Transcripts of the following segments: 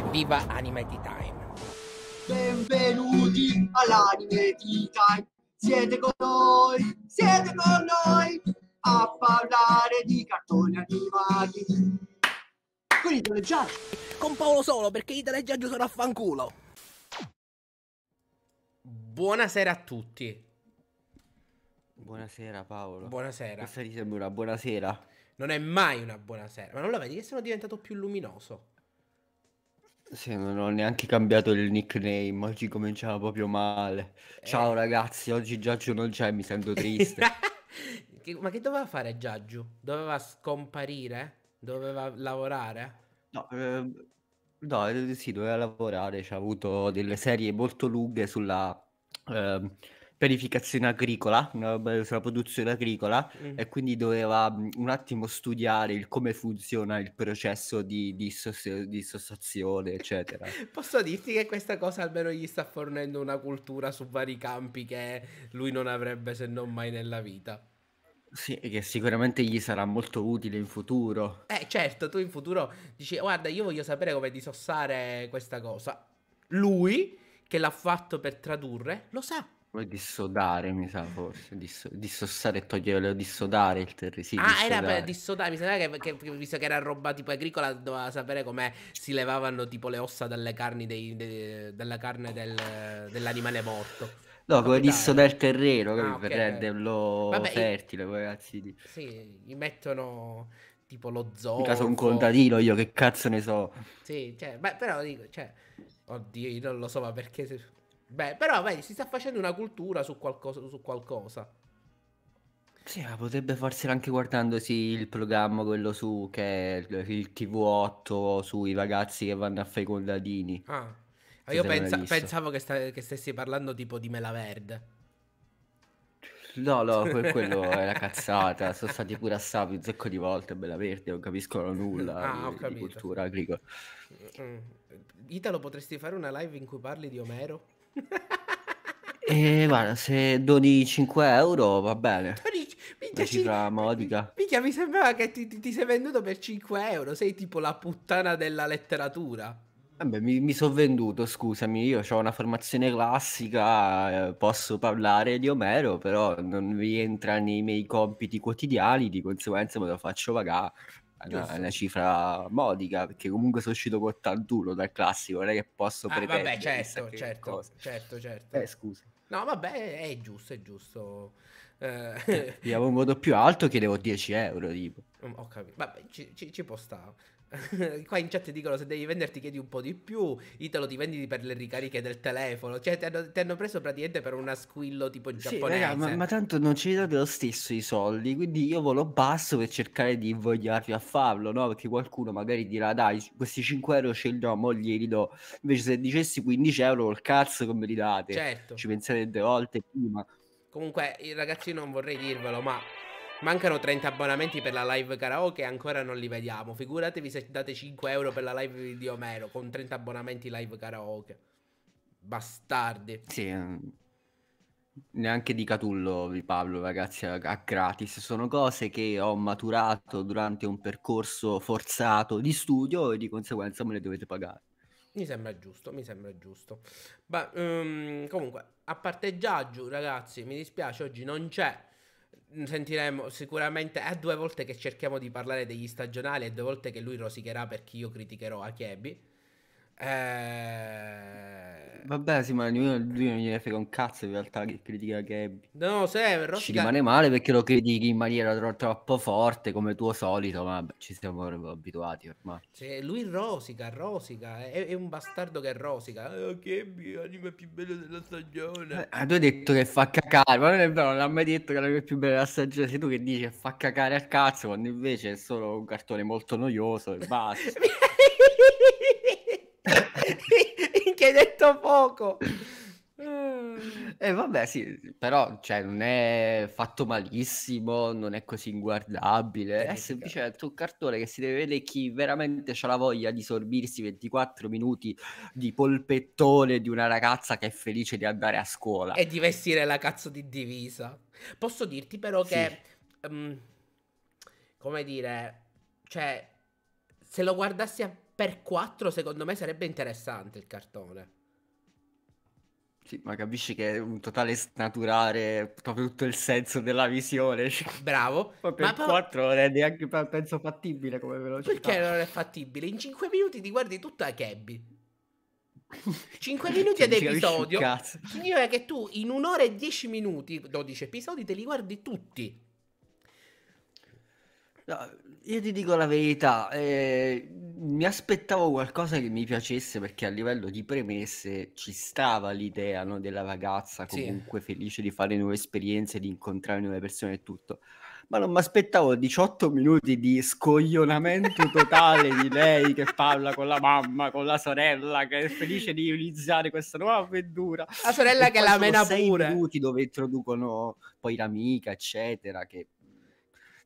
e viva Anime Time! Benvenuti all'Anime Time! Siete con noi a parlare di cartoni animati con Italo e Giaggiu. Con Paolo solo, perché Italo e Giaggiu sono a fanculo. Buonasera a tutti. Buonasera Paolo. Buonasera. Questa ti sembra una buonasera? Non è mai una buonasera. Ma non la vedi che sono diventato più luminoso? Sì, non ho neanche cambiato il nickname. Oggi cominciava proprio male. Ciao ragazzi, oggi Giaggiu non c'è, mi sento triste. Ma che doveva fare Giaggiu? Doveva scomparire? Doveva lavorare? No, sì, doveva lavorare. C'ha avuto delle serie molto lunghe sulla pianificazione agricola, sulla produzione agricola, e quindi doveva un attimo studiare il come funziona il processo di dissociazione, eccetera. Posso dirti che questa cosa almeno gli sta fornendo una cultura su vari campi che lui non avrebbe se non mai nella vita. Sì, che sicuramente gli sarà molto utile in futuro. Certo, tu in futuro dici, guarda, io voglio sapere come dissossare questa cosa. Lui, che l'ha fatto per tradurre, lo sa. Vuoi dissodare, mi sa, forse dissossare e togliere, dissodare il terresino. Sì, era per dissodare, mi sa che visto che era roba tipo agricola, doveva sapere come si levavano tipo le ossa dalle carni dalla carne dell'animale morto. No, come dissodare il terreno, per renderlo fertile, quei ragazzi lì. Sì, gli mettono tipo lo zolfo. In caso un contadino, io che cazzo ne so. Sì, però dico, oddio, io non lo so, ma perché... però vedi, si sta facendo una cultura su qualcosa, Sì, ma potrebbe farsela anche guardandosi il programma, quello su, che è il TV8, sui ragazzi che vanno a fare i contadini. Ma io pensavo che stessi parlando tipo di Melaverde. No, quello è la cazzata. Sono stati pure a Sapi un sacco di volte, Melaverde, non capiscono nulla di cultura agricola. Italo, potresti fare una live in cui parli di Omero? Guarda, se doni 5 euro va bene. Minchia, cifra modica. Minchia, mi sembrava che ti sei venduto per 5 euro. Sei tipo la puttana della letteratura. Vabbè, mi sono venduto, scusami. Io ho una formazione classica, posso parlare di Omero, però non rientra nei miei compiti quotidiani. Di conseguenza me lo faccio pagare una cifra modica, perché comunque sono uscito con 81 dal classico, non è che posso pretendere. Vabbè, certo. Scusa. No, vabbè, è giusto. Avevo un voto più alto, chiedevo 10 euro, tipo. Ho capito. Vabbè, ci può stare. Qua in chat dicono, se devi venderti chiedi un po' di più. Italo, ti vendi per le ricariche del telefono. Cioè ti hanno preso praticamente per un asquillo tipo giapponese. Sì, ma tanto non ci date lo stesso i soldi, quindi io volo basso per cercare di invogliarvi a farlo, no? Perché qualcuno magari dirà, dai, questi 5 euro scegliamo, glieli do. Invece se dicessi 15 euro col cazzo come li date? Certo. Ci pensate 2 volte prima. Comunque ragazzi, non vorrei dirvelo, ma mancano 30 abbonamenti per la live karaoke e ancora non li vediamo. Figuratevi se date 5 euro per la live di Omero con 30 abbonamenti live karaoke. Bastardi. Sì. Neanche di Catullo vi parlo, ragazzi, a gratis. Sono cose che ho maturato durante un percorso forzato di studio e di conseguenza me le dovete pagare. Mi sembra giusto. Ma, comunque, a parte Giaggiu, ragazzi, mi dispiace, oggi non c'è. Sentiremo sicuramente, è 2 volte che cerchiamo di parlare degli stagionali e 2 volte che lui rosicherà perché io criticherò Akebi. Vabbè, sì, ma lui non gliene frega un cazzo in realtà che critica Akebi. No, ci rimane male perché lo critichi in maniera troppo forte come tuo solito, ma vabbè, ci siamo abituati ormai. Cioè, lui rosica, è un bastardo che rosica. Akebi, anime più bello della stagione. Tu hai detto che fa cacare, ma non è vero, non ha mai detto che l'anime è più bello della stagione. Sei tu che dici che fa cacare al cazzo, quando invece è solo un cartone molto noioso e basta. Che hai detto poco. Vabbè, sì, però non è fatto malissimo, non è così inguardabile. È semplicemente un cartone che si deve vedere chi veramente ha la voglia di sorbirsi 24 minuti di polpettone di una ragazza che è felice di andare a scuola e di vestire la cazzo di divisa. Posso dirti però che come dire, se lo guardassi a per 4 secondo me sarebbe interessante il cartone. Sì, ma capisci che è un totale snaturare proprio tutto il senso della visione. Bravo. Ma per 4 non è neanche, penso, fattibile come velocità. Perché non è fattibile? In 5 minuti ti guardi tutta Akebi. 5 minuti ad episodio significa che tu in 1 ora e 10 minuti 12 episodi te li guardi tutti. No, io ti dico la verità, mi aspettavo qualcosa che mi piacesse, perché a livello di premesse ci stava l'idea, no, della ragazza comunque felice di fare nuove esperienze, di incontrare nuove persone e tutto. Ma non mi aspettavo 18 minuti di scoglionamento totale di lei che parla con la mamma, con la sorella, che è felice di iniziare questa nuova avventura. La sorella e che la mena pure. 6 minuti dove introducono poi l'amica, eccetera, che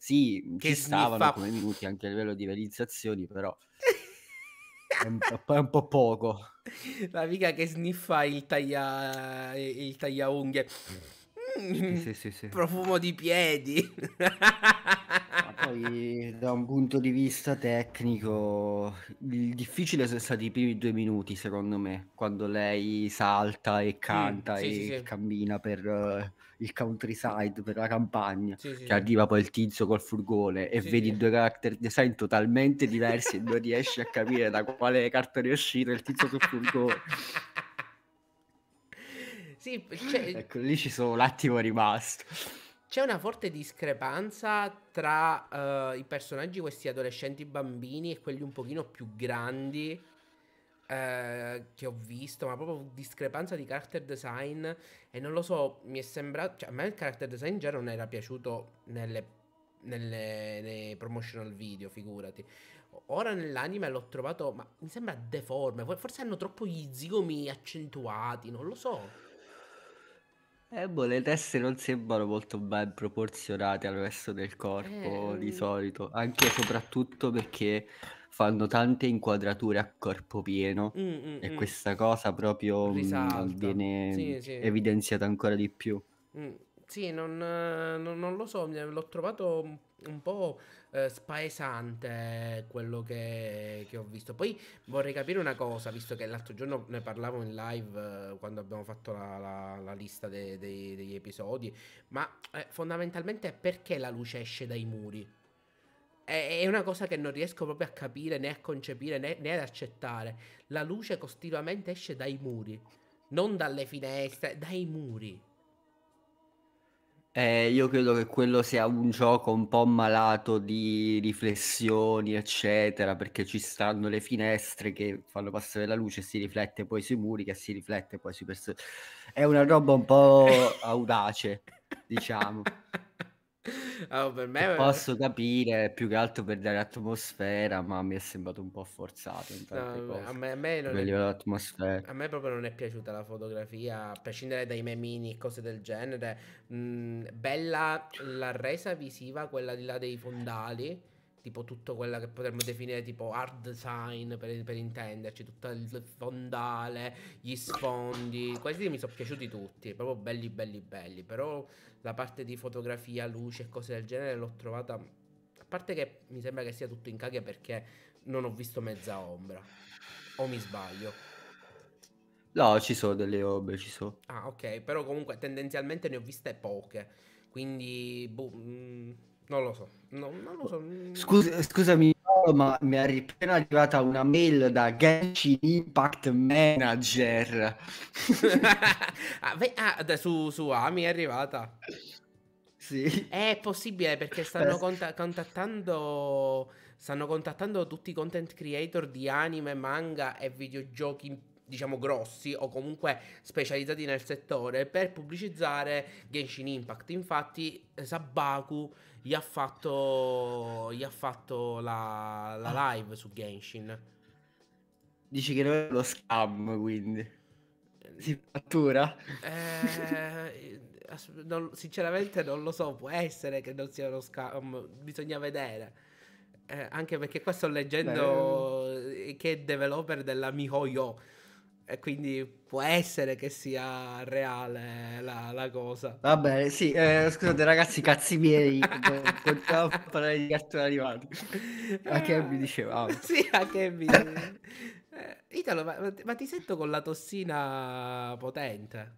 sì, che ci stavano come minuti anche a livello di realizzazioni, però è un po' poco. L'amica che sniffa il taglia unghie. Sì. Profumo di piedi. Ma poi da un punto di vista tecnico il difficile sono stati i primi 2 minuti, secondo me, quando lei salta e canta cammina per il countryside, per la campagna, che arriva poi il tizio col furgone e vedi due character design totalmente diversi e non riesci a capire da quale cartone è uscito il tizio sul furgone. Sì, ecco, lì ci sono un attimo rimasto. C'è una forte discrepanza tra i personaggi, questi adolescenti bambini, e quelli un pochino più grandi che ho visto, ma proprio discrepanza di character design. E non lo so, mi è sembrato, cioè, a me il character design già non era piaciuto nei promotional video, figurati. Ora nell'anime l'ho trovato, ma mi sembra deforme, forse hanno troppo gli zigomi accentuati, non lo so. Le teste non sembrano molto ben proporzionate al resto del corpo di solito, anche e soprattutto perché fanno tante inquadrature a corpo pieno e questa cosa proprio viene evidenziata ancora di più. Sì, non lo so, l'ho trovato un po' spaesante quello che ho visto. Poi vorrei capire una cosa, visto che l'altro giorno ne parlavo in live quando abbiamo fatto la lista degli episodi, ma fondamentalmente perché la luce esce dai muri? È una cosa che non riesco proprio a capire, né a concepire, né ad accettare. La luce continuamente esce dai muri, non dalle finestre, dai muri. Io credo che quello sia un gioco un po' malato di riflessioni, eccetera, perché ci stanno le finestre che fanno passare la luce e si riflette poi sui muri, che si riflette poi sui persone. È una roba un po' audace, diciamo. Oh, per me posso capire, più che altro per dare atmosfera, ma mi è sembrato un po' forzato in tante cose. A me non è, a me proprio non è piaciuta la fotografia, a prescindere dai memini e cose del genere. Bella la resa visiva, quella di là dei fondali, tipo tutto quella che potremmo definire tipo art design, per intenderci, tutto il fondale, gli sfondi, questi mi sono piaciuti tutti, proprio belli, però la parte di fotografia, luce e cose del genere l'ho trovata, a parte che mi sembra che sia tutto in caglia perché non ho visto mezza ombra, o mi sbaglio? No, ci sono delle ombre, ci sono. Ah, ok, però comunque tendenzialmente ne ho viste poche, quindi non lo so. Scusami, ma mi è appena arrivata una mail da Genshin Impact Manager. Ah, mi è arrivata. Sì. È possibile perché stanno contattando tutti i content creator di anime, manga e videogiochi, diciamo grossi o comunque specializzati nel settore, per pubblicizzare Genshin Impact. Infatti Sabaku gli ha fatto la live su Genshin. Dici che non è lo scam, quindi si fattura? Sinceramente non lo so, può essere che non sia lo scam, bisogna vedere. Anche perché qua sto leggendo che è developer della miHoYo, E quindi può essere che sia reale la cosa. Vabbè, sì, scusate ragazzi, cazzi miei, continuavo a parlare di cartoni animati. Akebi diceva. Sì, Akebi. Italo, ma ti sento con la tossina potente?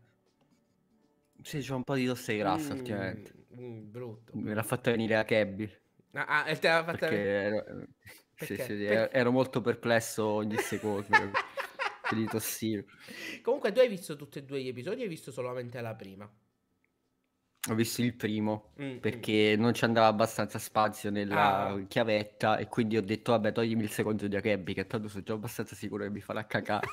Sì, c'è un po' di tosse grassa ultimamente. Brutto. Me l'ha fatta venire Akebi. Ah, e te l'ha fatta venire? Perché? Sì, ero molto perplesso ogni secondo. Di tossire. Comunque, tu hai visto tutti e due gli episodi? Hai visto solamente la prima? Ho visto il primo perché non ci andava abbastanza spazio nella chiavetta. E quindi ho detto: vabbè, toglimi il secondo di Akebi, che tanto sono già abbastanza sicuro che mi farà cacare.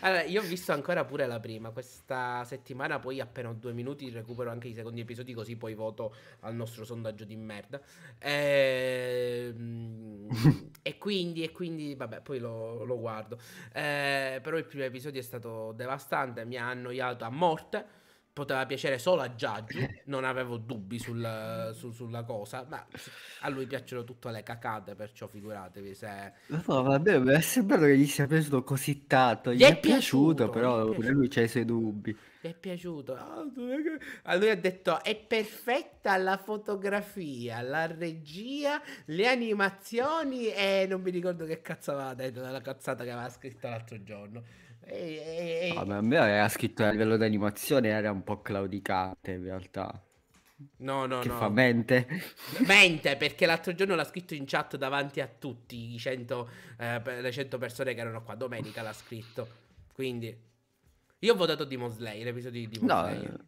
Allora, io ho visto ancora pure la prima questa settimana. Poi, appena ho 2 minuti, recupero anche i secondi episodi, così poi voto al nostro sondaggio di merda. E quindi, vabbè, poi lo guardo. Però il primo episodio è stato devastante. Mi ha annoiato a morte. Poteva piacere solo a Giaggiu, non avevo dubbi sulla cosa, ma a lui piacciono tutte le cacate, perciò figuratevi se... No, vabbè, mi è sembrato che gli sia piaciuto così tanto, gli è piaciuto, però pure lui c'ha i suoi dubbi. Gli è piaciuto, a lui ha detto è perfetta la fotografia, la regia, le animazioni e non mi ricordo che cazzo aveva detto, la cazzata che aveva scritto l'altro giorno. No, ma a me aveva scritto a livello di animazione era un po' claudicante in realtà. No. Fa mente perché l'altro giorno l'ha scritto in chat davanti a tutti le 100 persone che erano qua. Domenica l'ha scritto. Quindi io ho votato Demon Slayer, l'episodio di Demon Slayer.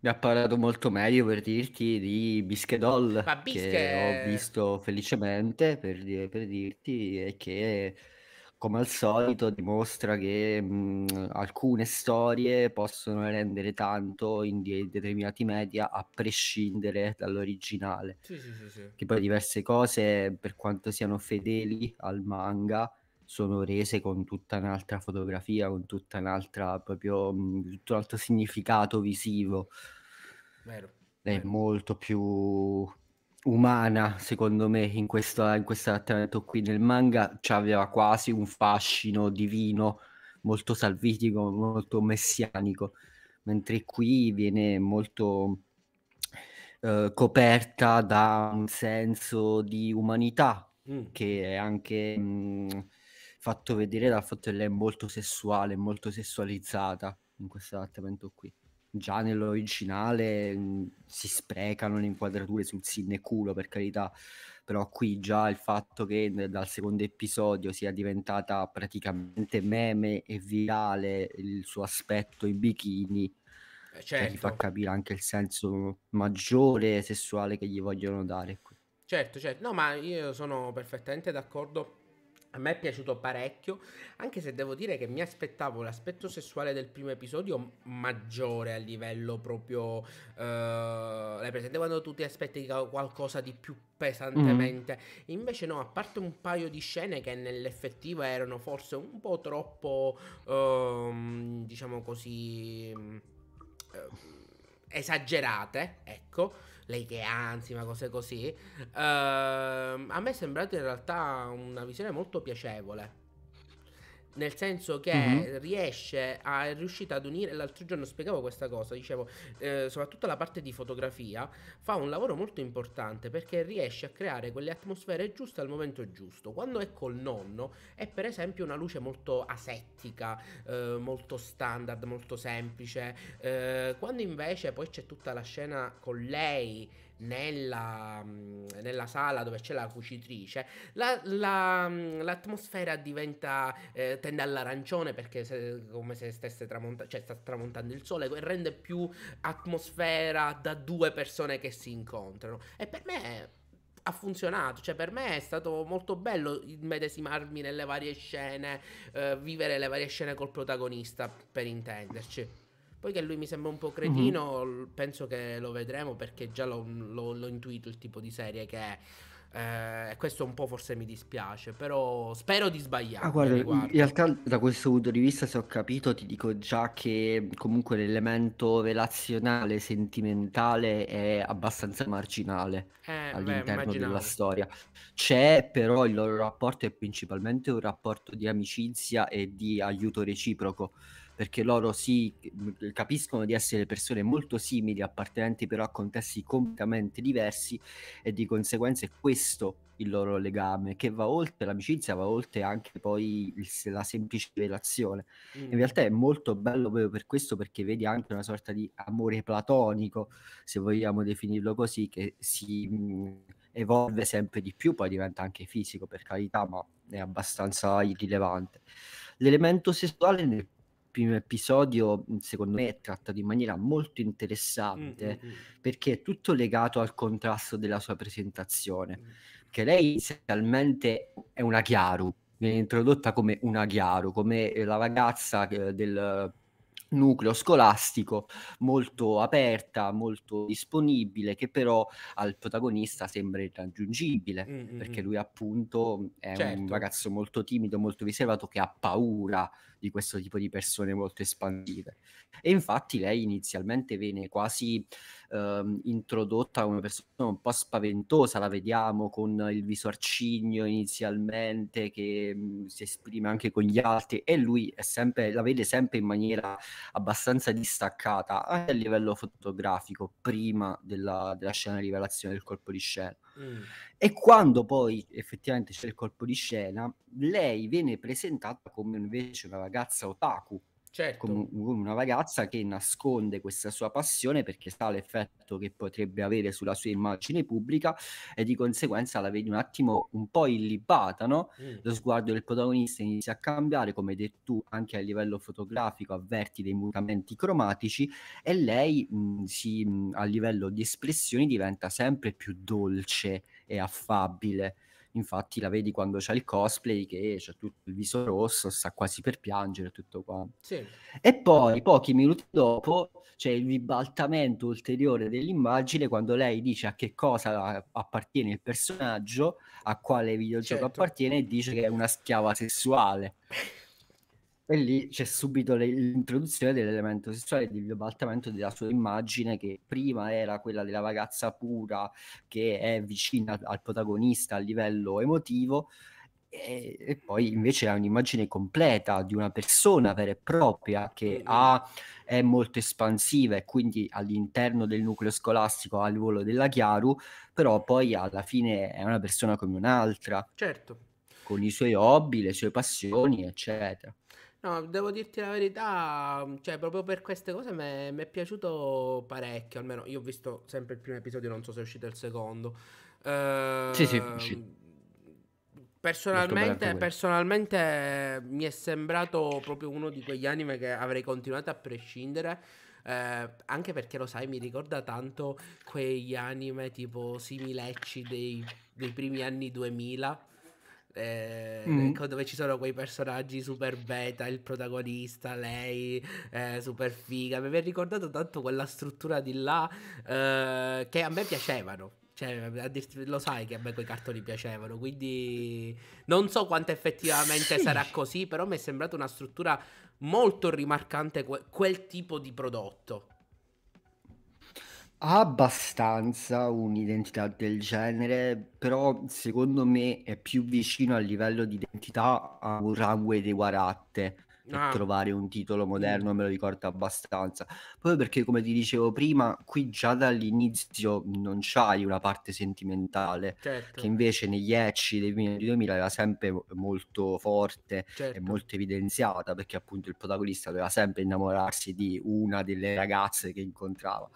Mi ha parlato molto meglio, per dirti, di Bische Doll, che ho visto felicemente, per dirti, e che... come al solito dimostra che alcune storie possono rendere tanto in determinati media a prescindere dall'originale. Sì. Che poi diverse cose, per quanto siano fedeli al manga, sono rese con tutta un'altra fotografia, con tutta un'altra proprio tutto un altro significato visivo. Vero. È molto più umana, secondo me, in questo adattamento qui. Nel manga c'aveva quasi un fascino divino, molto salvitico, molto messianico, mentre qui viene molto coperta da un senso di umanità che è anche fatto vedere dal fatto che lei è molto sessuale, molto sessualizzata in questo adattamento qui. Già nell'originale si sprecano le inquadrature sul sinne e culo, per carità, però qui già il fatto che dal secondo episodio sia diventata praticamente meme e virale il suo aspetto in bikini, certo, ti fa capire anche il senso maggiore sessuale che gli vogliono dare qui. Certo, no, ma io sono perfettamente d'accordo. A me è piaciuto parecchio, anche se devo dire che mi aspettavo l'aspetto sessuale del primo episodio maggiore a livello proprio... l'hai presente quando tu ti aspetti qualcosa di più pesantemente? Invece no, a parte un paio di scene che nell'effettiva erano forse un po' troppo, diciamo così, esagerate, ecco. Lei che anzi, ma cose così. A me è sembrata in realtà una visione molto piacevole, nel senso che è riuscita ad unire. L'altro giorno spiegavo questa cosa, dicevo, soprattutto la parte di fotografia fa un lavoro molto importante, perché riesce a creare quelle atmosfere giuste al momento giusto. Quando è col nonno è per esempio una luce molto asettica, molto standard, molto semplice. Quando invece poi c'è tutta la scena con lei nella sala dove c'è la cucitrice, l'atmosfera diventa tende all'arancione, perché come se stesse tramontando, cioè sta tramontando il sole, e rende più atmosfera da due persone che si incontrano. E per me ha funzionato, cioè per me è stato molto bello immedesimarmi nelle varie scene, vivere le varie scene col protagonista, per intenderci. Poi che lui mi sembra un po' cretino, penso che lo vedremo, perché già l'ho intuito il tipo di serie che è. Questo un po' forse mi dispiace, però spero di sbagliare. Guarda, in realtà da questo punto di vista, se ho capito, ti dico già che comunque l'elemento relazionale, sentimentale è abbastanza marginale. all'interno della storia. C'è però il loro rapporto è principalmente un rapporto di amicizia e di aiuto reciproco, perché loro si capiscono di essere persone molto simili, appartenenti però a contesti completamente diversi, e di conseguenza è questo il loro legame, che va oltre l'amicizia, va oltre anche poi la semplice relazione. In realtà è molto bello proprio per questo, perché vedi anche una sorta di amore platonico, se vogliamo definirlo così, che si evolve sempre di più, poi diventa anche fisico, per carità, ma è abbastanza irrilevante. L'elemento sessuale nel primo episodio secondo me è trattato in maniera molto interessante, perché è tutto legato al contrasto della sua presentazione, che lei inizialmente è una Gyaru, viene introdotta come una Gyaru, come la ragazza del nucleo scolastico, molto aperta, molto disponibile, che però al protagonista sembra irraggiungibile, perché lui appunto è un ragazzo molto timido, molto riservato, che ha paura di questo tipo di persone molto espansive. E infatti lei inizialmente viene quasi introdotta come una persona un po' spaventosa, la vediamo con il viso arcigno inizialmente, che si esprime anche con gli altri, e lui è sempre, la vede sempre in maniera abbastanza distaccata, anche a livello fotografico, prima della scena di rivelazione del colpo di scena. E quando poi effettivamente c'è il colpo di scena, lei viene presentata come invece una ragazza otaku, come una ragazza che nasconde questa sua passione perché sa l'effetto che potrebbe avere sulla sua immagine pubblica, e di conseguenza la vedi un attimo un po' illibata, no? Lo sguardo del protagonista inizia a cambiare, come hai detto tu, anche a livello fotografico avverti dei mutamenti cromatici, e lei a livello di espressioni diventa sempre più dolce e affabile. Infatti la vedi quando c'ha il cosplay, che c'ha tutto il viso rosso, sta quasi per piangere, tutto quanto. E poi pochi minuti dopo c'è il ribaltamento ulteriore dell'immagine, quando lei dice a che cosa appartiene il personaggio, a quale videogioco appartiene, e dice che è una schiava sessuale. E lì c'è subito l'introduzione dell'elemento sessuale, del ribaltamento della sua immagine, che prima era quella della ragazza pura che è vicina al protagonista a livello emotivo, e poi invece è un'immagine completa di una persona vera e propria che è molto espansiva, e quindi all'interno del nucleo scolastico ha il ruolo della Gyaru, però poi alla fine è una persona come un'altra, con i suoi hobby, le sue passioni, eccetera. No, devo dirti la verità, cioè proprio per queste cose mi è piaciuto parecchio. Almeno io ho visto sempre il primo episodio, non so se è uscito il secondo. Personalmente mi è sembrato proprio uno di quegli anime che avrei continuato a prescindere. Anche perché, lo sai, mi ricorda tanto quegli anime tipo similecci dei primi anni 2000. Dove ci sono quei personaggi super beta, il protagonista, lei super figa. Mi ha ricordato tanto quella struttura di là, che a me piacevano, cioè, lo sai che a me quei cartoni piacevano, quindi non so quanto effettivamente sarà così, però mi è sembrata una struttura molto rimarcante quel tipo di prodotto. Ha abbastanza un'identità del genere, però secondo me è più vicino a livello di identità a un Runway dei Waratte. Per trovare un titolo moderno me lo ricordo abbastanza, proprio perché, come ti dicevo prima, qui già dall'inizio non c'hai una parte sentimentale, che invece negli ecchi dei primi 2000 era sempre molto forte e molto evidenziata, perché appunto il protagonista doveva sempre innamorarsi di una delle ragazze che incontrava.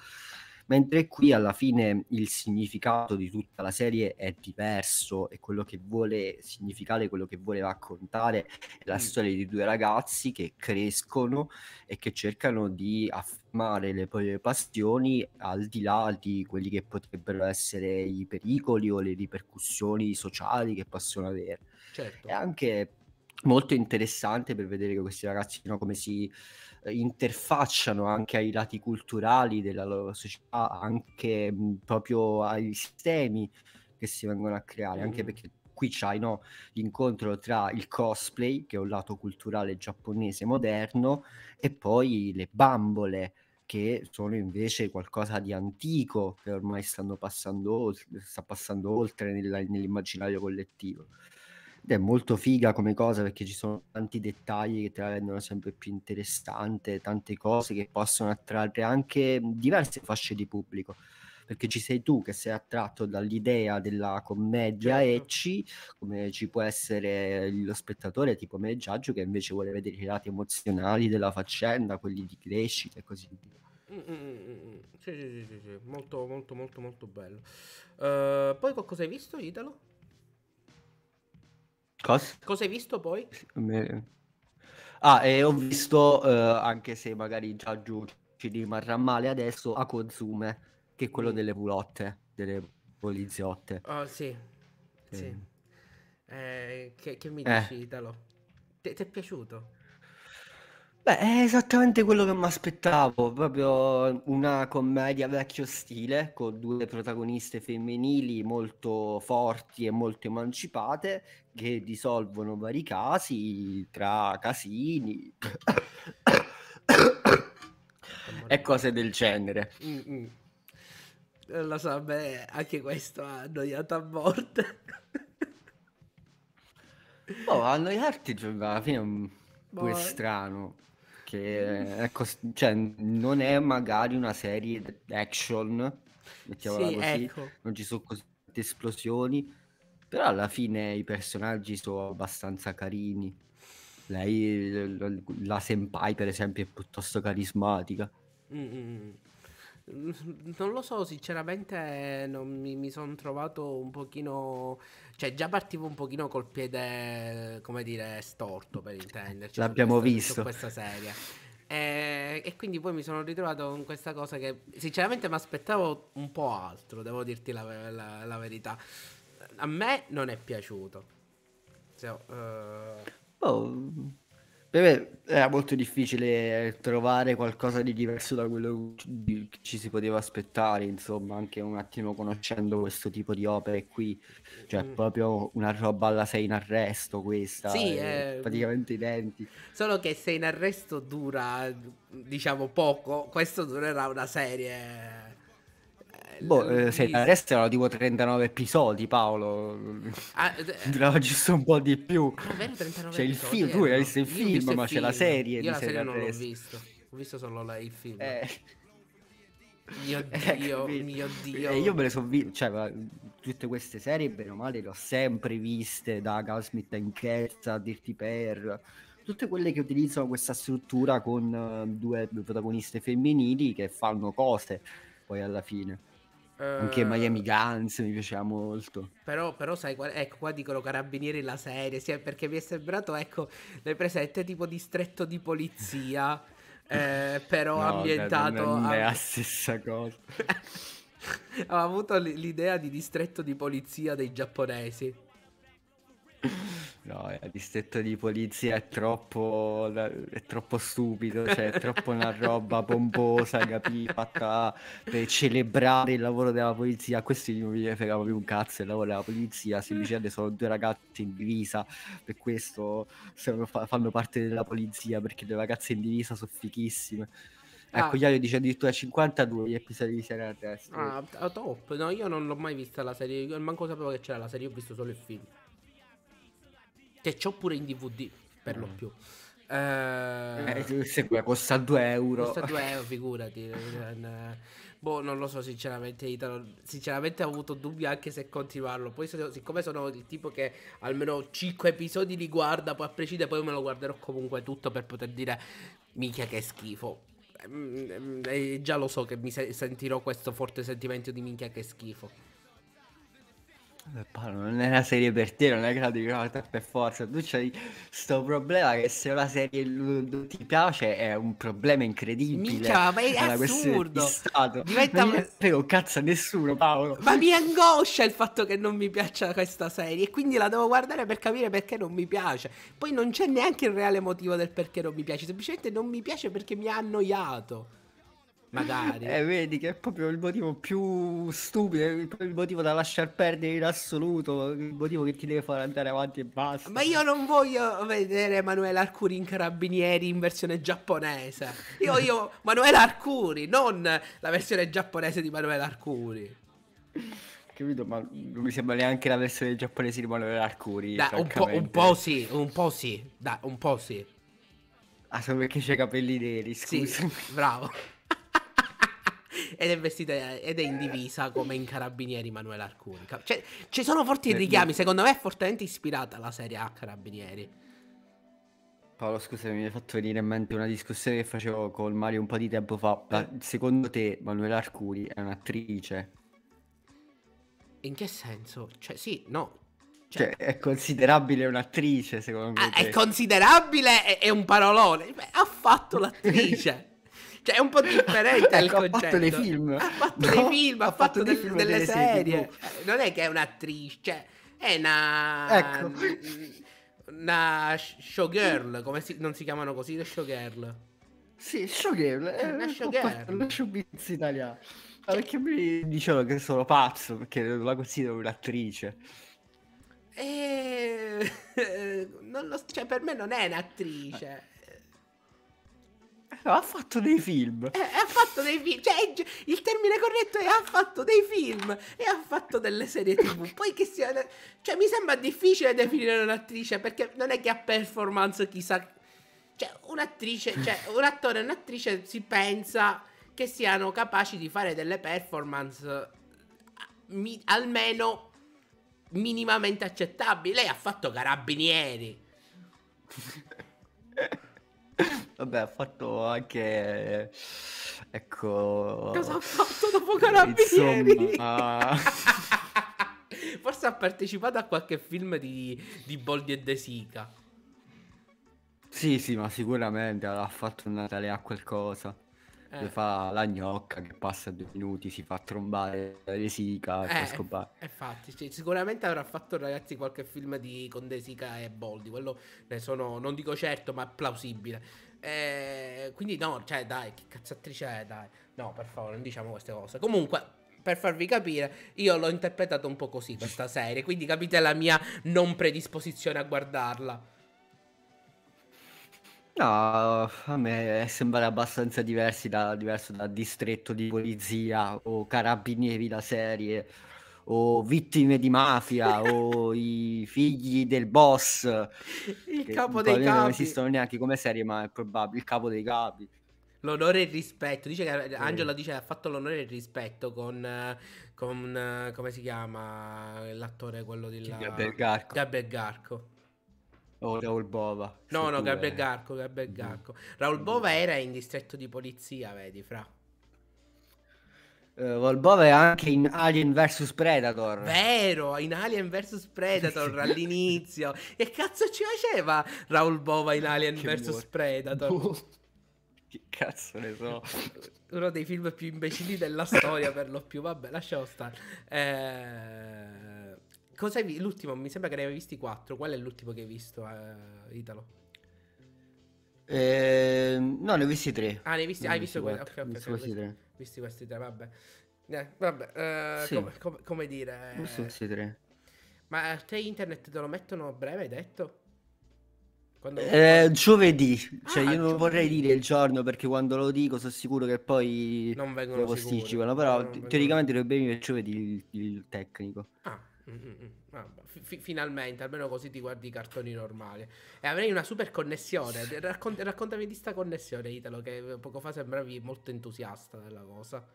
Mentre qui alla fine il significato di tutta la serie è diverso, e quello che vuole significare, quello che vuole raccontare è la storia di due ragazzi che crescono e che cercano di affermare le proprie passioni al di là di quelli che potrebbero essere i pericoli o le ripercussioni sociali che possono avere. È anche molto interessante per vedere che questi ragazzi, no, come si interfacciano anche ai lati culturali della loro società, anche proprio ai sistemi che si vengono a creare, anche perché qui c'hai, no, l'incontro tra il cosplay, che è un lato culturale giapponese moderno, e poi le bambole, che sono invece qualcosa di antico, che ormai sta passando oltre nell'immaginario collettivo. Ed è molto figa come cosa, perché ci sono tanti dettagli che te la rendono sempre più interessante, tante cose che possono attrarre anche diverse fasce di pubblico, perché ci sei tu che sei attratto dall'idea della commedia ecchi, come ci può essere lo spettatore tipo me e Giaggiu, che invece vuole vedere i lati emozionali della faccenda, quelli di crescita e così via. Sì. Molto molto molto molto bello. Poi cosa hai visto, Italo? Cosa hai visto poi? Ho visto, anche se magari Giaggiu ci rimarrà male adesso, Akozume, che è quello delle pulotte, delle poliziotte. Sì. Che mi dici, Italo? Ti è piaciuto? Beh, è esattamente quello che mi aspettavo, proprio una commedia vecchio stile, con due protagoniste femminili molto forti e molto emancipate, che risolvono vari casi tra casini e cose del genere. Lo so, beh, anche questo ha annoiato a morte. Annoiarti, alla fine è un po' strano. Che, ecco, cioè, non è magari una serie action, mettiamola così, ecco. Non ci sono così tante esplosioni, però alla fine i personaggi sono abbastanza carini. Lei, la senpai per esempio, è piuttosto carismatica. Non lo so, sinceramente non mi sono trovato un pochino, cioè già partivo un pochino col piede, come dire, storto, per intenderci. L'abbiamo visto su questa serie, e quindi poi mi sono ritrovato con questa cosa che sinceramente mi aspettavo un po' altro, devo dirti la verità. A me non è piaciuto, per me era molto difficile trovare qualcosa di diverso da quello che ci si poteva aspettare, insomma, anche un attimo conoscendo questo tipo di opere qui, cioè proprio una roba alla Sei in Arresto questa, sì, praticamente identica. Solo che Sei in Arresto dura, diciamo, poco, questo durerà una serie... Sei in Arresto erano tipo 39 episodi, Paolo. Durava giusto un po' di più. C'è il film, tu hai visto il film, ma c'è la serie. Io la serie non l'ho visto, ho visto solo il film. Mio Dio. Io me le sono viste, cioè, tutte queste serie, bene o male, le ho sempre viste, da Gasmith in Kerza, Dirty Per, tutte quelle che utilizzano questa struttura con due protagoniste femminili che fanno cose poi alla fine. Anche Miami Guns mi piaceva molto. Però sai, ecco qua dicono Carabinieri la serie, sì, perché mi è sembrato, ecco, l'hai presente tipo Distretto di Polizia, però no, ambientato... Non è la stessa cosa. Ho avuto l'idea di Distretto di Polizia dei giapponesi. No, il Distretto di Polizia è troppo stupido, cioè è troppo una roba pomposa, capito, fatta per celebrare il lavoro della polizia. A questi non mi fregava più un cazzo il lavoro della polizia, semplicemente sono due ragazze in divisa, per questo fanno parte della polizia, perché le ragazze in divisa sono fichissime. Ecco, Iario dice addirittura 52 gli episodi di Serie Arresto. Top. No, io non l'ho mai vista la serie, io manco sapevo che c'era la serie, ho visto solo il film, che c'ho pure in DVD per lo più. Se costa 2 euro, figurati. Non lo so sinceramente, Italo. Sinceramente ho avuto dubbi anche se continuarlo. Poi siccome sono il tipo che almeno 5 episodi li guarda, poi a prescindere poi me lo guarderò comunque tutto per poter dire minchia che schifo. E già lo so che mi sentirò questo forte sentimento di minchia che schifo. Paolo, non è una serie per te, non è che la devi guardare per forza. Tu c'hai sto problema che se una serie non ti piace è un problema incredibile. Minchia, ma è assurdo, diventa... Non frego cazzo a nessuno, Paolo. Ma mi angoscia il fatto che non mi piaccia questa serie, e quindi la devo guardare per capire perché non mi piace. Poi non c'è neanche il reale motivo del perché non mi piace, semplicemente non mi piace perché mi ha annoiato. magari. Vedi che è proprio il motivo più stupido, il motivo da lasciar perdere in assoluto, il motivo che ti deve far andare avanti e basta. Ma io non voglio vedere Manuela Arcuri in Carabinieri in versione giapponese. Io voglio Manuela Arcuri, non la versione giapponese di Manuela Arcuri. Capito? Ma non mi sembra neanche la versione giapponese di Manuela Arcuri. Da, un po' sì. Ah, solo perché c'è capelli neri, scusa. Sì, bravo. Ed è vestita ed è in divisa come in Carabinieri Manuela Arcuri. Cioè, ci sono forti richiami, secondo me è fortemente ispirata alla serie A Carabinieri. Paolo, scusami, mi hai fatto venire in mente una discussione che facevo con Mario un po' di tempo fa. Secondo te Manuela Arcuri è un'attrice? In che senso? Cioè, sì, no. Cioè, è considerabile un'attrice, secondo me. È considerabile è un parolone. Beh, ha fatto l'attrice. Cioè, è un po' differente il concetto. Ha fatto dei film. Ha fatto dei film, delle serie. Non è che è un'attrice, cioè, è una... Ecco. Una showgirl, come si... non si chiamano così, le showgirl. Sì, showgirl. È una showgirl. La showbiz italiana. Cioè... Perché mi dicevano che sono pazzo, perché non la considero un'attrice. Non lo, cioè, per me non è un'attrice. Ha fatto dei film. Ha fatto dei film. Cioè, il termine corretto è ha fatto dei film e ha fatto delle serie TV. Poi che sia. Cioè, mi sembra difficile definire un'attrice perché non è che ha performance chissà. Cioè, un'attrice, cioè, un attore e un'attrice si pensa che siano capaci di fare delle performance almeno minimamente accettabili. Lei ha fatto Carabinieri. Vabbè, ha fatto anche, ecco, cosa ha fatto dopo Carabinieri? Insomma... Forse ha partecipato a qualche film di Boldi e De Sica. Sì, sì, ma sicuramente ha fatto una tale a qualcosa. Fa la gnocca che passa 2 minuti, si fa trombare da De Sica. Infatti, cioè, sicuramente avrà fatto, ragazzi, qualche film con De Sica e Boldi. Quello ne sono, non dico certo, ma plausibile. Quindi no, cioè dai, che cazzatrice è, dai. No, per favore, non diciamo queste cose. Comunque, per farvi capire, io l'ho interpretato un po' così questa serie, quindi capite la mia non predisposizione a guardarla. No, a me sembra abbastanza diverso da Distretto di Polizia o Carabinieri la serie o Vittime di Mafia o I figli del boss, il capo dei capi. Non esistono neanche come serie, ma è probabile il capo dei capi. L'onore e il rispetto, dice che Angelo dice ha fatto l'onore e il rispetto con come si chiama l'attore quello di là? Gabriel Garco. O Raul Bova. No, Gabriel Garco. Raul Bova era in Distretto di Polizia, vedi, fra. Raul Bova è anche in Alien vs Predator. Vero, in Alien vs Predator all'inizio. Che cazzo ci faceva Raul Bova in Alien vs Predator? Che cazzo ne so. Uno dei film più imbecilli della storia per lo più. Vabbè, lasciamo stare. L'ultimo, mi sembra che ne avevi visti 4. Qual è l'ultimo che hai visto, Italo? No, ne ho visti 3. Ah, ne hai visti? Hai visto quelli? Ok, visti questi 3, vabbè. Vabbè, sì. come dire? Visto questi 3. Ma te internet te lo mettono a breve, hai detto? Giovedì, cioè io non vorrei dire il giorno perché quando lo dico sono sicuro che poi non vengono, lo posticipano, però non teoricamente dovrebbe venire giovedì il tecnico. Finalmente, almeno così ti guardi i cartoni normali. E avrei una super connessione. Raccontami di sta connessione, Italo, che poco fa sembravi molto entusiasta della cosa.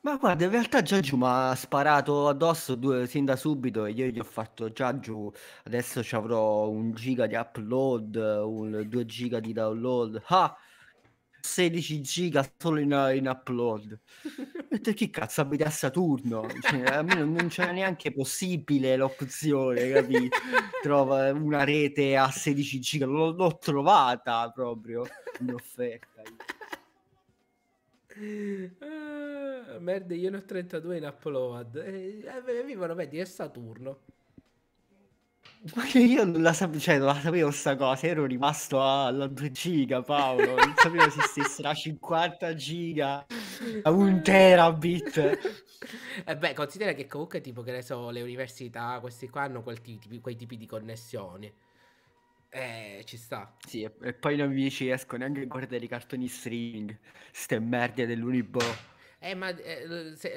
Ma guarda, in realtà Giaggiu mi ha sparato addosso sin da subito e io gli ho fatto Giaggiu, adesso ci avrò 1 giga di upload, 2 giga di download. 16 giga solo in upload. Chi cazzo abita a Saturno? Cioè, a me non c'era neanche possibile l'opzione, capi? Trova una rete a 16 giga, l'ho trovata proprio un'offerta. Merda, io ne ho 32 in upload. Vedi, è Saturno. Io non la sapevo, cioè non la sapevo sta cosa, ero rimasto alla 2 giga, Paolo, non sapevo se stessero a 50 giga, a un terabit. E beh, considera che comunque tipo che ne so, le università, questi qua hanno quei tipi di connessioni. Ci sta. Sì, e poi non mi ci riesco neanche a guardare i cartoni streaming, ste merde dell'Unibo. Ma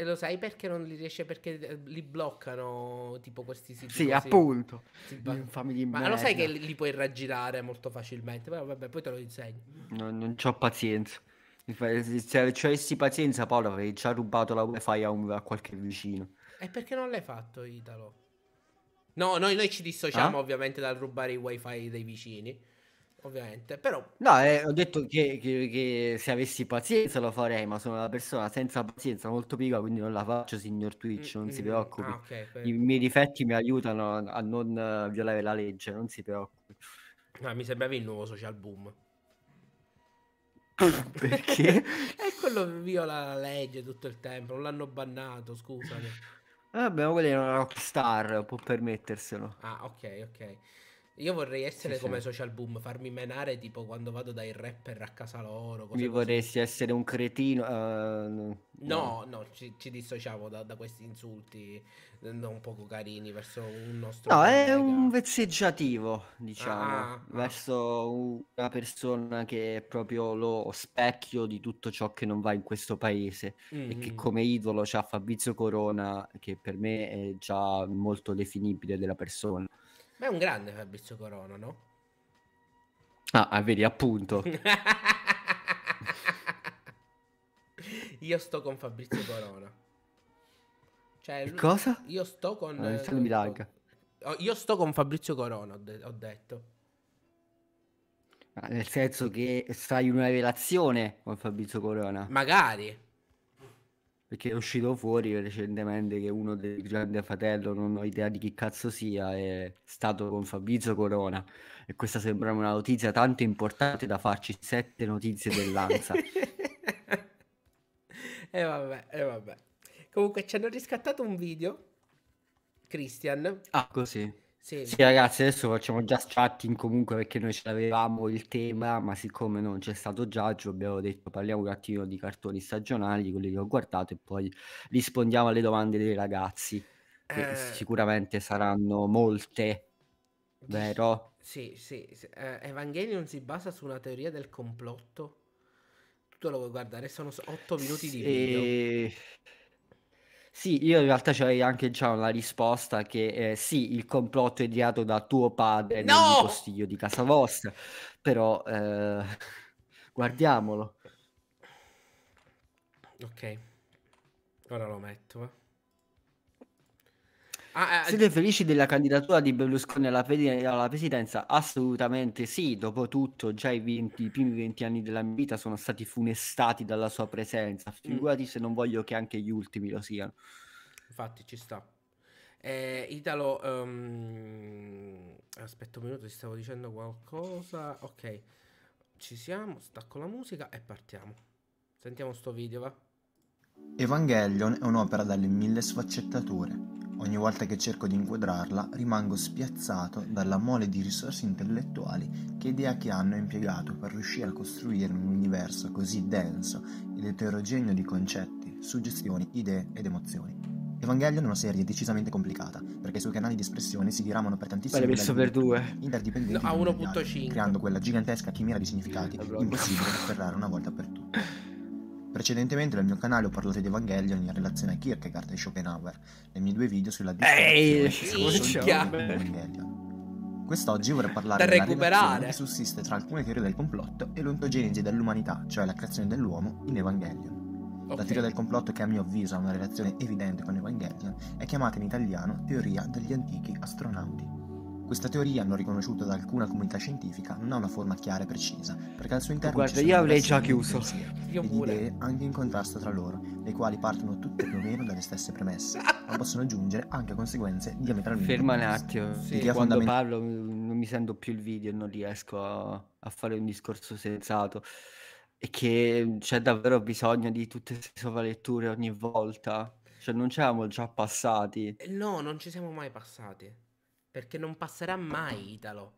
lo sai perché non li riesce? Perché li bloccano tipo questi siti. Sì, così, appunto. Ma lo sai che li puoi raggirare molto facilmente? Però vabbè, poi te lo insegno. No, non c'ho pazienza. Se ci avessi pazienza, Paolo, avrei già rubato la wifi a qualche vicino. E perché non l'hai fatto, Italo? No, noi ci dissociamo ovviamente dal rubare i wifi dei vicini, ovviamente, però... No, ho detto che se avessi pazienza lo farei, ma sono una persona senza pazienza, molto pigra, quindi non la faccio, signor Twitch, non si preoccupi. Okay, per... I miei difetti mi aiutano a non violare la legge, non si preoccupi. No, mi sembrava il nuovo social boom. Perché? Quello viola la legge tutto il tempo, non l'hanno bannato, scusami. Vabbè, ma quella è una rockstar, può permetterselo. Ah, ok, ok. Io vorrei essere come Social Boom, farmi menare tipo quando vado dai rapper a casa loro. Mi vorresti essere un cretino? No, ci dissociavo da questi insulti non poco carini verso un nostro... No, collega. È un vezzeggiativo, diciamo, verso una persona che è proprio lo specchio di tutto ciò che non va in questo paese. E che come idolo c'ha Fabrizio Corona, che per me è già molto definibile della persona. Ma è un grande Fabrizio Corona, no? Ah, vedi, appunto. Io sto con Fabrizio Corona. Cioè, lui... Cosa? Io sto con... Io sto con Fabrizio Corona, ho detto. Ah, nel senso che stai in una relazione con Fabrizio Corona. Magari. Perché è uscito fuori recentemente che uno del Grande Fratello, non ho idea di chi cazzo sia, è stato con Fabrizio Corona. E questa sembra una notizia tanto importante da farci 7 notizie dell'Ansa. E vabbè. Comunque ci hanno riscattato un video, Christian. Ah, così. Sì, ragazzi, adesso facciamo già chatting comunque, perché noi ce l'avevamo il tema, ma siccome non c'è stato Giaggiu, abbiamo detto parliamo un attimo di cartoni stagionali, quelli che ho guardato, e poi rispondiamo alle domande dei ragazzi, che sicuramente saranno molte, vero? Sì. Evangelion si basa su una teoria del complotto. Tu lo vuoi guardare? Sono 8 minuti di video. Sì, io in realtà c'avevo anche già una risposta che sì, il complotto è ideato da tuo padre nel postiglio di casa vostra, però guardiamolo. Ok, ora lo metto. Siete felici della candidatura di Berlusconi alla presidenza? Assolutamente sì, dopo tutto già i primi 20 anni della mia vita sono stati funestati dalla sua presenza, figurati se non voglio che anche gli ultimi lo siano. Infatti ci sta. Italo, aspetta un minuto, ti stavo dicendo qualcosa. Ok, ci siamo, stacco la musica e partiamo. Sentiamo sto video, va? Evangelion è un'opera dalle 1000 sfaccettature. Ogni volta che cerco di inquadrarla rimango spiazzato dalla mole di risorse intellettuali che idea che hanno impiegato per riuscire a costruire un universo così denso ed eterogeneo di concetti, suggestioni, idee ed emozioni. Evangelion è una serie decisamente complicata, perché i suoi canali di espressione si diramano per tantissimi interdipendenti a 1.5, creando quella gigantesca chimera di significati impossibile da afferrare una volta per tutte. Precedentemente nel mio canale ho parlato di Evangelion in relazione a Kierkegaard e Schopenhauer, nei miei due video sulla distinzione di Evangelion. Quest'oggi vorrei parlare della relazione che sussiste tra alcune teorie del complotto e l'ontogenesi dell'umanità, cioè la creazione dell'uomo in Evangelion. Okay. La teoria del complotto, che a mio avviso ha una relazione evidente con Evangelion, è chiamata in italiano teoria degli antichi astronauti. Questa teoria, non riconosciuta da alcuna comunità scientifica, non ha una forma chiara e precisa, perché al suo interno ci sono idee anche in contrasto tra loro, le quali partono tutte più o meno dalle stesse premesse, ma possono giungere anche a conseguenze diametralmente quando parlo non mi sento più il video e non riesco a fare un discorso sensato, e che c'è davvero bisogno di tutte queste sovraletture ogni volta, cioè non ci siamo già passati. No, non ci siamo mai passati. perché non passerà mai, Italo.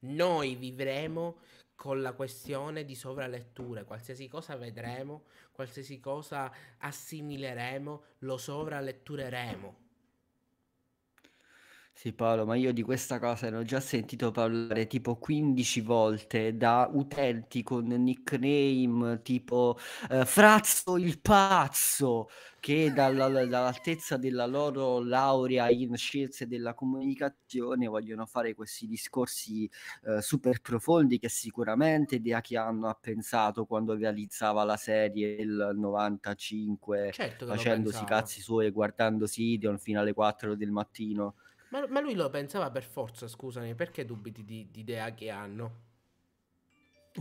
Noi vivremo con la questione di sovraletture, qualsiasi cosa vedremo, qualsiasi cosa assimileremo, lo sovralettureremo. Sì Paolo, ma io di questa cosa ne ho già sentito parlare tipo 15 volte da utenti con nickname tipo Frazzo il Pazzo, che dall'altezza della loro laurea in scienze della comunicazione vogliono fare questi discorsi super profondi, che sicuramente Deaki Anno ha pensato quando realizzava la serie del 95, certo, facendosi cazzi suoi e guardandosi Ideon fino alle 4 del mattino. Ma lui lo pensava per forza, scusami, perché dubiti di idea che hanno?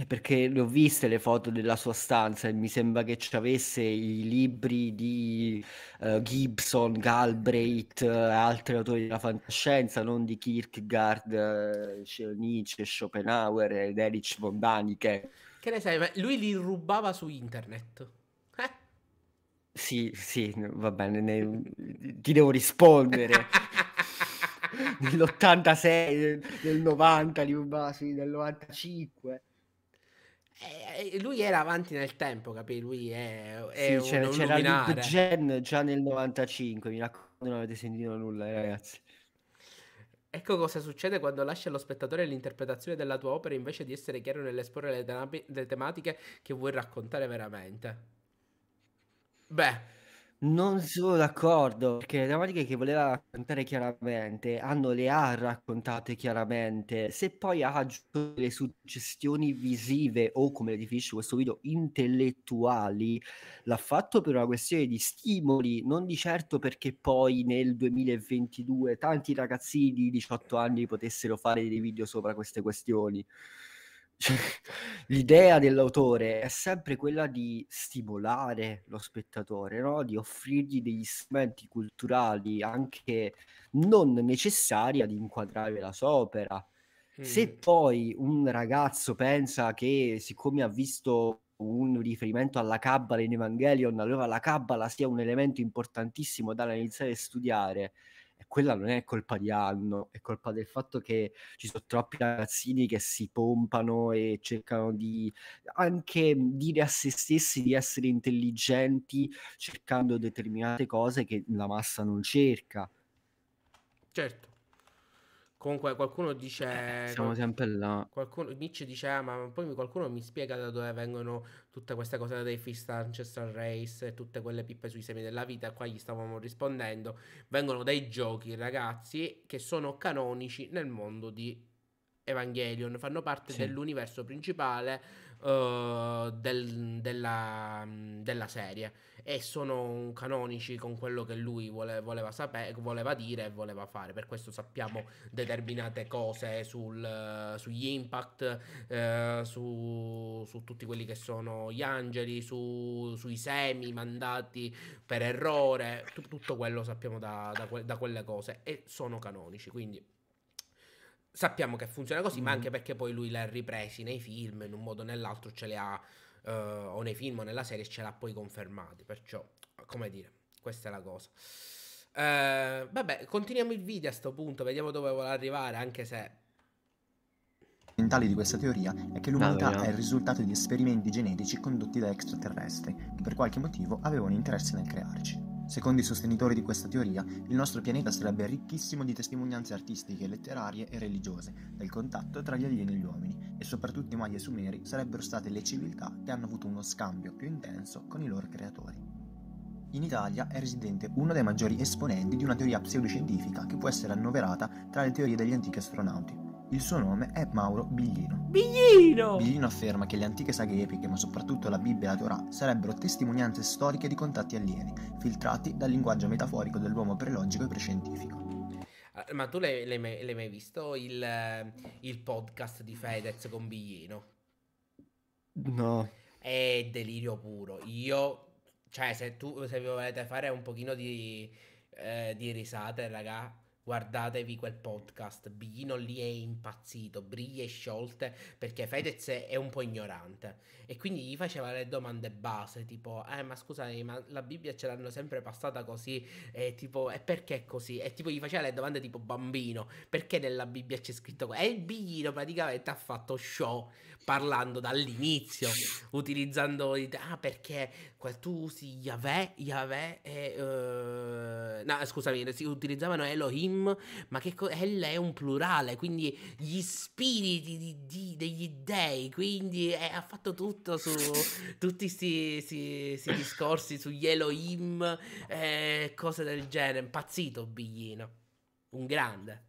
Perché le ho viste le foto della sua stanza e mi sembra che ci avesse i libri di Gibson, Galbraith, altri autori della fantascienza, non di Kierkegaard, Nietzsche, Schopenhauer ed Erich von Däniken. Che ne sai, ma lui li rubava su internet. Sì, sì, va bene, ti devo rispondere. Dell'86, del 90, del 95. Lui era avanti nel tempo, capì? Lui è sì, un c'era Deep Gen già nel 95, mi raccomando, non avete sentito nulla, ragazzi. Ecco cosa succede quando lasci allo spettatore l'interpretazione della tua opera invece di essere chiaro nell'esporre le tematiche che vuoi raccontare veramente. Beh, non sono d'accordo, perché le tematiche che voleva raccontare chiaramente Anno le ha raccontate chiaramente. Se poi ha aggiunto le suggestioni visive o, come le definisce questo video, intellettuali, l'ha fatto per una questione di stimoli, non di certo perché poi nel 2022 tanti ragazzini di 18 anni potessero fare dei video sopra queste questioni. L'idea dell'autore è sempre quella di stimolare lo spettatore, no? Di offrirgli degli strumenti culturali anche non necessari ad inquadrare la sua opera. Se poi un ragazzo pensa che, siccome ha visto un riferimento alla Cabbala in Evangelion, allora la Cabbala sia un elemento importantissimo da analizzare e studiare, quella non è colpa di Anno, è colpa del fatto che ci sono troppi ragazzini che si pompano e cercano di anche dire a se stessi di essere intelligenti, cercando determinate cose che la massa non cerca. Certo. Comunque qualcuno dice... siamo sempre là. Qualcuno, Nietzsche dice, ma poi qualcuno mi spiega da dove vengono tutte queste cose dei Fist Ancestral Race e tutte quelle pippe sui semi della vita. Qua gli stavamo rispondendo. Vengono dai giochi, ragazzi, che sono canonici nel mondo di Evangelion. Fanno parte dell'universo principale della serie. E sono canonici con quello che lui voleva sapere, voleva dire e voleva fare. Per questo sappiamo determinate cose sugli Impact, su tutti quelli che sono gli angeli, sui semi mandati per errore. Tutto quello sappiamo da quelle cose e sono canonici, quindi sappiamo che funziona così, ma anche perché poi lui l'ha ripresi nei film, in un modo o nell'altro ce le ha, o nei film o nella serie ce l'ha poi confermati, perciò, come dire, questa è la cosa. Vabbè, continuiamo il video a sto punto, vediamo dove vuole arrivare, anche se... di questa teoria è che l'umanità è il risultato di esperimenti genetici condotti da extraterrestri, che per qualche motivo avevano interesse nel crearci. Secondo i sostenitori di questa teoria, il nostro pianeta sarebbe ricchissimo di testimonianze artistiche, letterarie e religiose del contatto tra gli alieni e gli uomini, e soprattutto i Maya e Sumeri sarebbero state le civiltà che hanno avuto uno scambio più intenso con i loro creatori. In Italia è residente uno dei maggiori esponenti di una teoria pseudoscientifica che può essere annoverata tra le teorie degli antichi astronauti. Il suo nome è Mauro Biglino. Biglino! Biglino afferma che le antiche saghe epiche, ma soprattutto la Bibbia e la Torah, sarebbero testimonianze storiche di contatti alieni, filtrati dal linguaggio metaforico dell'uomo prelogico e prescientifico. Ma tu l'hai mai visto il podcast di Fedez con Biglino? No. È delirio puro. Cioè, se vi volete fare un pochino di risate, raga, guardatevi quel podcast. Bigli non li è impazzito, briglie sciolte, perché Fedez è un po' ignorante e quindi gli faceva le domande base tipo ma scusami, ma la Bibbia ce l'hanno sempre passata così, e tipo e perché così, e tipo gli faceva le domande tipo bambino, perché nella Bibbia c'è scritto e il biglino praticamente ha fatto show parlando dall'inizio utilizzando perché tu usi Yahweh no scusami, si utilizzavano Elohim, ma che El è un plurale, quindi gli spiriti degli dei, quindi ha fatto tutto su tutti questi discorsi sugli Elohim, cose del genere. Impazzito Biglino, un grande.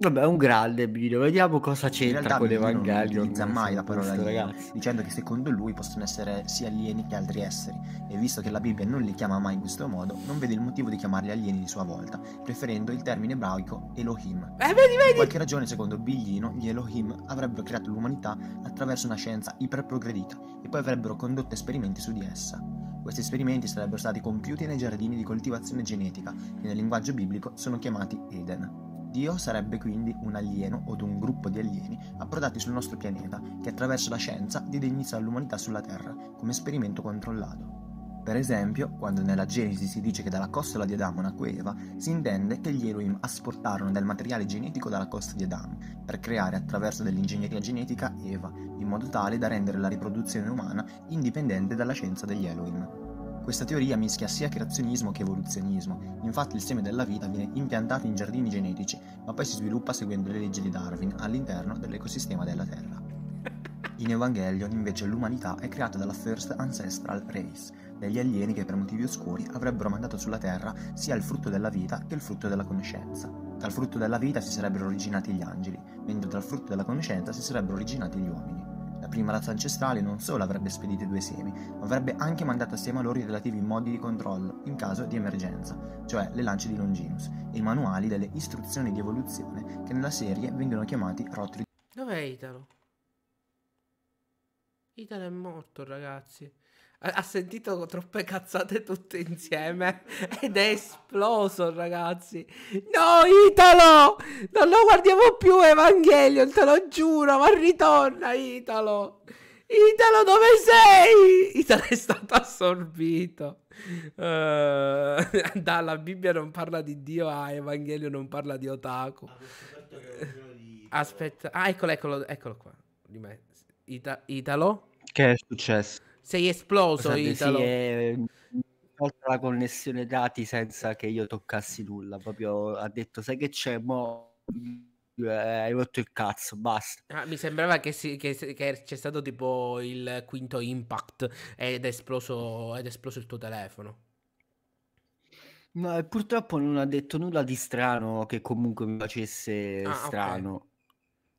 Vabbè, un grande video, vediamo cosa c'entra con l'Evangelion. Non utilizza mai la parola alieno, dicendo che secondo lui possono essere sia alieni che altri esseri, e visto che la Bibbia non li chiama mai in questo modo, non vede il motivo di chiamarli alieni di sua volta, preferendo il termine ebraico Elohim. Per qualche ragione, secondo Biglino, gli Elohim avrebbero creato l'umanità attraverso una scienza iperprogredita e poi avrebbero condotto esperimenti su di essa. Questi esperimenti sarebbero stati compiuti nei giardini di coltivazione genetica, che nel linguaggio biblico sono chiamati Eden. Dio sarebbe quindi un alieno o un gruppo di alieni approdati sul nostro pianeta che attraverso la scienza diede inizio all'umanità sulla Terra come esperimento controllato. Per esempio, quando nella Genesi si dice che dalla costola di Adamo nacque Eva, si intende che gli Elohim asportarono del materiale genetico dalla costa di Adamo per creare attraverso dell'ingegneria genetica Eva, in modo tale da rendere la riproduzione umana indipendente dalla scienza degli Elohim. Questa teoria mischia sia creazionismo che evoluzionismo, infatti il seme della vita viene impiantato in giardini genetici, ma poi si sviluppa seguendo le leggi di Darwin all'interno dell'ecosistema della Terra. In Evangelion invece l'umanità è creata dalla First Ancestral Race, degli alieni che per motivi oscuri avrebbero mandato sulla Terra sia il frutto della vita che il frutto della conoscenza. Dal frutto della vita si sarebbero originati gli angeli, mentre dal frutto della conoscenza si sarebbero originati gli uomini. La prima razza ancestrale non solo avrebbe spedito i due semi, ma avrebbe anche mandato assieme a loro i relativi modi di controllo in caso di emergenza, cioè le lance di Longinus e i manuali delle istruzioni di evoluzione che nella serie vengono chiamati rotoli. Dov'è Italo? Italo è morto, ragazzi. Ha sentito troppe cazzate tutte insieme ed è esploso, ragazzi. No, Italo! Non lo guardiamo più Evangelion, te lo giuro, ma ritorna Italo! Italo, dove sei? Italo è stato assorbito. Dalla Bibbia non parla di Dio a Evangelion non parla di otaku. Aspetta, eccolo, eccolo qua. Italo? Che è successo? Sei esploso, Italo. Sì, la connessione dati senza che io toccassi nulla. Proprio ha detto, sai che c'è, mo hai rotto il cazzo, basta. Mi sembrava che c'è stato tipo il quinto impact ed è esploso il tuo telefono. No, purtroppo non ha detto nulla di strano che comunque mi facesse strano. Okay.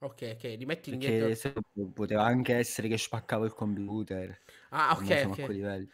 Ok, rimetti indietro. Se poteva anche essere che spaccavo il computer. Ok. A quel livello.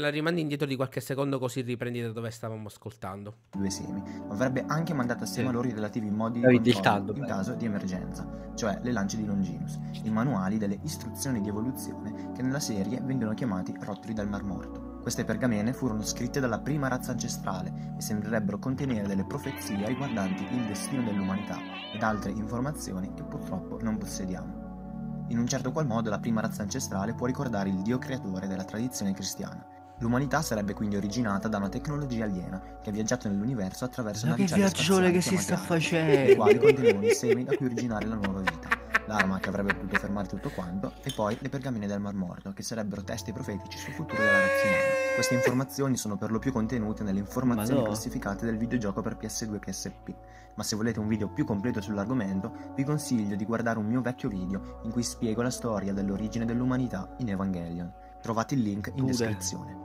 La rimandi indietro di qualche secondo così riprendi da dove stavamo ascoltando. Due semi. Avrebbe anche mandato assieme a loro i relativi modi di controllo in caso di emergenza, cioè le lance di Longinus, i manuali delle istruzioni di evoluzione che nella serie vengono chiamati rotoli dal Mar Morto. Queste pergamene furono scritte dalla prima razza ancestrale e sembrerebbero contenere delle profezie riguardanti il destino dell'umanità ed altre informazioni che purtroppo non possediamo. In un certo qual modo la prima razza ancestrale può ricordare il Dio creatore della tradizione cristiana. L'umanità sarebbe quindi originata da una tecnologia aliena che ha viaggiato nell'universo attraverso una navicella spaziale che si sta facendo, i quali contenevano i semi da cui originare la nuova vita. L'arma che avrebbe potuto fermare tutto quanto, e poi le pergamene del Mar Morto, che sarebbero testi profetici sul futuro della razza umana. Queste informazioni sono per lo più contenute nelle informazioni classificate del videogioco per PS2 e PSP, ma se volete un video più completo sull'argomento, vi consiglio di guardare un mio vecchio video in cui spiego la storia dell'origine dell'umanità in Evangelion. Trovate il link in descrizione.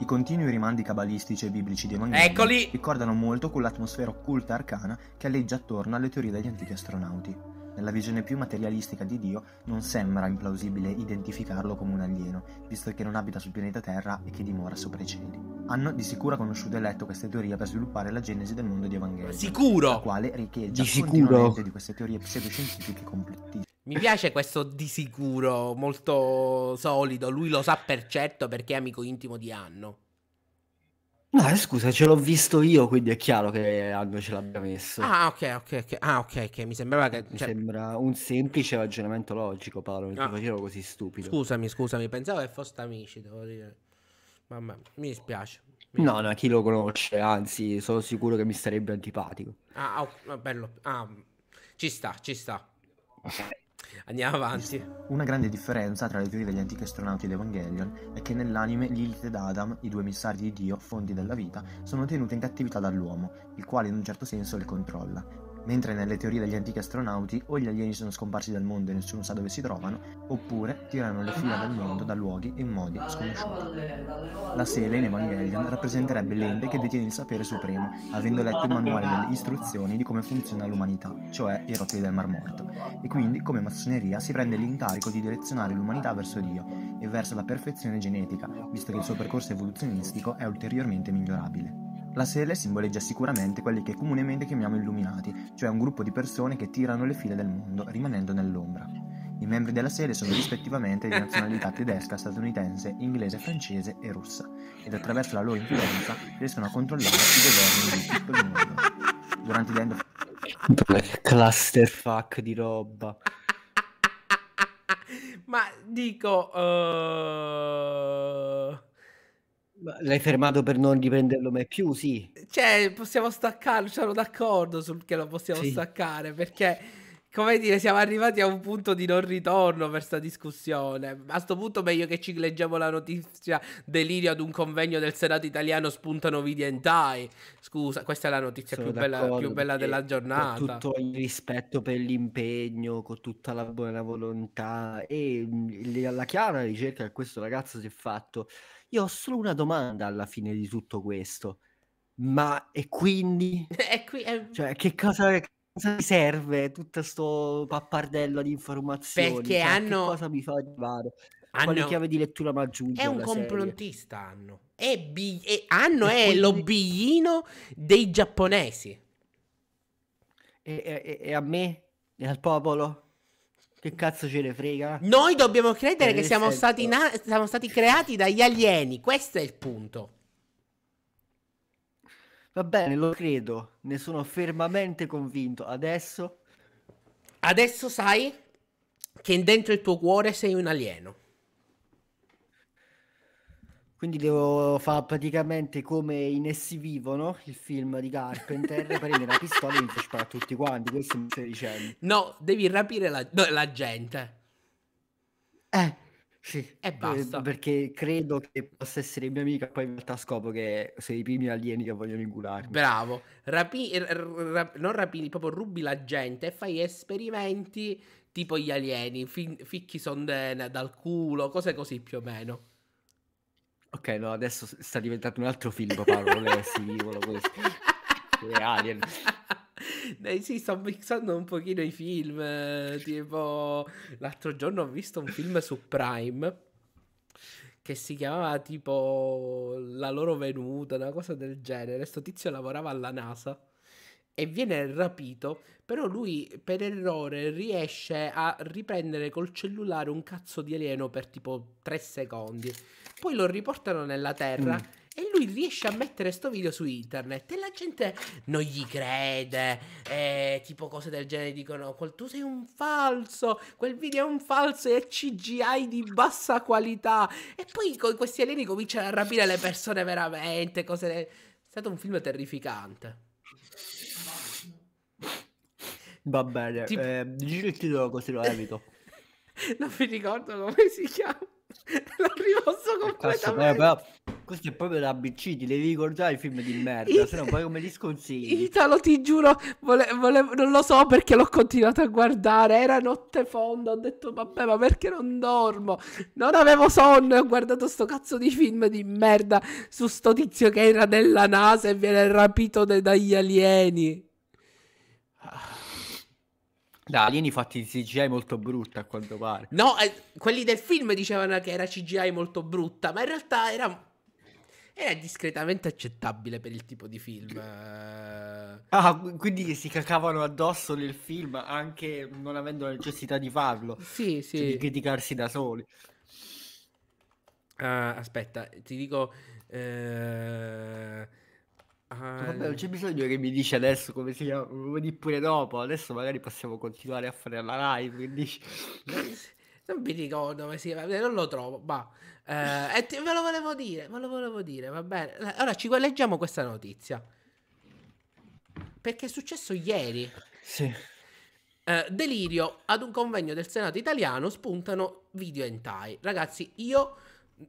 I continui rimandi cabalistici e biblici di Evangelion ricordano molto quell'atmosfera occulta arcana che alleggia attorno alle teorie degli antichi astronauti. Nella visione più materialistica di Dio non sembra implausibile identificarlo come un alieno, visto che non abita sul pianeta Terra e che dimora sopra i cieli. Hanno di sicuro conosciuto e letto queste teorie per sviluppare la genesi del mondo di Evangelion, la quale riecheggia continuamente di queste teorie pseudoscientifiche complottiste. Mi piace questo di sicuro, molto solido, lui lo sa per certo perché è amico intimo di Anno. No, scusa, ce l'ho visto io, quindi è chiaro che Agno ce l'abbia messo. Ah, ok. Ah, ok, che mi sembrava che... Mi sembra un semplice ragionamento logico, Paolo, non ti facevo così stupido. Scusami, pensavo che foste amici, devo dire. Mamma mia, mi dispiace. No, chi lo conosce, anzi, sono sicuro che mi sarebbe antipatico. Ah, oh, bello. Ah, ci sta. Andiamo avanti. Una grande differenza tra le teorie degli antichi astronauti ed Evangelion è che nell'anime Lilith ed Adam, i due missari di Dio, fonti della vita, sono tenuti in cattività dall'uomo, il quale in un certo senso li controlla. Mentre nelle teorie degli antichi astronauti o gli alieni sono scomparsi dal mondo e nessuno sa dove si trovano, oppure tirano le fila del mondo da luoghi e modi sconosciuti. La Sele in Evangelion rappresenterebbe l'ente che detiene il sapere supremo, avendo letto il manuale delle istruzioni di come funziona l'umanità, cioè i rotoli del Mar Morto, e quindi come massoneria si prende l'incarico di direzionare l'umanità verso Dio e verso la perfezione genetica, visto che il suo percorso evoluzionistico è ulteriormente migliorabile. La Sele simboleggia sicuramente quelli che comunemente chiamiamo illuminati, cioè un gruppo di persone che tirano le file del mondo, rimanendo nell'ombra. I membri della Sele sono rispettivamente di nazionalità tedesca, statunitense, inglese, francese e russa, ed attraverso la loro influenza riescono a controllare i governi di tutto il mondo. Durante il clusterfuck di roba. Ma dico... L'hai fermato per non riprenderlo mai più, sì. Cioè, possiamo staccarlo, sono d'accordo sul che lo possiamo staccare, perché, come dire, siamo arrivati a un punto di non ritorno per sta discussione. A sto punto meglio che ci leggiamo la notizia delirio ad un convegno del Senato italiano spuntano video hentai. Scusa, questa è la notizia più bella della giornata. Con tutto il rispetto per l'impegno, con tutta la buona volontà e alla chiara ricerca che questo ragazzo si è fatto. Io ho solo una domanda alla fine di tutto questo. Ma e quindi? Cioè, che cosa mi serve tutto sto pappardello di informazioni? Perché cioè, hanno... Che cosa mi fa arrivare? Quale chiave di lettura mi aggiunge? È un complottista, Anno. È l'obbiglino dei giapponesi. E a me? E al popolo? Che cazzo ce ne frega? Noi dobbiamo credere che siamo stati creati dagli alieni. Questo è il punto. Va bene, lo credo. Ne sono fermamente convinto. Adesso sai che dentro il tuo cuore sei un alieno. Quindi devo fare praticamente come in Essi Vivono, il film di Carpenter, prendere una pistola e sparare a tutti quanti, questo mi stai dicendo. No, devi rapire la gente. Sì. E basta. Perché credo che possa essere mia amica, poi in realtà scopo che sei i primi alieni che vogliono incularmi. Bravo. Rubi la gente e fai esperimenti tipo gli alieni, ficchi sondene dal culo, cose così più o meno. Ok, no, adesso sta diventando un altro film, Paolo, non è singolo questo. Alien. Dai, sì, sto mixando un pochino i film, tipo l'altro giorno ho visto un film su Prime che si chiamava tipo La loro venuta, una cosa del genere. Sto tizio lavorava alla NASA e viene rapito, però lui per errore riesce a riprendere col cellulare un cazzo di alieno per tipo 3 secondi. Poi lo riportano nella Terra e lui riesce a mettere sto video su internet e la gente non gli crede, tipo cose del genere, dicono tu sei un falso, quel video è un falso, è CGI di bassa qualità, e poi con questi alieni cominciano a rapire le persone veramente, è stato un film terrificante. Va bene, dici il titolo così lo evito. Non mi ricordo come si chiama. L'ho rimosso completamente. Però, questo è proprio da ABC, ti devi ricordare i film di merda, se no poi come li sconsigli. Italo, ti giuro, non lo so perché l'ho continuato a guardare, era notte fonda, ho detto vabbè, ma perché non dormo? Non avevo sonno e ho guardato sto cazzo di film di merda su sto tizio che era nella NASA e viene rapito dagli alieni. Da alieni fatti di CGI molto brutta a quanto pare. No, quelli del film dicevano che era CGI molto brutta, ma in realtà era discretamente accettabile per il tipo di film. Quindi si cacavano addosso nel film anche non avendo la necessità di farlo. Sì, sì. Cioè di criticarsi da soli. Aspetta, ti dico... Vabbè, non c'è bisogno che mi dici adesso come si chiama, lo dici pure dopo. Adesso magari possiamo continuare a fare la live. Quindi... non mi ricordo come si chiama, non lo trovo. Ma ve lo volevo dire, va bene. Allora ci leggiamo questa notizia, perché è successo ieri. Sì. Delirio ad un convegno del Senato italiano, spuntano video hentai. Ragazzi, io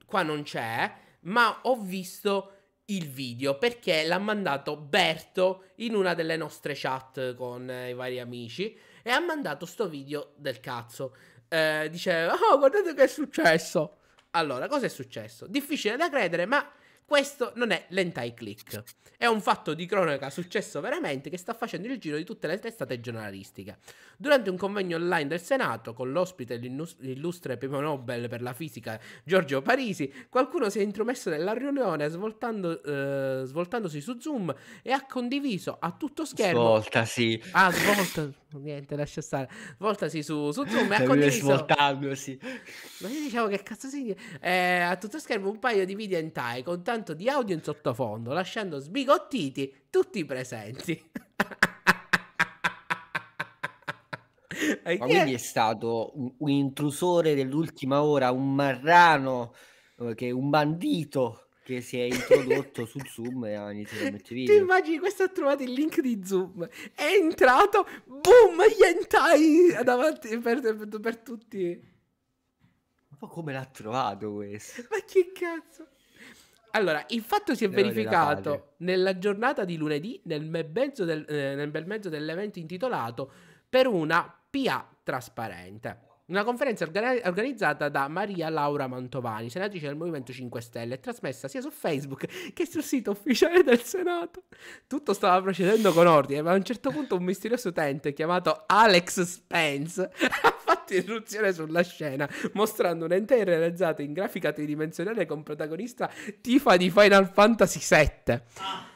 qua non c'è, ma ho visto il video perché l'ha mandato Berto in una delle nostre chat con i vari amici, e ha mandato sto video del cazzo. Diceva: oh, guardate che è successo. Allora, cosa è successo? Difficile da credere, ma questo non è l'hentai click, è un fatto di cronaca successo veramente, che sta facendo il giro di tutte le testate giornalistiche. Durante un convegno online del Senato, con l'ospite l'illustre premio Nobel per la fisica Giorgio Parisi, qualcuno si è intromesso nella riunione svoltandosi su Zoom e ha condiviso a tutto schermo... Svoltasi! Ah, svolta... niente, lascia stare. Svoltasi su Zoom e ha condiviso... Svoltandosi! Ma io dicevo che cazzo si... a tutto schermo un paio di video hentai con tanto di audio in sottofondo, lasciando sbigottiti tutti i presenti. Ma quindi è stato un intrusore dell'ultima ora, un marrano, che un bandito che si è introdotto su Zoom e ha iniziato a mettere video. Ti immagini, questo ha trovato il link di Zoom, è entrato, boom, gli hentai davanti per tutti. Ma come l'ha trovato questo? Ma che cazzo? Allora, il fatto si è verificato nella giornata di lunedì, nel bel mezzo dell'evento intitolato Per una PA trasparente, una conferenza organizzata da Maria Laura Mantovani, senatrice del Movimento 5 Stelle, e trasmessa sia su Facebook che sul sito ufficiale del Senato. Tutto stava procedendo con ordine, ma a un certo punto un misterioso utente chiamato Alex Spence ha fatto irruzione sulla scena, mostrando un ente realizzato in grafica tridimensionale con protagonista Tifa di Final Fantasy VII.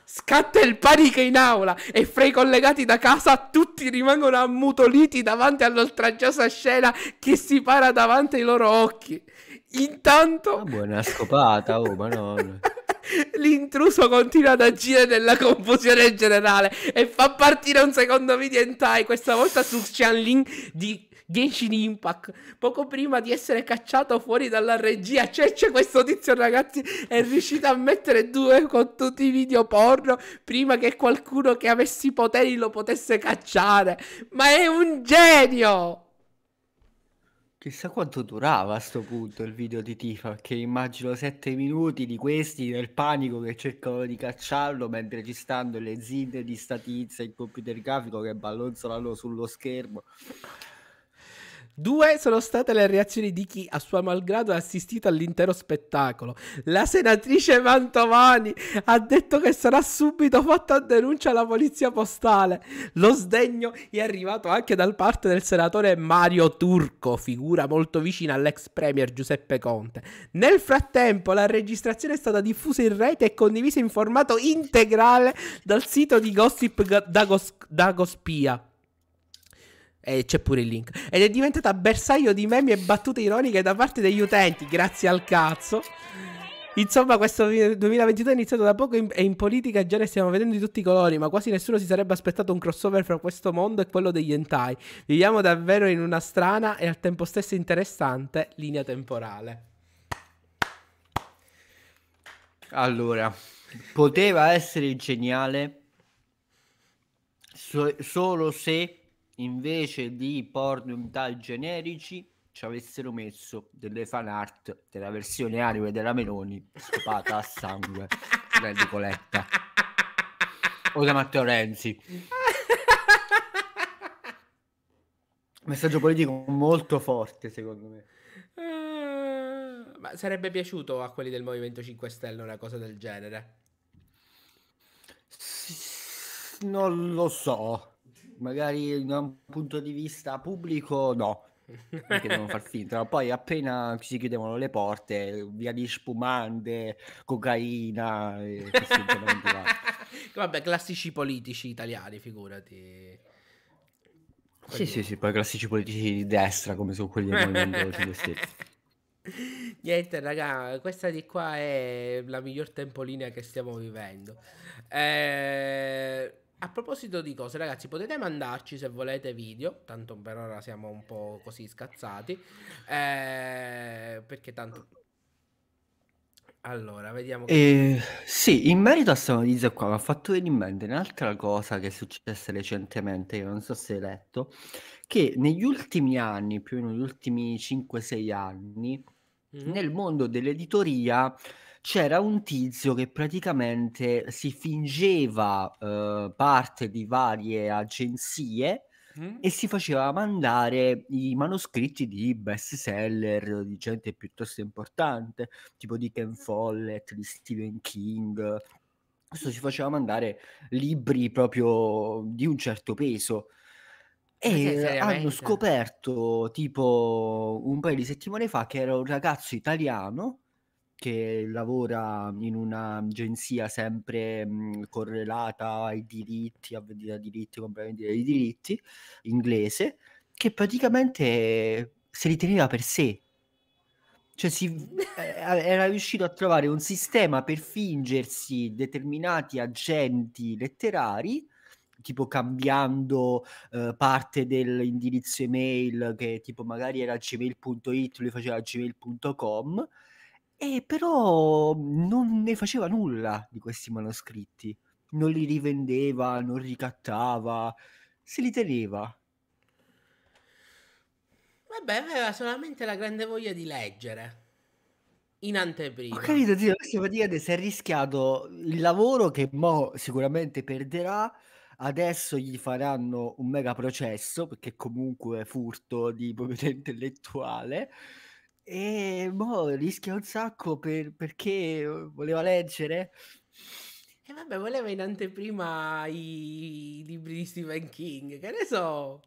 Scatta il panico in aula e fra i collegati da casa tutti rimangono ammutoliti davanti all'oltraggiosa scena che si para davanti ai loro occhi. Intanto... ah, buona scopata, oh madonna. L'intruso continua ad agire nella confusione generale e fa partire un secondo video hentai, questa volta su Xianling di Genshin Impact. Poco prima di essere cacciato fuori dalla regia, c'è questo tizio, ragazzi, è riuscito a mettere due contenuti video porno prima che qualcuno che avesse i poteri lo potesse cacciare. Ma è un genio! Chissà quanto durava a sto punto il video di Tifa, che immagino 7 minuti di questi nel panico che cercavano di cacciarlo mentre registrando le zine di sta tizia e il computer grafico che ballonzolano sullo schermo. 2 sono state le reazioni di chi, a suo malgrado, ha assistito all'intero spettacolo. La senatrice Mantovani ha detto che sarà subito fatta denuncia alla polizia postale. Lo sdegno è arrivato anche da parte del senatore Mario Turco, figura molto vicina all'ex premier Giuseppe Conte. Nel frattempo la registrazione è stata diffusa in rete e condivisa in formato integrale dal sito di Gossip Dagospia. E c'è pure il link, ed è diventata bersaglio di meme e battute ironiche da parte degli utenti, grazie al cazzo. Insomma, questo 2022 è iniziato da poco e in politica già ne stiamo vedendo di tutti i colori, ma quasi nessuno si sarebbe aspettato un crossover fra questo mondo e quello degli hentai. Viviamo davvero in una strana e al tempo stesso interessante linea temporale. Allora, poteva essere geniale solo se invece di porno hentai generici ci avessero messo delle fan art della versione anime della Meloni scopata a sangue da Nicoletta o da Matteo Renzi. Messaggio politico molto forte, secondo me. Ma sarebbe piaciuto a quelli del Movimento 5 Stelle una cosa del genere? Non lo so. Magari da un punto di vista pubblico no, perché devono far finta, ma poi appena si chiudevano le porte, via di spumante, cocaina e vabbè, classici politici italiani, figurati. Sì, poi classici politici di destra, come sono quelli del Movimento 5 Stelle. Niente raga, questa di qua è la miglior tempolinea che stiamo vivendo. A proposito di cose, ragazzi, potete mandarci se volete video, tanto per ora siamo un po' così scazzati, perché tanto... Allora, vediamo... sì, in merito a questa notizia qua mi ha fatto venire in mente un'altra cosa che è successa recentemente, che non so se hai letto, che negli ultimi anni, più o meno negli ultimi 5-6 anni, nel mondo dell'editoria... c'era un tizio che praticamente si fingeva parte di varie agenzie e si faceva mandare i manoscritti di best seller di gente piuttosto importante, tipo di Ken Follett, di Stephen King. Questo si faceva mandare libri proprio di un certo peso. E hanno scoperto tipo un paio di settimane fa che era un ragazzo italiano che lavora in un'agenzia sempre correlata ai diritti, a vendita di diritti, compravendita di diritti, inglese, che praticamente se li teneva per sé. Cioè era riuscito a trovare un sistema per fingersi determinati agenti letterari, tipo cambiando parte dell'indirizzo email, che tipo magari era gmail.it, lui faceva gmail.com, e però non ne faceva nulla di questi manoscritti, non li rivendeva, non ricattava, se li teneva. Vabbè, aveva solamente la grande voglia di leggere in anteprima. Ho capito, zio, questo praticamente si è rischiato il lavoro che mo sicuramente perderà. Adesso gli faranno un mega processo, perché comunque è furto di proprietà intellettuale. E boh, rischia un sacco perché voleva leggere. E vabbè, voleva in anteprima i libri di Stephen King, che ne so.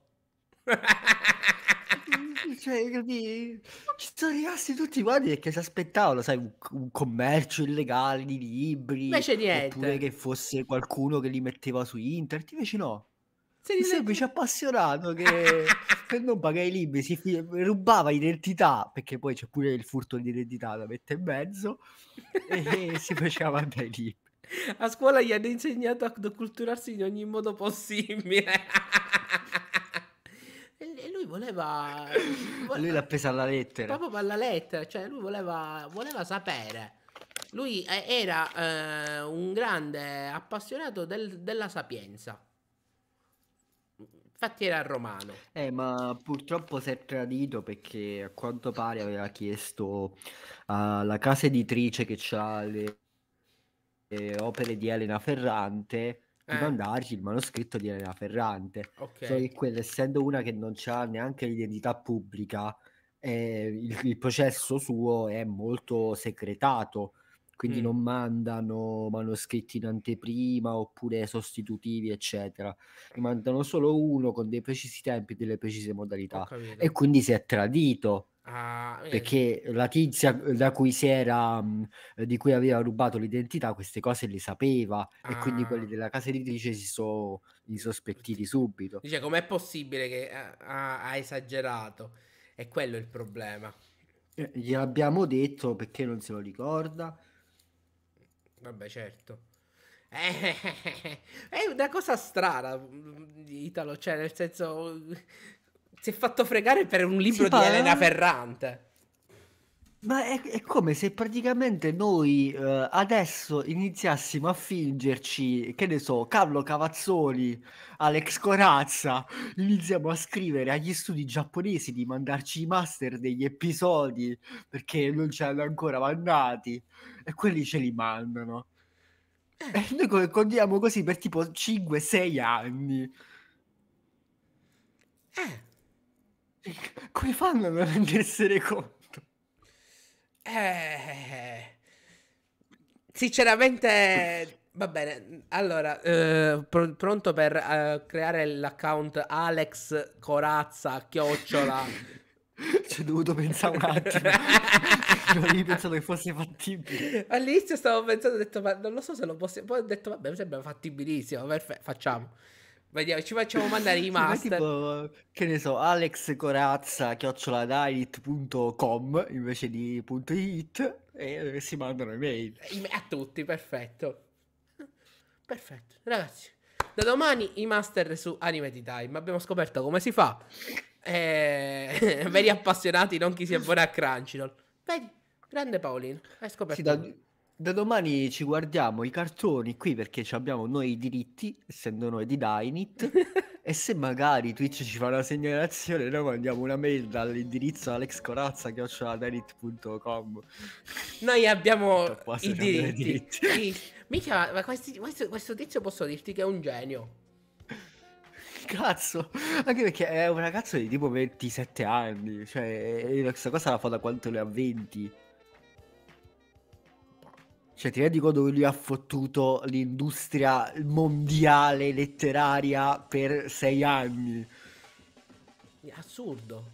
Cioè, capì? Ci sono rimasti tutti quanti perché si aspettavano, sai, un commercio illegale di libri. Invece niente. Oppure che fosse qualcuno che li metteva su internet, invece no. Un semplice appassionato che per non pagare i libri si rubava identità, perché poi c'è pure il furto di identità da mettere in mezzo, e si faceva mandare i libri. A scuola gli hanno insegnato ad acculturarsi in ogni modo possibile. E lui voleva... Lui l'ha presa alla lettera. Proprio alla lettera, cioè lui voleva sapere. Lui era un grande appassionato della sapienza. Infatti era romano. Ma purtroppo si è tradito, perché a quanto pare aveva chiesto alla casa editrice che ha le opere di Elena Ferrante di mandargli il manoscritto di Elena Ferrante. Okay. Cioè quella, essendo una che non ha neanche l'identità pubblica, il processo suo è molto segretato. Quindi non mandano manoscritti in anteprima oppure sostitutivi, eccetera. Ne mandano solo uno con dei precisi tempi e delle precise modalità. E quindi si è tradito. Perché la tizia di cui aveva rubato l'identità, queste cose le sapeva. E quindi quelli della casa editrice si sono insospettiti subito. Dice, com'è possibile che ha esagerato? È quello il problema. Gliel'abbiamo detto, perché non se lo ricorda. Vabbè, certo. È una cosa strana, Italo, cioè nel senso, si è fatto fregare per un libro di Elena Ferrante. Ma è come se praticamente noi adesso iniziassimo a fingerci, che ne so, Carlo Cavazzoli, Alex Corazza, iniziamo a scrivere agli studi giapponesi di mandarci i master degli episodi perché non ce l'hanno ancora mandati, e quelli ce li mandano. E noi continuiamo così per tipo 5-6 anni. Come fanno a non rendersene conto? Sinceramente va bene. Allora, pronto per creare l'account Alex Corazza @ ci ho dovuto pensare un attimo. Io pensavo che fosse fattibile. All'inizio stavo pensando, ho detto, ma non lo so se lo possiamo. Poi ho detto, vabbè, mi sembra fattibilissimo, facciamo. Vediamo, ci facciamo mandare i master. Tipo, che ne so, alexcorazza@dynit.com invece di .it, e si mandano email. A tutti, perfetto. Perfetto, ragazzi. Da domani i master su Anime Time. Abbiamo scoperto come si fa. Veri appassionati, non chi si abbona a Crunchyroll. Vedi, grande Paolino, hai scoperto. Sì, da domani ci guardiamo i cartoni qui perché abbiamo noi i diritti, essendo noi di Dynit. E se magari Twitch ci fa una segnalazione, noi mandiamo una mail dall'indirizzo alexcorazza@dynit.com. Noi abbiamo i diritti. Sì. Mica, ma questo tizio posso dirti che è un genio. Cazzo, anche perché è un ragazzo di tipo 27 anni. Cioè, questa cosa la fa da quanto ne ha 20. Cioè, ti rendi conto che lui ha fottuto l'industria mondiale letteraria per 6 anni? Assurdo.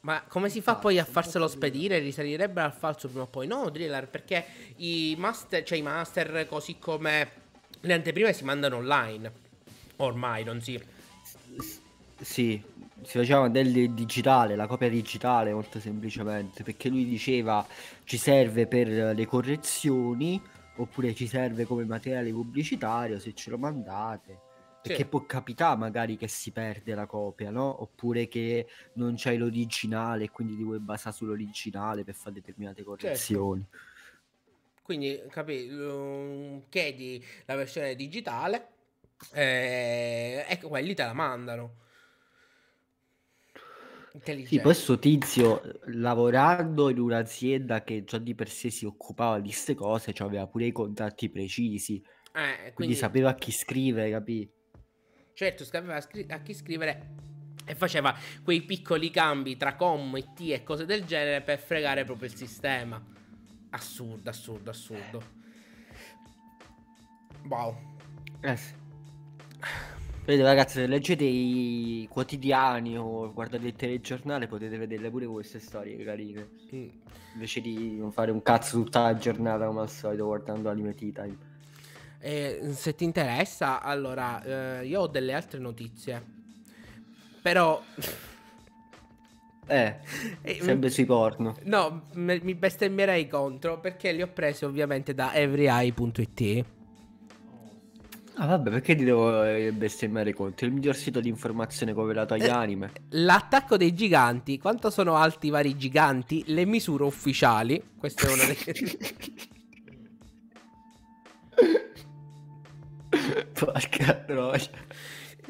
Ma come si fa poi a farselo spedire? Risalirebbero al falso prima o poi? No, Driller, perché i master, cioè i master, così come le anteprime, si mandano online. Ormai, non si... Sì, si faceva del digitale, la copia digitale molto semplicemente, perché lui diceva ci serve per le correzioni oppure ci serve come materiale pubblicitario se ce lo mandate, perché sì, può capitare magari che si perde la copia, no? Oppure che non c'hai l'originale e quindi ti vuoi basare sull'originale per fare determinate correzioni. Certo. Quindi chiedi la versione digitale e quelli te la mandano. Sì, poi sto tizio, lavorando in un'azienda che già di per sé si occupava di ste cose, cioè aveva pure i contatti precisi, quindi sapeva a chi scrivere, capì? Certo, sapeva a chi scrivere e faceva quei piccoli cambi tra com e t e cose del genere per fregare proprio il sistema. Assurdo, assurdo, assurdo. Wow. Sì. Vedete ragazzi, se leggete i quotidiani o guardate il telegiornale potete vederle pure queste storie carine, invece di non fare un cazzo tutta la giornata come al solito guardando Anime Time. Se ti interessa, allora io ho delle altre notizie, però sempre sui porno. No, mi bestemmierei contro, perché li ho presi ovviamente da everyeye.it. Ah vabbè, perché ti devo bestemmiare contro? Il miglior sito di informazione coverato agli anime. L'attacco dei giganti. Quanto sono alti i vari giganti? Le misure ufficiali. Questa è una delle... Porca troia.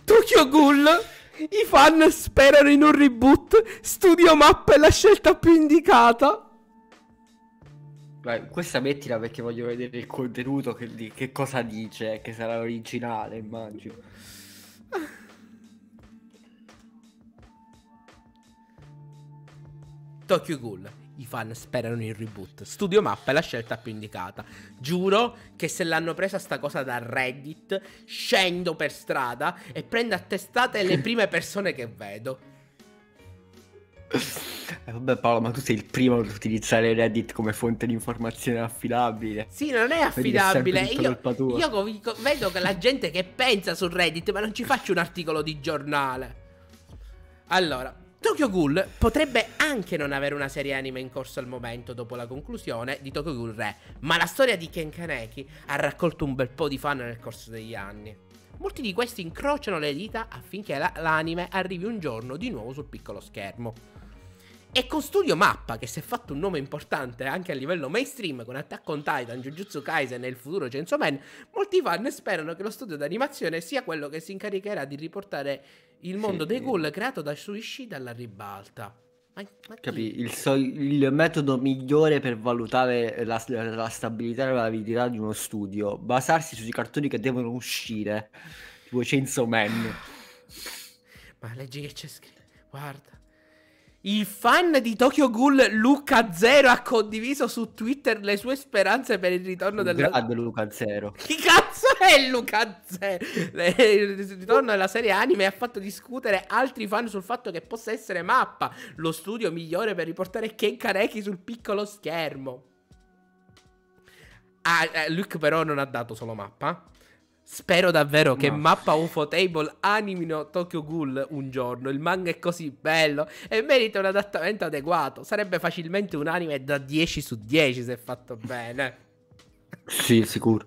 Tokyo Ghoul. I fan sperano in un reboot. Studio Mappa è la scelta più indicata. Questa mettila perché voglio vedere il contenuto, che cosa dice, che sarà originale, immagino. Tokyo Ghoul, i fan sperano il reboot, Studio Mappa è la scelta più indicata. Giuro che se l'hanno presa sta cosa da Reddit, scendo per strada e prendo a testate le prime persone che vedo. Vabbè Paolo, ma tu sei il primo ad utilizzare Reddit come fonte di informazione affidabile. Sì, non è affidabile. Io vedo che la gente che pensa su Reddit, ma non ci faccio un articolo di giornale. Allora, Tokyo Ghoul potrebbe anche non avere una serie anime in corso al momento dopo la conclusione di Tokyo Ghoul Re, ma la storia di Ken Kaneki ha raccolto un bel po' di fan nel corso degli anni. Molti di questi incrociano le dita affinché l'anime arrivi un giorno di nuovo sul piccolo schermo. E con Studio Mappa, che si è fatto un nome importante anche a livello mainstream con Attack on Titan, Jujutsu Kaisen e il futuro Chainsaw Man, molti fan sperano che lo studio d'animazione sia quello che si incaricherà di riportare il mondo dei ghoul creato da Suishida alla ribalta. Ma capì, il metodo migliore per valutare la stabilità e la validità di uno studio: basarsi sui cartoni che devono uscire, tipo Chainsaw Man. Ma leggi che c'è scritto, guarda. Il fan di Tokyo Ghoul Luca Zero ha condiviso su Twitter le sue speranze per il ritorno della... Grande Luca Zero. Chi cazzo è Luca Zero? Il ritorno della serie anime ha fatto discutere altri fan sul fatto che possa essere Mappa lo studio migliore per riportare Ken Kaneki sul piccolo schermo. Luke però non ha dato solo Mappa. Spero davvero che Mappa Ufotable animino Tokyo Ghoul un giorno. Il manga è così bello e merita un adattamento adeguato. Sarebbe facilmente un anime da 10 su 10 se fatto bene. Sì, sicuro.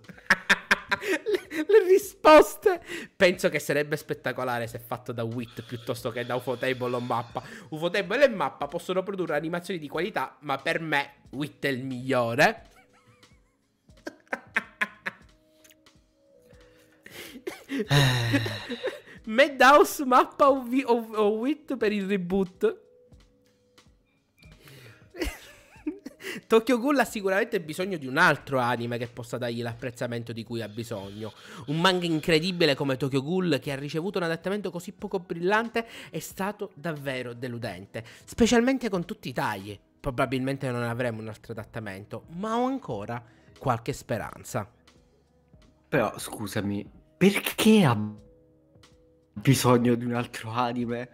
Le risposte. Penso che sarebbe spettacolare se fatto da Wit piuttosto che da Ufotable o Mappa. Ufotable e Mappa possono produrre animazioni di qualità, ma per me Wit è il migliore. Madhouse, Mappa o Wit per il reboot. Tokyo Ghoul ha sicuramente bisogno di un altro anime che possa dargli l'apprezzamento di cui ha bisogno. Un manga incredibile come Tokyo Ghoul, che ha ricevuto un adattamento così poco brillante, è stato davvero deludente, specialmente con tutti i tagli. Probabilmente non avremo un altro adattamento, ma ho ancora qualche speranza. Però scusami, perché ha bisogno di un altro anime?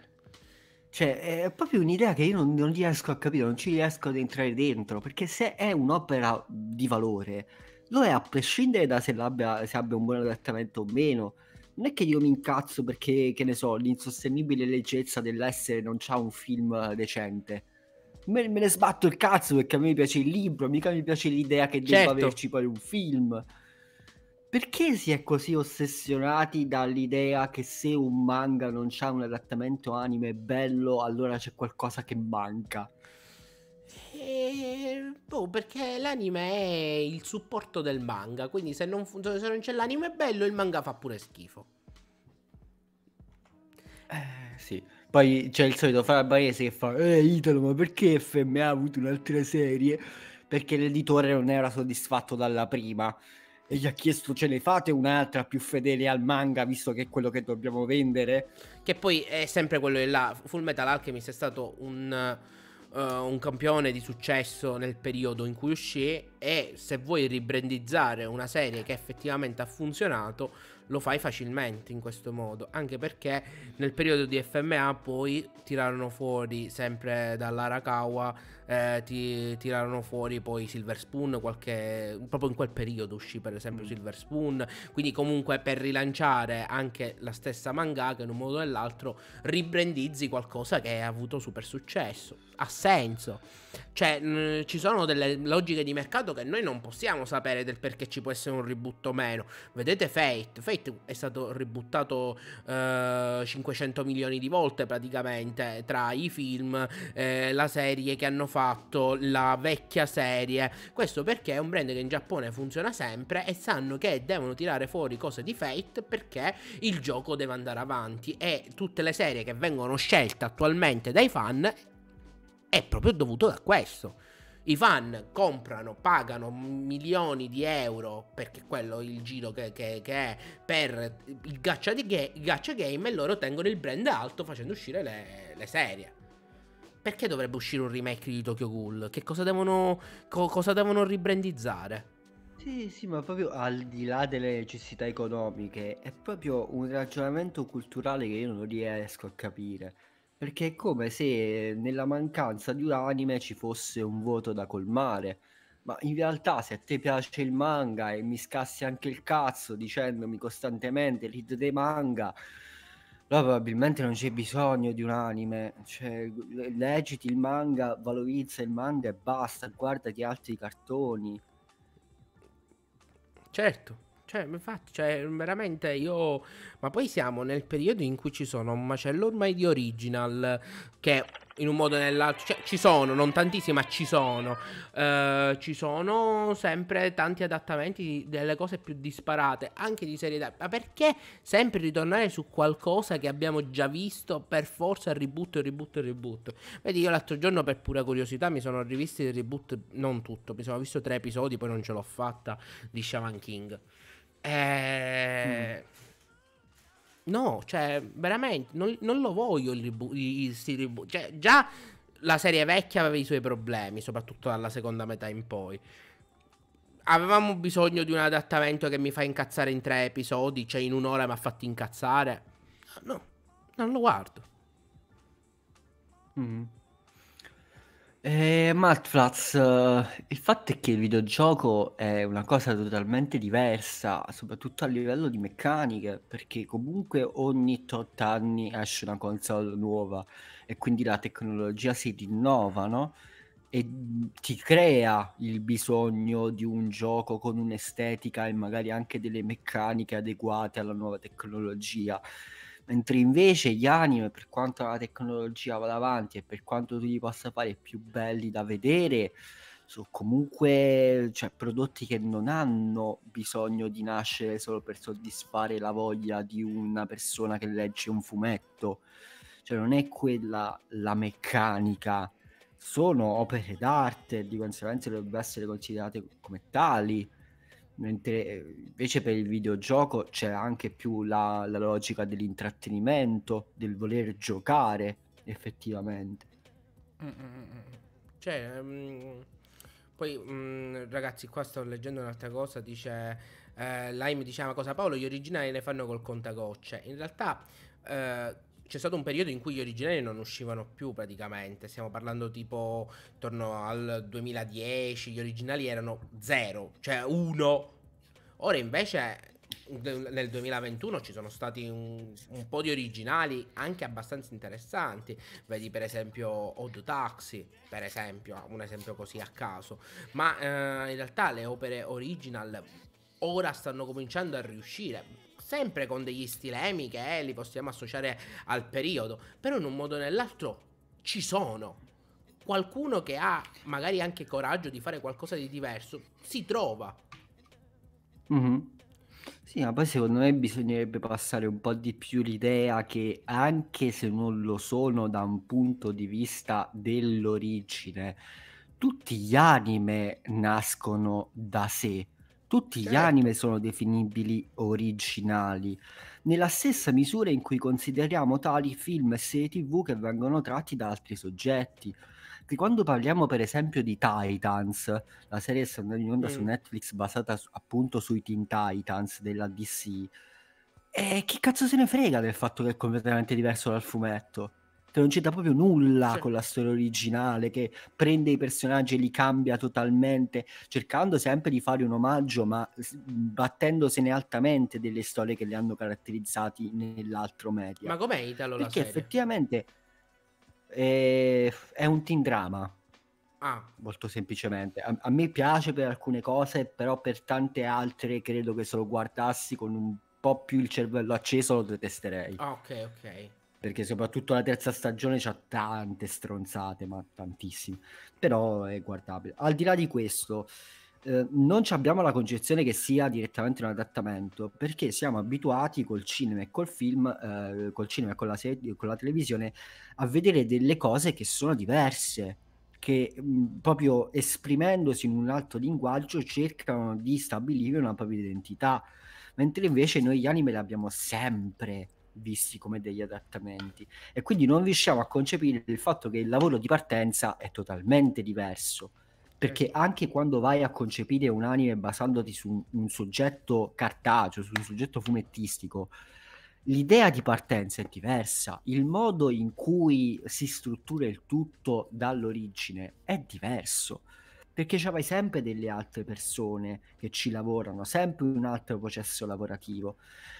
Cioè, è proprio un'idea che io non riesco a capire, non ci riesco ad entrare dentro, perché se è un'opera di valore, lo è a prescindere da se abbia un buon adattamento o meno. Non è che io mi incazzo perché, che ne so, l'insostenibile leggezza dell'essere non c'ha un film decente. Me ne sbatto il cazzo perché a me piace il libro, mica mi piace l'idea che debba averci poi un film. Perché si è così ossessionati dall'idea che se un manga non c'ha un adattamento anime bello, allora c'è qualcosa che manca? Perché l'anime è il supporto del manga, quindi se non c'è l'anime bello, il manga fa pure schifo. Sì. Poi c'è il solito Farabarese che fa Italo, ma perché FMA ha avuto un'altra serie? Perché l'editore non era soddisfatto dalla prima e gli ha chiesto: ce ne fate un'altra più fedele al manga, visto che è quello che dobbiamo vendere? Che poi è sempre quello là. Full Metal Alchemist è stato un campione di successo nel periodo in cui uscì, e se vuoi ribrandizzare una serie che effettivamente ha funzionato, lo fai facilmente in questo modo. Anche perché nel periodo di FMA poi tirarono fuori, sempre dall'Arakawa, tirarono fuori poi Silver Spoon, proprio in quel periodo uscì per esempio Silver Spoon, quindi comunque per rilanciare anche la stessa mangaka in un modo o nell'altro ribrandizzi qualcosa che ha avuto super successo. Ha senso. Cioè ci sono delle logiche di mercato che noi non possiamo sapere del perché ci può essere un reboot o meno. Vedete Fate è stato ributtato 500 milioni di volte praticamente, tra i film, la serie che hanno fatto, la vecchia serie. Questo perché è un brand che in Giappone funziona sempre e sanno che devono tirare fuori cose di Fate perché il gioco deve andare avanti, e tutte le serie che vengono scelte attualmente dai fan è proprio dovuto a questo. I fan comprano, pagano milioni di euro, perché quello è il giro che è per il gacha game, e loro tengono il brand alto facendo uscire le serie. Perché dovrebbe uscire un remake di Tokyo Ghoul? Che cosa devono ribrandizzare? Sì, ma proprio al di là delle necessità economiche, è proprio un ragionamento culturale che io non riesco a capire. Perché è come se nella mancanza di un anime ci fosse un vuoto da colmare. Ma in realtà, se a te piace il manga e mi scassi anche il cazzo dicendomi costantemente read dei manga, allora probabilmente non c'è bisogno di un anime. Cioè, leggiti il manga, valorizza il manga e basta, guardati altri cartoni. Certo. Cioè, infatti, cioè, veramente io... Ma poi siamo nel periodo in cui ci sono un macello ormai di original che in un modo o nell'altro... Cioè, ci sono, non tantissimi, ma ci sono. Ci sono sempre tanti adattamenti delle cose più disparate, anche di serietà. Ma perché sempre ritornare su qualcosa che abbiamo già visto per forza? Reboot? Vedi, io l'altro giorno per pura curiosità mi sono rivisto il reboot, non tutto, mi sono visto 3 episodi, poi non ce l'ho fatta, di Shaman King. No, cioè veramente non lo voglio il reboot. Cioè, già la serie vecchia aveva i suoi problemi, soprattutto dalla seconda metà in poi. Avevamo bisogno di un adattamento che mi fa incazzare in 3 episodi, cioè in un'ora mi ha fatto incazzare. No, non lo guardo. Maltflats, il fatto è che il videogioco è una cosa totalmente diversa, soprattutto a livello di meccaniche, perché comunque ogni 8 anni esce una console nuova e quindi la tecnologia si rinnova, no? E ti crea il bisogno di un gioco con un'estetica e magari anche delle meccaniche adeguate alla nuova tecnologia. Mentre invece gli anime, per quanto la tecnologia vada avanti e per quanto tu li possa fare più belli da vedere, sono comunque, cioè, prodotti che non hanno bisogno di nascere solo per soddisfare la voglia di una persona che legge un fumetto. Cioè non è quella la meccanica, sono opere d'arte, di conseguenza dovrebbero essere considerate come tali. Mentre invece per il videogioco c'è anche più la logica dell'intrattenimento, del voler giocare effettivamente. Cioè, poi ragazzi, qua sto leggendo un'altra cosa, dice Lime, diceva: ma cosa Paolo, gli originali ne fanno col contagocce? In realtà c'è stato un periodo in cui gli originali non uscivano più praticamente, stiamo parlando tipo intorno al 2010, gli originali erano 0, cioè 1. Ora invece nel 2021 ci sono stati un po' di originali anche abbastanza interessanti, vedi per esempio Odd Taxi, per esempio, un esempio così a caso, ma in realtà le opere original ora stanno cominciando a riuscire, sempre con degli stilemi che li possiamo associare al periodo, però in un modo o nell'altro ci sono. Qualcuno che ha magari anche coraggio di fare qualcosa di diverso si trova. Mm-hmm. Sì, ma poi secondo me bisognerebbe passare un po' di più l'idea che anche se non lo sono da un punto di vista dell'origine, tutti gli anime nascono da sé. Tutti gli anime sono definibili originali, nella stessa misura in cui consideriamo tali film e serie TV che vengono tratti da altri soggetti. Che quando parliamo per esempio di Titans, la serie che sta andando in onda su Netflix basata appunto sui Teen Titans della DC, che cazzo se ne frega del fatto che è completamente diverso dal fumetto? Che non c'entra proprio nulla con la storia originale, che prende i personaggi e li cambia totalmente, cercando sempre di fare un omaggio, ma battendosene altamente delle storie che li hanno caratterizzati nell'altro media. Ma com'è Italo la serie? Perché effettivamente è un teen drama. Molto semplicemente a me piace per alcune cose, però per tante altre credo che se lo guardassi con un po' più il cervello acceso lo detesterei. Ok. Perché soprattutto la terza stagione c'ha tante stronzate, ma tantissime, però è guardabile. Al di là di questo, non abbiamo la concezione che sia direttamente un adattamento, perché siamo abituati col cinema e col film, col cinema e con la serie, con la televisione, a vedere delle cose che sono diverse, che proprio esprimendosi in un altro linguaggio cercano di stabilire una propria identità, mentre invece noi gli anime li abbiamo sempre visti come degli adattamenti e quindi non riusciamo a concepire il fatto che il lavoro di partenza è totalmente diverso, perché anche quando vai a concepire un anime basandoti su un soggetto cartaceo, su un soggetto fumettistico, l'idea di partenza è diversa, il modo in cui si struttura il tutto dall'origine è diverso, perché c'hai sempre delle altre persone che ci lavorano, sempre un altro processo lavorativo.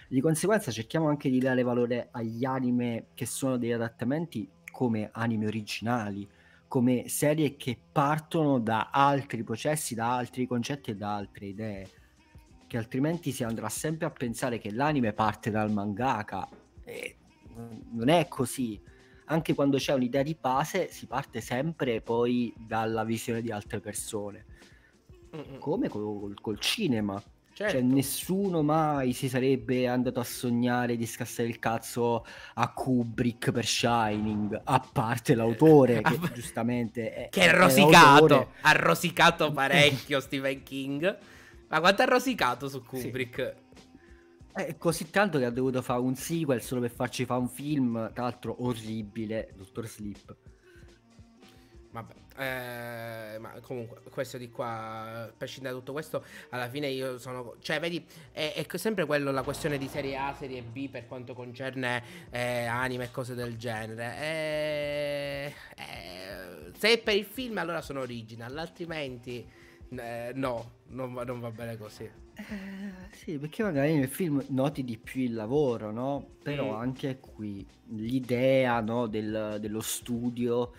Di conseguenza cerchiamo anche di dare valore agli anime che sono degli adattamenti come anime originali, come serie che partono da altri processi, da altri concetti e da altre idee, che altrimenti si andrà sempre a pensare che l'anime parte dal mangaka, e non è così. Anche quando c'è un'idea di base si parte sempre poi dalla visione di altre persone, come col cinema. Certo. Cioè nessuno mai si sarebbe andato a sognare di scassare il cazzo a Kubrick per Shining, a parte l'autore che giustamente è, che è rosicato, ha rosicato parecchio Stephen King, ma quanto ha rosicato su Kubrick. Sì. Così tanto che ha dovuto fare un sequel solo per farci fare un film, tra l'altro orribile, Dottor Sleep. Vabbè, Ma comunque questo di qua, prescindere da tutto questo, alla fine io sono, cioè vedi, è sempre quello la questione di serie A, serie B per quanto concerne anime e cose del genere. Se è per il film allora sono original, altrimenti no, non va bene così. Sì, perché magari nel film noti di più il lavoro, no? Però anche qui l'idea, no, dello studio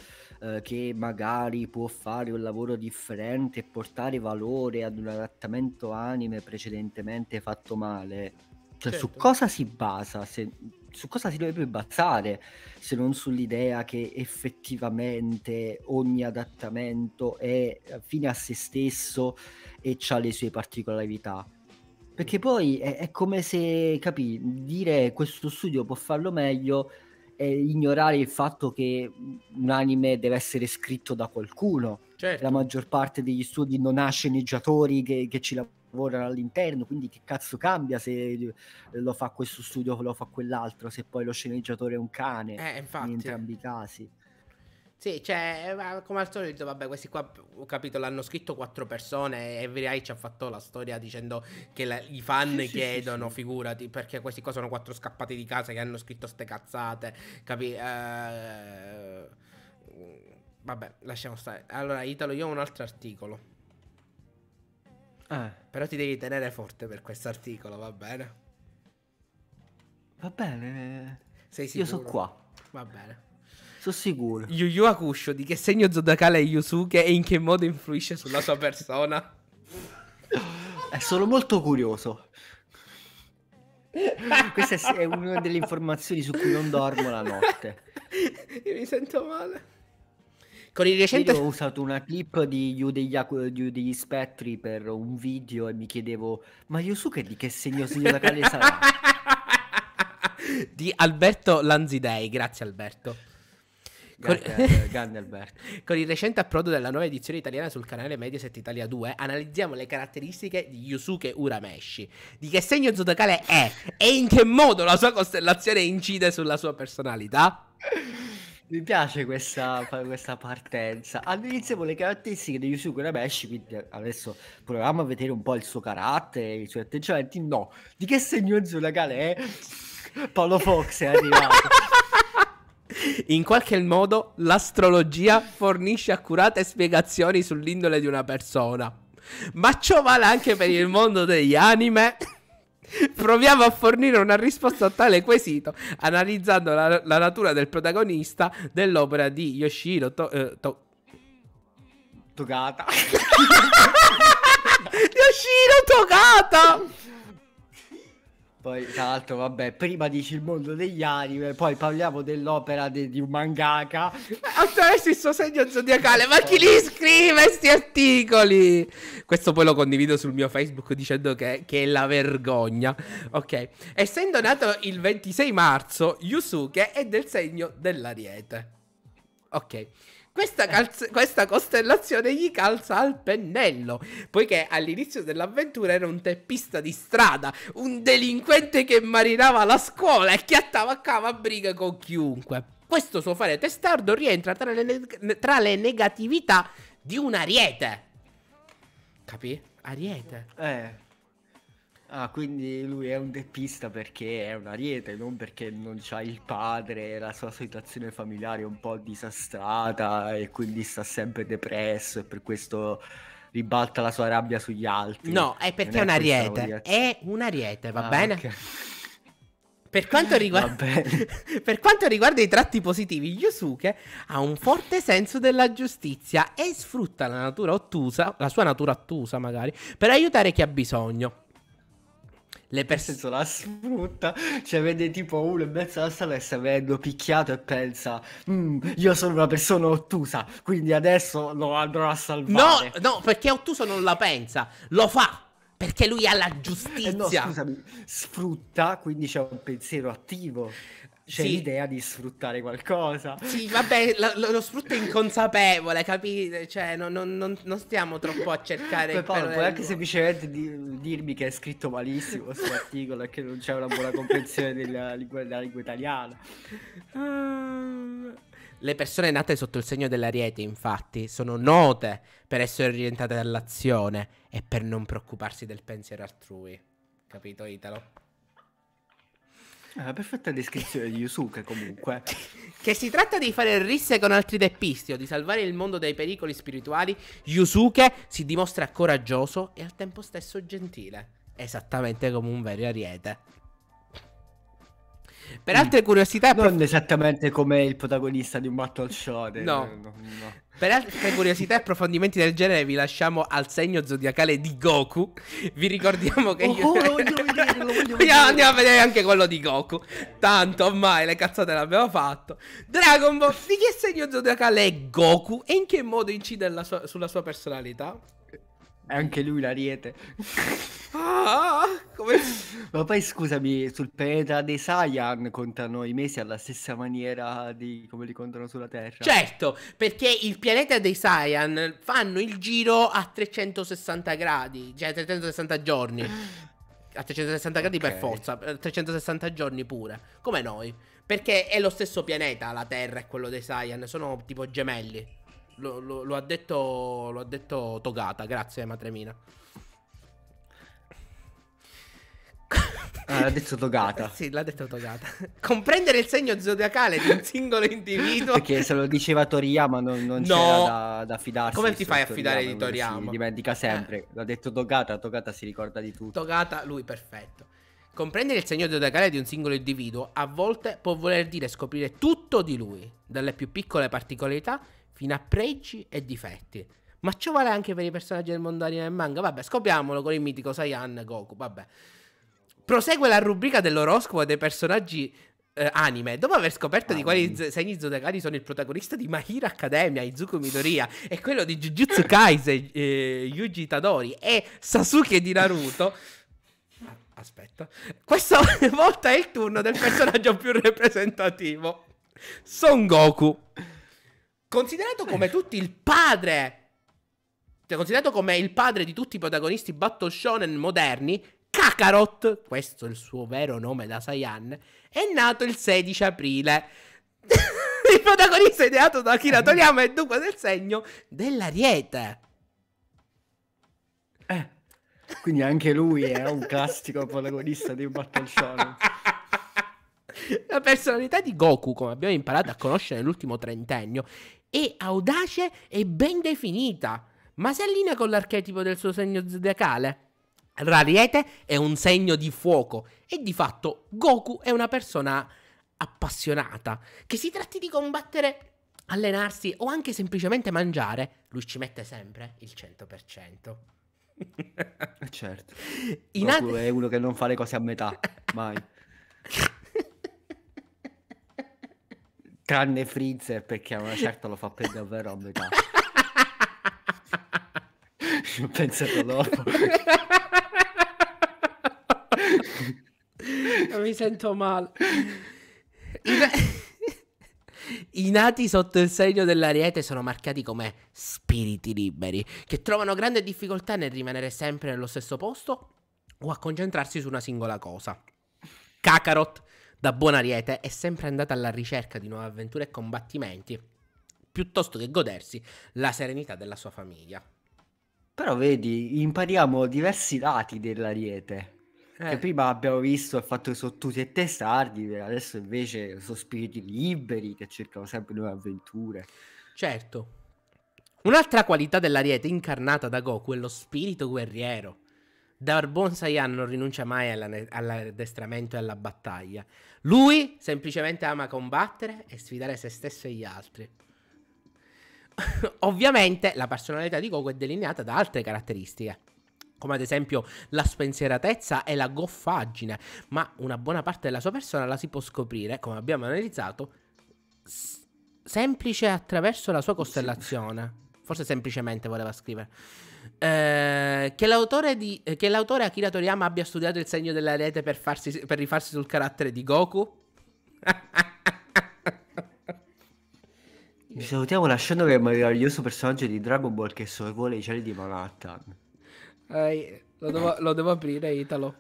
che magari può fare un lavoro differente e portare valore ad un adattamento anime precedentemente fatto male. Cioè, certo. Su cosa si basa? Su cosa si dovrebbe basare se non sull'idea che effettivamente ogni adattamento è fine a se stesso e ha le sue particolarità? Perché poi è come se, capì, dire questo studio può farlo meglio e ignorare il fatto che un anime deve essere scritto da qualcuno. Certo. La maggior parte degli studi non ha sceneggiatori che ci lavorano all'interno, quindi che cazzo cambia se lo fa questo studio o lo fa quell'altro, se poi lo sceneggiatore è un cane, infatti, in entrambi i casi. Sì, cioè, come al solito, vabbè, questi qua, ho capito, l'hanno scritto 4 persone e Everyeye ci ha fatto la storia dicendo che i fan chiedono, figurati, perché questi qua sono 4 scappati di casa che hanno scritto ste cazzate, capi? Vabbè, lasciamo stare. Allora, Italo, io ho un altro articolo. Però ti devi tenere forte per questo articolo, va bene? Va bene. Sei sicuro? Io sono qua. Va bene. Sono sicuro. Yu Yu Hakusho, di che segno zodiacale è Yusuke e in che modo influisce sulla sua persona? Sono molto curioso. Questa è una delle informazioni su cui non dormo la notte. Io mi sento male. Con il recente... Io ho usato una clip di Yu degli Spettri per un video e mi chiedevo, ma Yusuke di che segno zodiacale sarà? Di Alberto Lanzidei, grazie Alberto. Con il recente approdo della nuova edizione italiana sul canale Mediaset Italia 2 analizziamo le caratteristiche di Yusuke Urameshi, di che segno zodiacale è e in che modo la sua costellazione incide sulla sua personalità. Mi piace questa partenza. All'inizio con le caratteristiche di Yusuke Urameshi, quindi adesso proviamo a vedere un po' il suo carattere, i suoi atteggiamenti. No, di che segno zodiacale è? Paolo Fox è arrivato. In qualche modo l'astrologia fornisce accurate spiegazioni sull'indole di una persona, ma ciò vale anche per il mondo degli anime? Proviamo a fornire una risposta a tale quesito analizzando la natura del protagonista dell'opera di Yoshiro Togata. Yoshiro Togata! Poi tra l'altro, vabbè, prima dici il mondo degli anime, poi parliamo dell'opera di un mangaka attraverso il suo segno zodiacale. Ma chi li scrive sti articoli? Questo poi lo condivido sul mio Facebook dicendo che è la vergogna. Ok, essendo nato il 26 marzo, Yusuke è del segno dell'Ariete. Ok. Questa costellazione gli calza al pennello, poiché all'inizio dell'avventura era un teppista di strada, un delinquente che marinava la scuola e che attaccava a briga con chiunque. Questo suo fare testardo rientra tra le negatività di un ariete. Capì? Ariete. Ah, quindi lui è un teppista perché è un ariete, non perché non c'ha il padre, la sua situazione familiare è un po' disastrata e quindi sta sempre depresso e per questo ribalta la sua rabbia sugli altri. No, è perché è un ariete, va bene? Okay. Per quanto riguarda i tratti positivi, Yusuke ha un forte senso della giustizia e sfrutta la sua natura ottusa magari, per aiutare chi ha bisogno. Le persone la sfrutta, cioè vede tipo uno in mezzo alla sala e sta venendo picchiato e pensa io sono una persona ottusa, quindi adesso lo andrò a salvare. No, perché ottuso non la pensa, lo fa perché lui ha la giustizia. No, scusami, sfrutta, quindi c'è un pensiero attivo. C'è l'idea di sfruttare qualcosa. Sì, vabbè, lo sfrutta inconsapevole, capite? Cioè, non stiamo troppo a cercare... Beh, Paolo, puoi anche semplicemente dirmi che è scritto malissimo questo articolo e che non c'è una buona comprensione della lingua italiana. Le persone nate sotto il segno dell'Ariete, infatti, sono note per essere orientate dall'azione e per non preoccuparsi del pensiero altrui. Capito, Italo? Una perfetta descrizione di Yusuke, comunque. Che si tratta di fare risse con altri deppisti o di salvare il mondo dai pericoli spirituali, Yusuke si dimostra coraggioso e al tempo stesso gentile, esattamente come un vero Ariete. Per altre curiosità non esattamente come il protagonista di un battle shonen. No, no. Per altre curiosità e approfondimenti del genere vi lasciamo al segno zodiacale di Goku. Vi ricordiamo che andiamo a vedere anche quello di Goku. Tanto ormai le cazzate l'abbiamo fatto. Dragon Ball, di che segno zodiacale è Goku e in che modo incide la sua, sulla sua personalità? Anche lui l'Ariete. Ma poi scusami, sul pianeta dei Saiyan contano i mesi alla stessa maniera di come li contano sulla Terra. Certo, perché il pianeta dei Saiyan fanno il giro a 360 gradi, cioè 360 giorni. A 360 gradi per forza, 360 giorni pure, come noi. Perché è lo stesso pianeta, la Terra e quello dei Saiyan, sono tipo gemelli. Lo ha detto Togata, grazie Matremina. L'ha detto Togata. Sì, l'ha detto Togata. Comprendere il segno zodiacale di un singolo individuo. Perché se lo diceva Toriyama non c'era da fidarsi. Come ti fai a fidare di Toriyama? Si dimentica sempre. L'ha detto Togata, Togata si ricorda di tutto. Togata, lui perfetto. Comprendere il segno zodiacale di un singolo individuo a volte può voler dire scoprire tutto di lui, dalle più piccole particolarità fino a pregi e difetti. Ma ciò vale anche per i personaggi del mondo anime e manga. Vabbè, scopriamolo con il mitico Saiyan Goku. Vabbè. Prosegue la rubrica dell'oroscopo dei personaggi anime. Dopo aver scoperto di quali segni zodiacali sono il protagonista di My Hero Academia, Izuku Midoriya, e quello di Jujutsu Kaisen, Yuji Itadori, e Sasuke di Naruto. Aspetta. Questa volta è il turno del personaggio più rappresentativo, Son Goku. Considerato come tutti il padre, cioè considerato come il padre di tutti i protagonisti battle shonen moderni, Kakarot, questo è il suo vero nome da Saiyan, è nato il 16 aprile. Il protagonista ideato da Akira Toriyama è dunque del segno dell'Ariete. Quindi anche lui è un classico protagonista di un battle shonen. La personalità di Goku, come abbiamo imparato a conoscere nell'ultimo trentennio, è audace e ben definita, ma si allinea con l'archetipo del suo segno zodiacale. L'Ariete è un segno di fuoco e di fatto Goku è una persona appassionata. Che si tratti di combattere, allenarsi o anche semplicemente mangiare, lui ci mette sempre il 100%. Certo. Goku è uno che non fa le cose a metà, mai. Tranne Freezer, perché a una certa lo fa per davvero a metà. Ci ho pensato dopo. Mi sento male. I nati sotto il segno dell'Ariete sono marcati come spiriti liberi, che trovano grande difficoltà nel rimanere sempre nello stesso posto o a concentrarsi su una singola cosa. Kakarot, da buona Ariete, è sempre andata alla ricerca di nuove avventure e combattimenti, piuttosto che godersi la serenità della sua famiglia. Però vedi, impariamo diversi lati dell'Ariete, che prima abbiamo visto il fatto che sono tutti e testardi, adesso invece sono spiriti liberi che cercano sempre nuove avventure. Certo. Un'altra qualità dell'Ariete incarnata da Goku è lo spirito guerriero. Da buon Saiyan non rinuncia mai all'addestramento e alla battaglia. Lui semplicemente ama combattere e sfidare se stesso e gli altri. Ovviamente la personalità di Goku è delineata da altre caratteristiche, come ad esempio la spensieratezza e la goffaggine, ma una buona parte della sua persona la si può scoprire, come abbiamo analizzato, semplice attraverso la sua costellazione. Forse semplicemente voleva scrivere. Che l'autore Akira Toriyama abbia studiato il segno dell'Ariete per rifarsi sul carattere di Goku. Ci salutiamo lasciando che è il meraviglioso personaggio di Dragon Ball che sorvola i cieli di Manhattan. Lo devo aprire, Italo.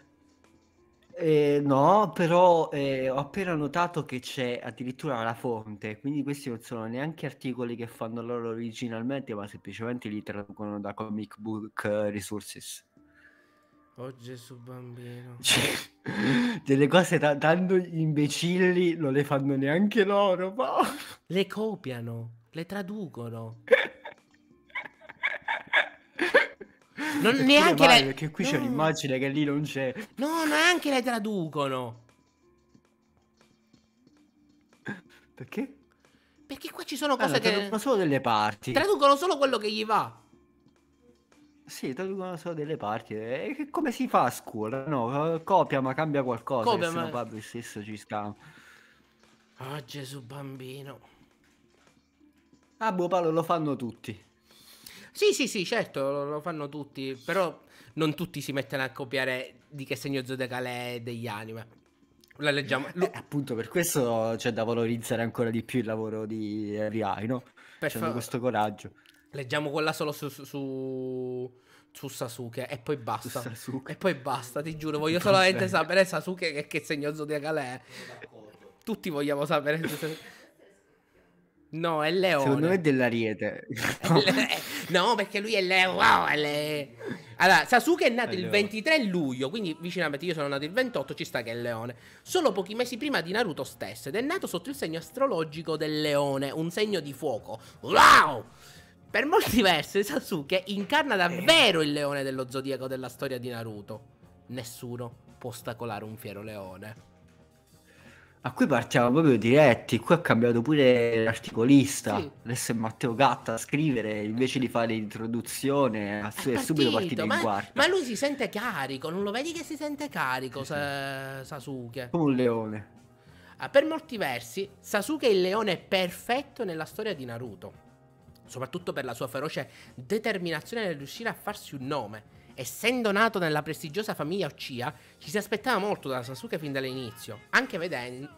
No, però ho appena notato che c'è addirittura la fonte, quindi questi non sono neanche articoli che fanno loro originalmente, ma semplicemente li traducono da Comic Book Resources. Oh Gesù bambino. Cioè, delle cose tanto imbecilli non le fanno neanche loro, ma... Le copiano, le traducono. Non neanche male, perché qui no, c'è un'immagine che lì non c'è. No, neanche le traducono. Perché? Perché qua ci sono cose che traducono solo delle parti. Traducono solo quello che gli va. Sì, traducono solo delle parti. Come si fa a scuola? No, copia ma cambia qualcosa. Copia, ma... Pablo stesso ci scampa. Oh Gesù bambino. Ah, boh, Paolo, lo fanno tutti. Sì, sì, sì, certo, lo fanno tutti, però non tutti si mettono a copiare di che segno zodiacale è degli anime. La leggiamo. Appunto, per questo c'è da valorizzare ancora di più il lavoro di Everyeye, no? Per questo coraggio. Leggiamo quella solo su Sasuke e poi basta. E poi basta, ti giuro, voglio solamente sapere Sasuke che segno zodiacale è. Tutti vogliamo sapere No, è Leone. Secondo me è dell'Ariete. No, perché lui è Leone. Allora, Sasuke è nato il 23 luglio, quindi vicinamente io sono nato il 28, ci sta che è Leone. Solo pochi mesi prima di Naruto stesso, ed è nato sotto il segno astrologico del Leone, un segno di fuoco. Wow! Per molti versi Sasuke incarna davvero il leone dello zodiaco della storia di Naruto. Nessuno può ostacolare un fiero leone. A cui partiamo proprio diretti, qui ha cambiato pure l'articolista, sì. Adesso è Matteo Gatta a scrivere, invece di fare l'introduzione è subito partito in quarta. Ma lui si sente carico, non lo vedi che si sente carico, Sasuke? Come un leone. Per molti versi Sasuke è il leone perfetto nella storia di Naruto, soprattutto per la sua feroce determinazione nel riuscire a farsi un nome. Essendo nato nella prestigiosa famiglia Uchiha, ci si aspettava molto da Sasuke fin dall'inizio, anche vedendo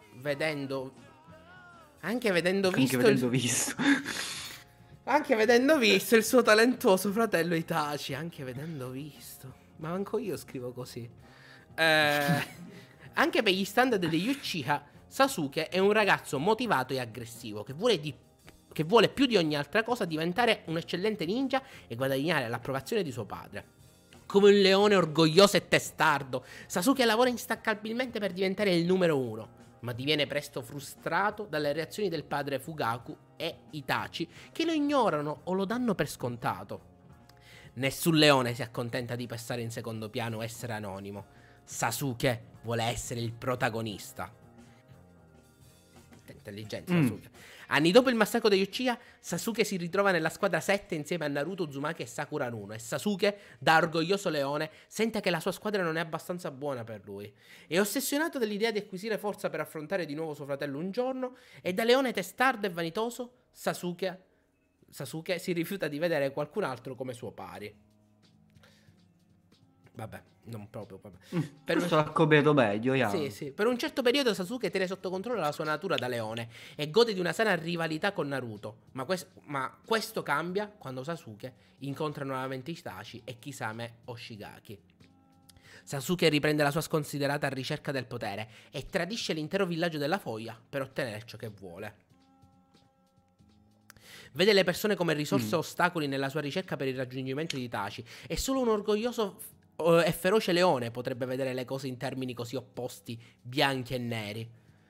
visto il suo talentuoso fratello Itachi, anche vedendo visto, ma manco io scrivo così. Anche per gli standard degli Uchiha, Sasuke è un ragazzo motivato e aggressivo che vuole più di ogni altra cosa diventare un eccellente ninja e guadagnare l'approvazione di suo padre. Come un leone orgoglioso e testardo, Sasuke lavora instancabilmente per diventare il numero 1, ma diviene presto frustrato dalle reazioni del padre Fugaku e Itachi, che lo ignorano o lo danno per scontato. Nessun leone si accontenta di passare in secondo piano o essere anonimo. Sasuke vuole essere il protagonista. Intelligente Sasuke. Anni dopo il massacro degli Uchiha, Sasuke si ritrova nella squadra 7 insieme a Naruto, Uzumaki e Sakura Runo, e Sasuke, da orgoglioso leone, sente che la sua squadra non è abbastanza buona per lui. È ossessionato dall'idea di acquisire forza per affrontare di nuovo suo fratello un giorno, e da leone testardo e vanitoso, Sasuke si rifiuta di vedere qualcun altro come suo pari. Vabbè, non proprio. Per un certo periodo Sasuke tiene sotto controllo la sua natura da leone e gode di una sana rivalità con Naruto. Ma questo cambia quando Sasuke incontra nuovamente Itachi e Kisame Oshigaki. Sasuke riprende la sua sconsiderata ricerca del potere e tradisce l'intero villaggio della foglia per ottenere ciò che vuole. Vede le persone come risorse e ostacoli nella sua ricerca per il raggiungimento di Itachi. È solo un orgoglioso e feroce leone potrebbe vedere le cose in termini così opposti, bianchi e neri.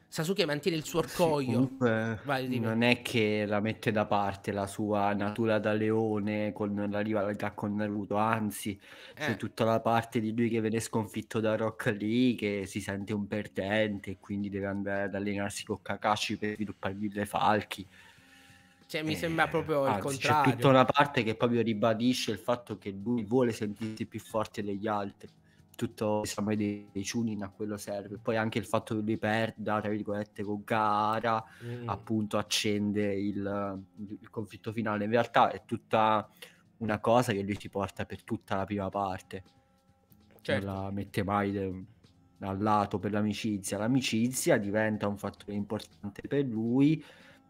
Sasuke mantiene il suo orgoglio. Comunque, non è che la mette da parte la sua natura da leone con la rivalità con Naruto, anzi c'è tutta la parte di lui che viene sconfitto da Rock Lee, che si sente un perdente e quindi deve andare ad allenarsi con Kakashi per sviluppargli le falchi. Cioè, mi sembra proprio il contrario. C'è tutta una parte che proprio ribadisce il fatto che lui vuole sentirsi più forte degli altri. Tutto il Samurai dei Chunin a quello serve. Poi anche il fatto che lui perda, tra virgolette, con Gaara, appunto accende il conflitto finale. In realtà è tutta una cosa che lui ci porta per tutta la prima parte. Certo. Non la mette mai dal lato per l'amicizia. L'amicizia diventa un fattore importante per lui,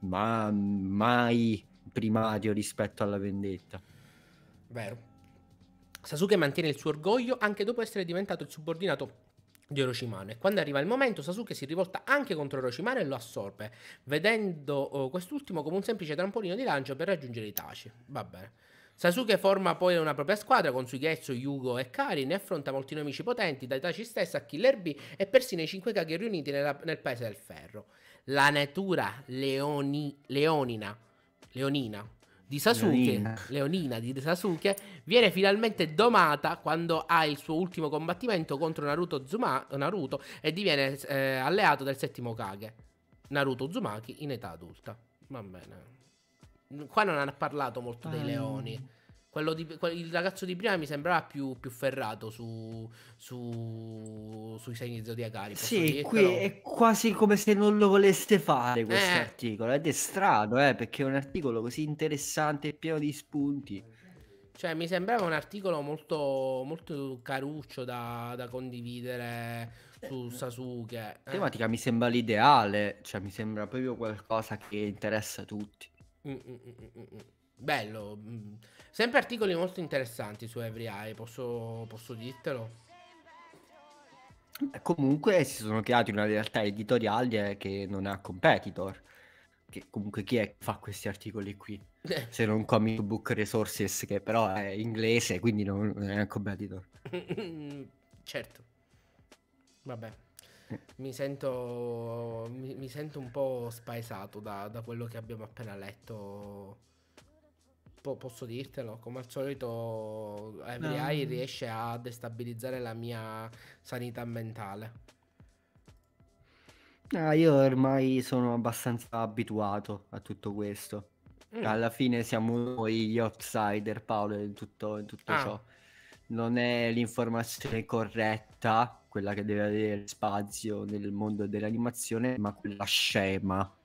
ma mai primario rispetto alla vendetta. Vero. Sasuke mantiene il suo orgoglio anche dopo essere diventato il subordinato di Orochimaru, e quando arriva il momento Sasuke si rivolta anche contro Orochimaru e lo assorbe, vedendo quest'ultimo come un semplice trampolino di lancio per raggiungere Itachi. Va bene. Sasuke forma poi una propria squadra con Suigetsu, Yugo e Karin e affronta molti nemici potenti, da Itachi stesso a Killer B e persino i 5 Kage riuniti nel paese del ferro. La natura leonina di Sasuke viene finalmente domata quando ha il suo ultimo combattimento contro Naruto e diviene alleato del 7° Kage, Naruto Uzumaki, in età adulta. Va bene. Qua non hanno parlato molto dei leoni. Il ragazzo di prima mi sembrava più ferrato sui segni zodiacali. Sì, qui è quasi come se non lo voleste fare questo articolo. Ed è strano, perché è un articolo così interessante e pieno di spunti. Cioè, mi sembrava un articolo molto, molto caruccio da condividere su Sasuke. La tematica mi sembra l'ideale, cioè mi sembra proprio qualcosa che interessa tutti. Bello, sempre articoli molto interessanti su EveryEye, posso dirtelo? Comunque si sono creati una realtà editoriale che non ha competitor, che comunque chi è che fa questi articoli qui? Se non Comic Book Resources, che però è inglese, quindi non è un competitor. Certo, vabbè. Mi sento un po' spaesato da quello che abbiamo appena letto. Posso dirtelo, come al solito EveryEye riesce a destabilizzare la mia sanità mentale. Io ormai sono abbastanza abituato a tutto questo. Alla fine siamo noi gli outsider, Paolo, in tutto ciò. Non è l'informazione corretta quella che deve avere spazio nel mondo dell'animazione, ma quella scema.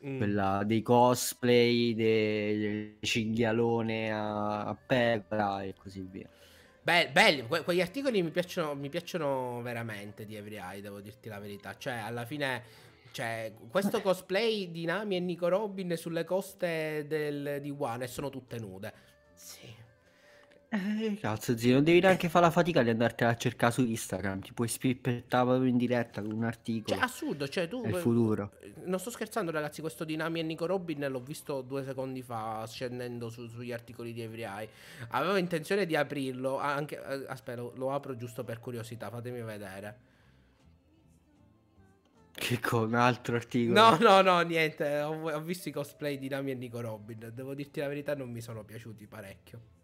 Quella dei cosplay, del cinghialone a pecora e così via. Belli, quegli articoli mi piacciono veramente di EveryEye, devo dirti la verità. Cioè, alla fine, cioè, questo cosplay di Nami e Nico Robin sulle coste di Wano e sono tutte nude. Sì. Cazzo, zio, non devi neanche fare la fatica di andartela a cercare su Instagram. Ti puoi spippettare proprio in diretta con un articolo. Cioè, assurdo, cioè tu. Il futuro. Non sto scherzando, ragazzi. Questo di Nami e Nico Robin l'ho visto 2 secondi fa scendendo sugli articoli di EveryEye. Avevo intenzione di aprirlo. Anche, aspetta, lo apro giusto per curiosità. Fatemi vedere. Che con un altro articolo? No, niente. Ho visto i cosplay di Nami e Nico Robin. Devo dirti la verità, non mi sono piaciuti parecchio.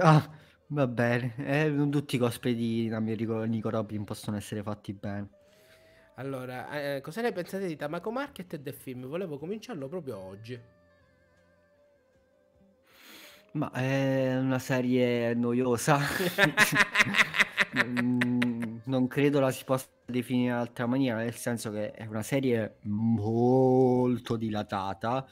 Ah, va bene, non tutti i cosplay di Nico Robin possono essere fatti bene. Allora, cosa ne pensate di Tamako Market e The Film? Volevo cominciarlo proprio oggi. Ma è una serie noiosa. Non credo la si possa definire in altra maniera, nel senso che è una serie molto dilatata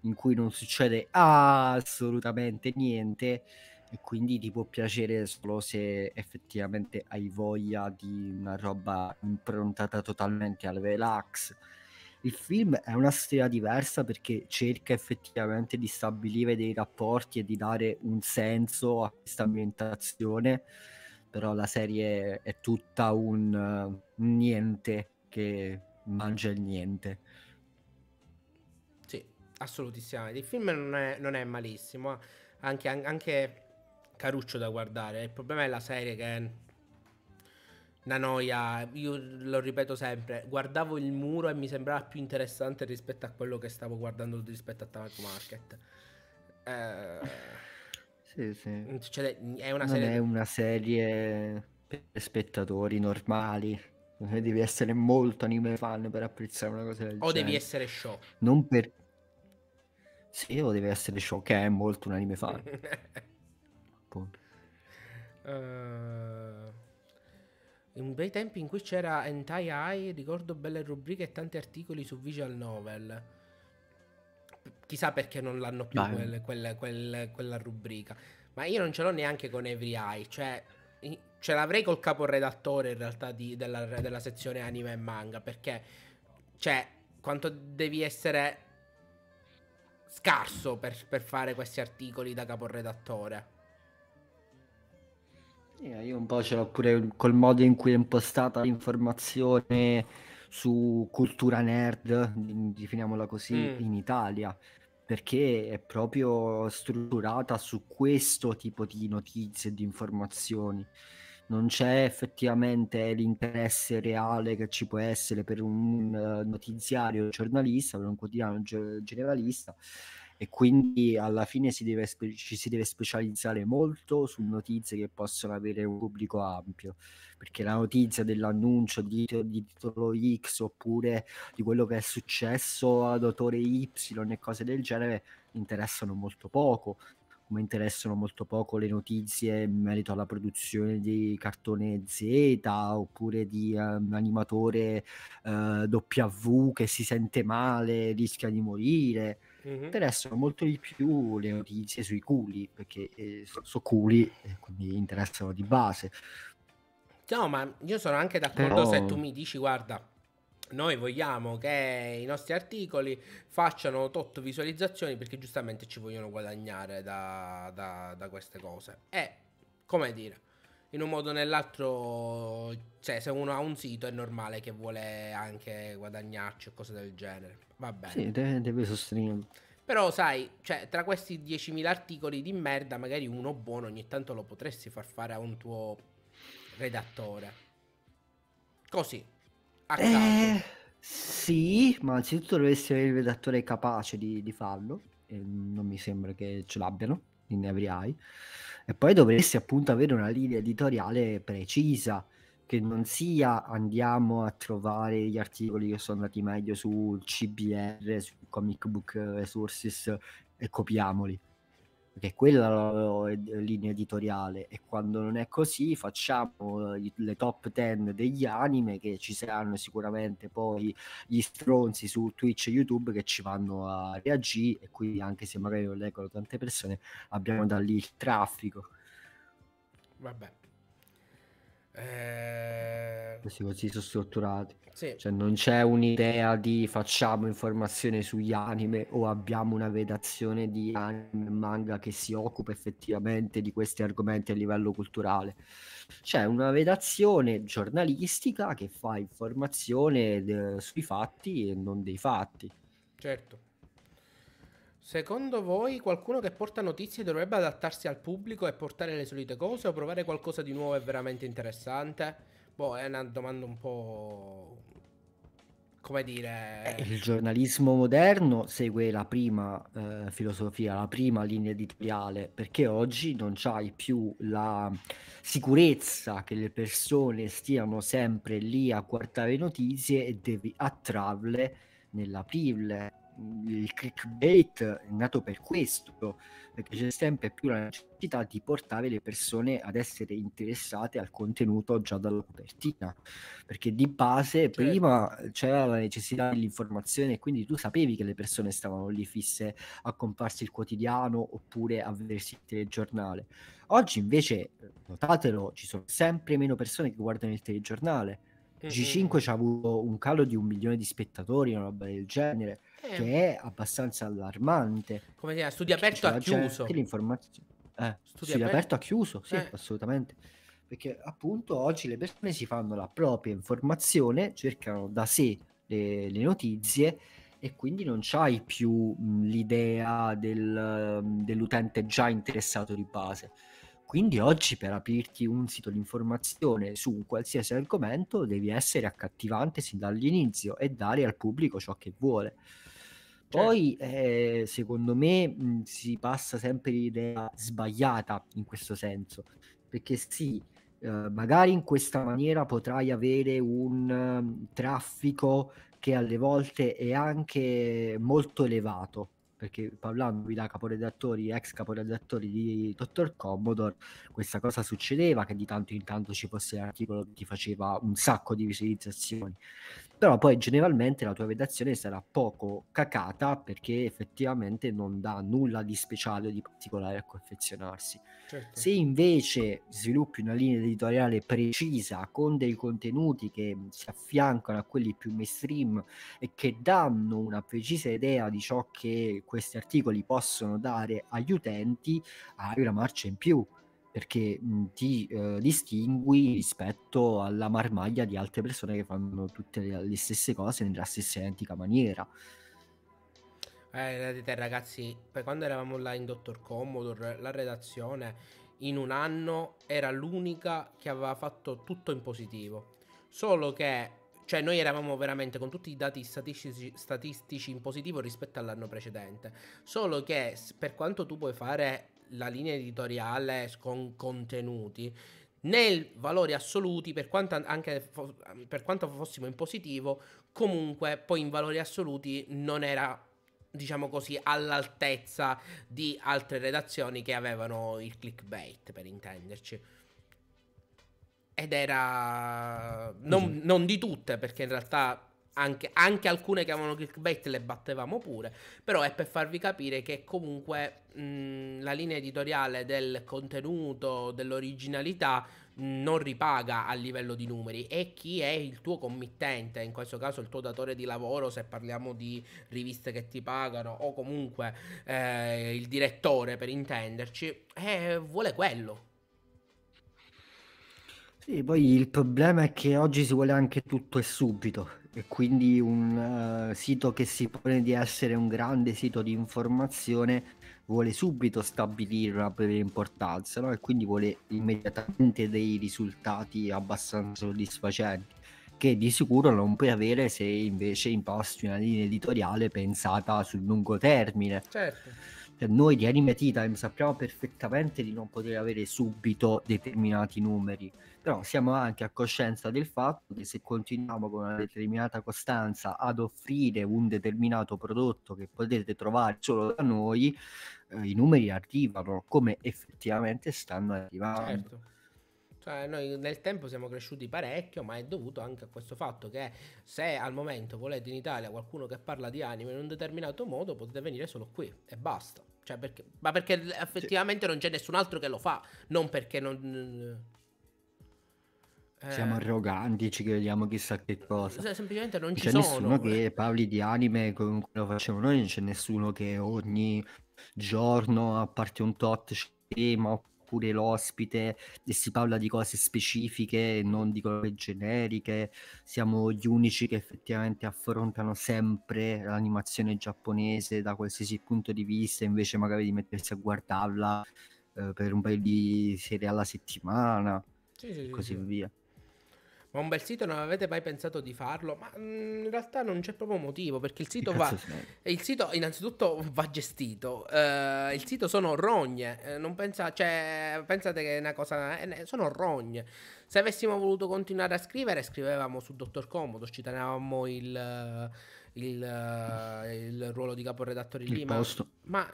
in cui non succede assolutamente niente, e quindi ti può piacere solo se effettivamente hai voglia di una roba improntata totalmente al relax. Il film è una storia diversa perché cerca effettivamente di stabilire dei rapporti e di dare un senso a questa ambientazione, però la serie è tutta un niente che mangia il niente. Sì, assolutissimo. Il film non è malissimo, anche caruccio da guardare. Il problema è la serie, che è una noia. Io lo ripeto sempre, guardavo il muro e mi sembrava più interessante rispetto a quello che stavo guardando rispetto a Tamako Market. Sì. Cioè, è una serie... Non è una serie per spettatori normali, devi essere molto anime fan per apprezzare una cosa del genere. O devi essere show. Non per... Sì, o devi essere show, che è molto un anime fan. In bei tempi in cui c'era Hentai Eye, ricordo belle rubriche e tanti articoli su visual novel. Chissà perché non l'hanno più quella rubrica. Ma io non ce l'ho neanche con EveryEye. Cioè, ce l'avrei col caporedattore in realtà della sezione anime e manga. Perché, cioè, quanto devi essere scarso per fare questi articoli da caporedattore. Io un po' ce l'ho pure col modo in cui è impostata l'informazione su cultura nerd, definiamola così, in Italia, perché è proprio strutturata su questo tipo di notizie e di informazioni. Non c'è effettivamente l'interesse reale che ci può essere per un notiziario giornalista, per un quotidiano generalista, e quindi alla fine ci si deve specializzare molto su notizie che possono avere un pubblico ampio, perché la notizia dell'annuncio di titolo X oppure di quello che è successo ad autore Y e cose del genere interessano molto poco, come interessano molto poco le notizie in merito alla produzione di cartone Z oppure di un animatore W che si sente male, rischia di morire. Interessano molto di più le notizie sui culi, perché sono culi, quindi interessano di base. No, ma io sono anche d'accordo. Però... se tu mi dici guarda, noi vogliamo che i nostri articoli facciano tot visualizzazioni perché giustamente ci vogliono guadagnare da queste cose. E, come dire, in un modo o nell'altro, cioè, se uno ha un sito è normale che vuole anche guadagnarci o cose del genere. Va bene. Sì, deve sostenere. Però sai, cioè, tra questi 10.000 articoli di merda, magari uno buono ogni tanto lo potresti far fare a un tuo redattore. Così. Sì, ma anzitutto dovresti avere il redattore capace di farlo, e non mi sembra che ce l'abbiano in Everyeye, e poi dovresti appunto avere una linea editoriale precisa, che non sia andiamo a trovare gli articoli che sono andati meglio sul CBR, su Comic Book Resources, e copiamoli, perché quella è la linea editoriale. E quando non è così facciamo le top 10 degli anime, che ci saranno sicuramente poi gli stronzi su Twitch e YouTube che ci vanno a reagire, e quindi anche se magari lo leggono tante persone abbiamo da lì il traffico. Vabbè, così sono strutturati, sì. Cioè non c'è un'idea di facciamo informazione sugli anime o abbiamo una redazione di anime e manga che si occupa effettivamente di questi argomenti a livello culturale. C'è una redazione giornalistica che fa informazione sui fatti e non dei fatti. Certo. Secondo voi qualcuno che porta notizie dovrebbe adattarsi al pubblico e portare le solite cose o provare qualcosa di nuovo e veramente interessante? Boh, è una domanda un po'... come dire... Il giornalismo moderno segue la prima filosofia, la prima linea editoriale, perché oggi non c'hai più la sicurezza che le persone stiano sempre lì a guardare notizie e devi attrarle nell'aprirle. Il clickbait è nato per questo, perché c'è sempre più la necessità di portare le persone ad essere interessate al contenuto già dalla copertina, perché di base prima c'era la necessità dell'informazione e quindi tu sapevi che le persone stavano lì fisse a comprarsi il quotidiano oppure a vedersi il telegiornale. Oggi invece, notatelo, ci sono sempre meno persone che guardano il telegiornale. G5 c'ha avuto un calo di 1 milione di spettatori, una roba del genere, che è abbastanza allarmante. Come dire, Studio Aperto ha chiuso. Studio Aperto ha chiuso, sì, assolutamente. Perché appunto oggi le persone si fanno la propria informazione, cercano da sé le notizie, e quindi non c'hai più l'idea dell'utente già interessato di base. Quindi oggi per aprirti un sito di informazione su un qualsiasi argomento devi essere accattivante sin dall'inizio e dare al pubblico ciò che vuole. Poi secondo me si passa sempre l'idea sbagliata in questo senso, perché sì, magari in questa maniera potrai avere un traffico che alle volte è anche molto elevato, perché parlandovi da caporedattori, ex caporedattori di Dottor Commodore, questa cosa succedeva, che di tanto in tanto ci fosse un articolo che ti faceva un sacco di visualizzazioni, però poi generalmente la tua redazione sarà poco cacata, perché effettivamente non dà nulla di speciale o di particolare a confezionarsi. Certo. Se invece sviluppi una linea editoriale precisa con dei contenuti che si affiancano a quelli più mainstream e che danno una precisa idea di ciò che questi articoli possono dare agli utenti, hai una marcia in più, perché ti distingui rispetto alla marmaglia di altre persone che fanno tutte le stesse cose nella stessa identica maniera. Vedete ragazzi, poi quando eravamo là in Dottor Commodore, la redazione in un anno era l'unica che aveva fatto tutto in positivo, solo che cioè noi eravamo veramente con tutti i dati statistici in positivo rispetto all'anno precedente, solo che per quanto tu puoi fare la linea editoriale con contenuti, nei valori assoluti, per quanto, anche per quanto fossimo in positivo, comunque poi in valori assoluti non era, diciamo così, all'altezza di altre redazioni che avevano il clickbait, per intenderci. Ed era... non di tutte, perché in realtà... Anche alcune che avevano clickbait le battevamo pure, però è per farvi capire che comunque la linea editoriale del contenuto, dell'originalità non ripaga a livello di numeri, e chi è il tuo committente, in questo caso il tuo datore di lavoro se parliamo di riviste che ti pagano, o comunque il direttore per intenderci, vuole quello. Sì, poi il problema è che oggi si vuole anche tutto e subito, e quindi un sito che si pone di essere un grande sito di informazione vuole subito stabilire una propria importanza, no? E quindi vuole immediatamente dei risultati abbastanza soddisfacenti, che di sicuro non puoi avere se invece imposti una linea editoriale pensata sul lungo termine. Certo. Noi di Anime Time sappiamo perfettamente di non poter avere subito determinati numeri, però siamo anche a coscienza del fatto che se continuiamo con una determinata costanza ad offrire un determinato prodotto che potete trovare solo da noi, i numeri arrivano come effettivamente stanno arrivando. Certo. Noi nel tempo siamo cresciuti parecchio, ma è dovuto anche a questo fatto che se al momento volete in Italia qualcuno che parla di anime in un determinato modo, potete venire solo qui e basta, cioè perché, ma perché effettivamente non c'è nessun altro che lo fa, non perché non... Siamo arroganti, ci crediamo chissà che cosa. Semplicemente non ci sono. C'è nessuno che parli di anime come lo facciamo noi, non c'è nessuno che ogni giorno, a parte un tot tema, pure l'ospite, e si parla di cose specifiche, non di cose generiche. Siamo gli unici che effettivamente affrontano sempre l'animazione giapponese da qualsiasi punto di vista, invece magari di mettersi a guardarla per un paio di serie alla settimana, e così via. Ma un bel sito, non avete mai pensato di farlo? Ma in realtà non c'è proprio motivo, perché il sito va... Il sito innanzitutto va gestito, il sito sono rogne, non pensa... cioè, pensate che è una cosa... sono rogne. Se avessimo voluto continuare a scrivere, scrivevamo su Dottor Comodo, ci tenevamo il ruolo di caporedattore lì, ma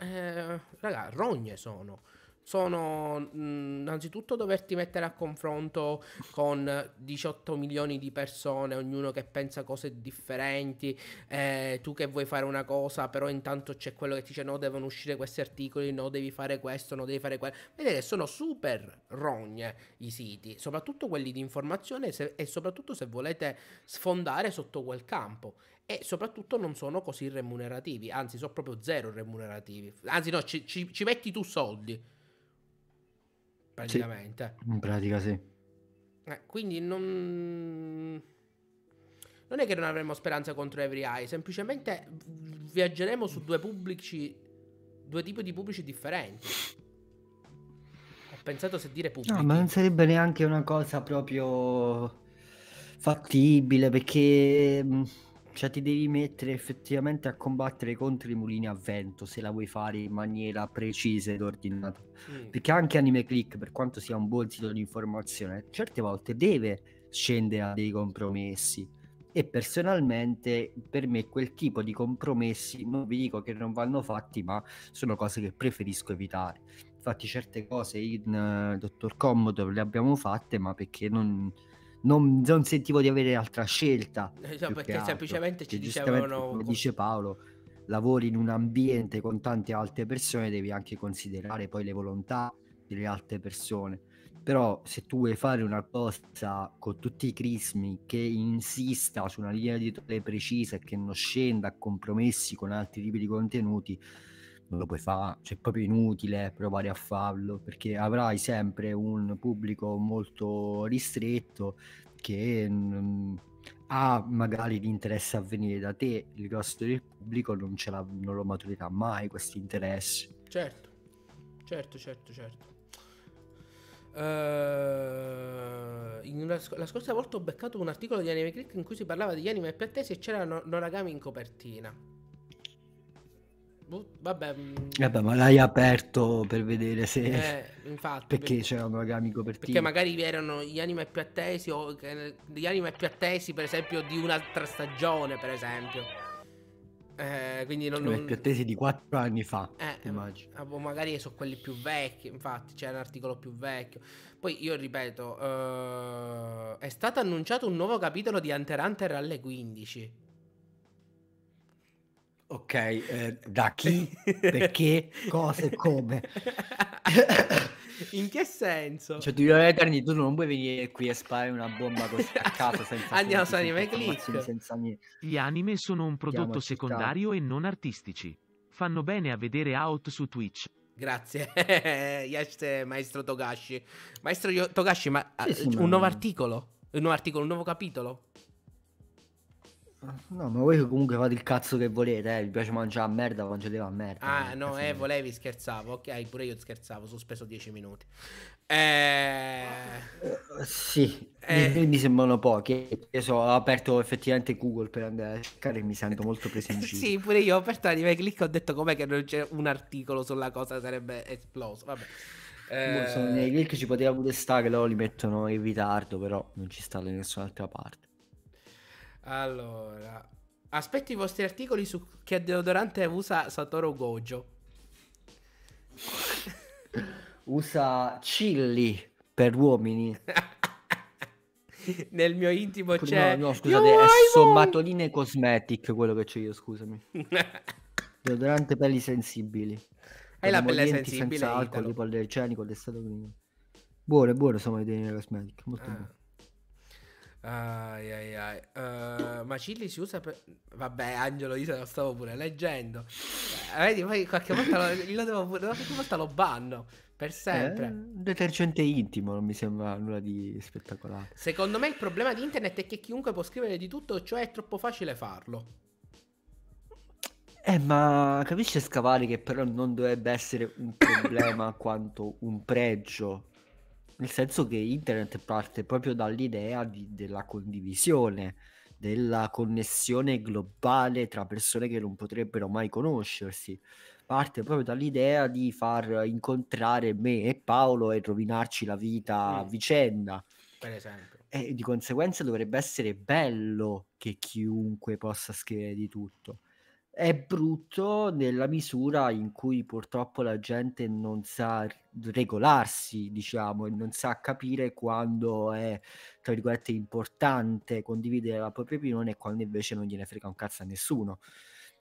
raga, rogne sono. Sono innanzitutto doverti mettere a confronto con 18 milioni di persone, ognuno che pensa cose differenti, tu che vuoi fare una cosa però intanto c'è quello che ti dice no, devono uscire questi articoli, no, devi fare questo, no, devi fare quello. Vedete che sono super rogne i siti, soprattutto quelli di informazione, e soprattutto se volete sfondare sotto quel campo. E soprattutto non sono così remunerativi, anzi sono proprio zero remunerativi, anzi no, ci metti tu soldi praticamente. Sì, in pratica sì. Quindi non è che non avremo speranza contro everyeye, semplicemente viaggeremo su due tipi di pubblici differenti. Ho pensato se dire pubblico. No, ma non sarebbe neanche una cosa proprio fattibile, perché cioè ti devi mettere effettivamente a combattere contro i mulini a vento se la vuoi fare in maniera precisa ed ordinata, perché anche Anime Click, per quanto sia un buon sito di informazione, certe volte deve scendere a dei compromessi, e personalmente per me quel tipo di compromessi non vi dico che non vanno fatti, ma sono cose che preferisco evitare. Infatti certe cose in Dottor Commodore le abbiamo fatte, ma perché non sentivo di avere altra scelta, perché semplicemente ci dicevano, come dice Paolo, lavori in un ambiente con tante altre persone, devi anche considerare poi le volontà delle altre persone. Però se tu vuoi fare una cosa con tutti i crismi che insista su una linea editoriale precisa e che non scenda a compromessi con altri tipi di contenuti, non lo puoi fare, cioè è proprio inutile provare a farlo, perché avrai sempre un pubblico molto ristretto che ha magari l'interesse a venire da te, il grosso del pubblico non ce l'ha, non lo maturirà mai questo interesse. Certo. La scorsa volta ho beccato un articolo di Anime Click in cui si parlava degli anime più attesi e c'era Noragami in copertina. Vabbè, ma l'hai aperto per vedere se infatti, perché c'era Noragami in copertina? Perché magari erano gli anime più attesi o gli anime più attesi, per esempio, di un'altra stagione, per esempio. Quindi non più attesi di 4 anni fa, immagino. Magari sono quelli più vecchi. Infatti c'è un articolo più vecchio. Poi io ripeto, è stato annunciato un nuovo capitolo di Hunter x Hunter alle 15. Ok, da chi? Perché? Cosa e come? In che senso? Cioè, tu non puoi venire qui e sparare una bomba così a caso senza andiamo su Anime Click. Senza niente. Gli anime sono un prodotto secondario e non artistici. Fanno bene a vedere out su Twitch. Grazie, yes, maestro Togashi. Maestro Togashi, ma sì, un nuovo articolo? Un nuovo articolo, un nuovo capitolo? No, ma voi comunque fate il cazzo che volete, vi piace mangiare a merda, mangiate a merda. Ah no, volevi, scherzavo, ok, pure io scherzavo, sospeso 10 minuti. Sì, mi sembrano pochi, io ho aperto effettivamente Google per andare a cercare e mi sento molto preso in giro. Sì, pure io ho aperto Anime Click e ho detto com'è che non c'è un articolo sulla cosa, sarebbe esploso, vabbè. Nei click ci poteva pure stare, loro li mettono in ritardo, però non ci sta da nessun'altra parte. Allora, aspetto i vostri articoli su che deodorante usa Satoru Gojo. Usa Chilli per uomini. Nel mio intimo c'è... No, scusate, è Sommatoline Cosmetic quello che c'è io, scusami. Deodorante pelli sensibili. Hai la pelle sensibile, senza alcol, pollergenico, l'estate prima. Buone sono le Deodorante Cosmetic, molto buone. Ma Chilli si usa per... Vabbè, Angelo, io lo stavo pure leggendo. Vedi, poi qualche volta lo banno per sempre. Un detergente intimo, non mi sembra nulla di spettacolare. Secondo me il problema di internet è che chiunque può scrivere di tutto, cioè è troppo facile farlo. Ma capisci, Scavari, che però non dovrebbe essere un problema quanto un pregio. Nel senso che internet parte proprio dall'idea della condivisione, della connessione globale tra persone che non potrebbero mai conoscersi. Parte proprio dall'idea di far incontrare me e Paolo e rovinarci la vita a vicenda. Per esempio. E di conseguenza dovrebbe essere bello che chiunque possa scrivere di tutto. È brutto nella misura in cui purtroppo la gente non sa regolarsi, diciamo, e non sa capire quando è, tra virgolette, importante condividere la propria opinione e quando invece non gliene frega un cazzo a nessuno.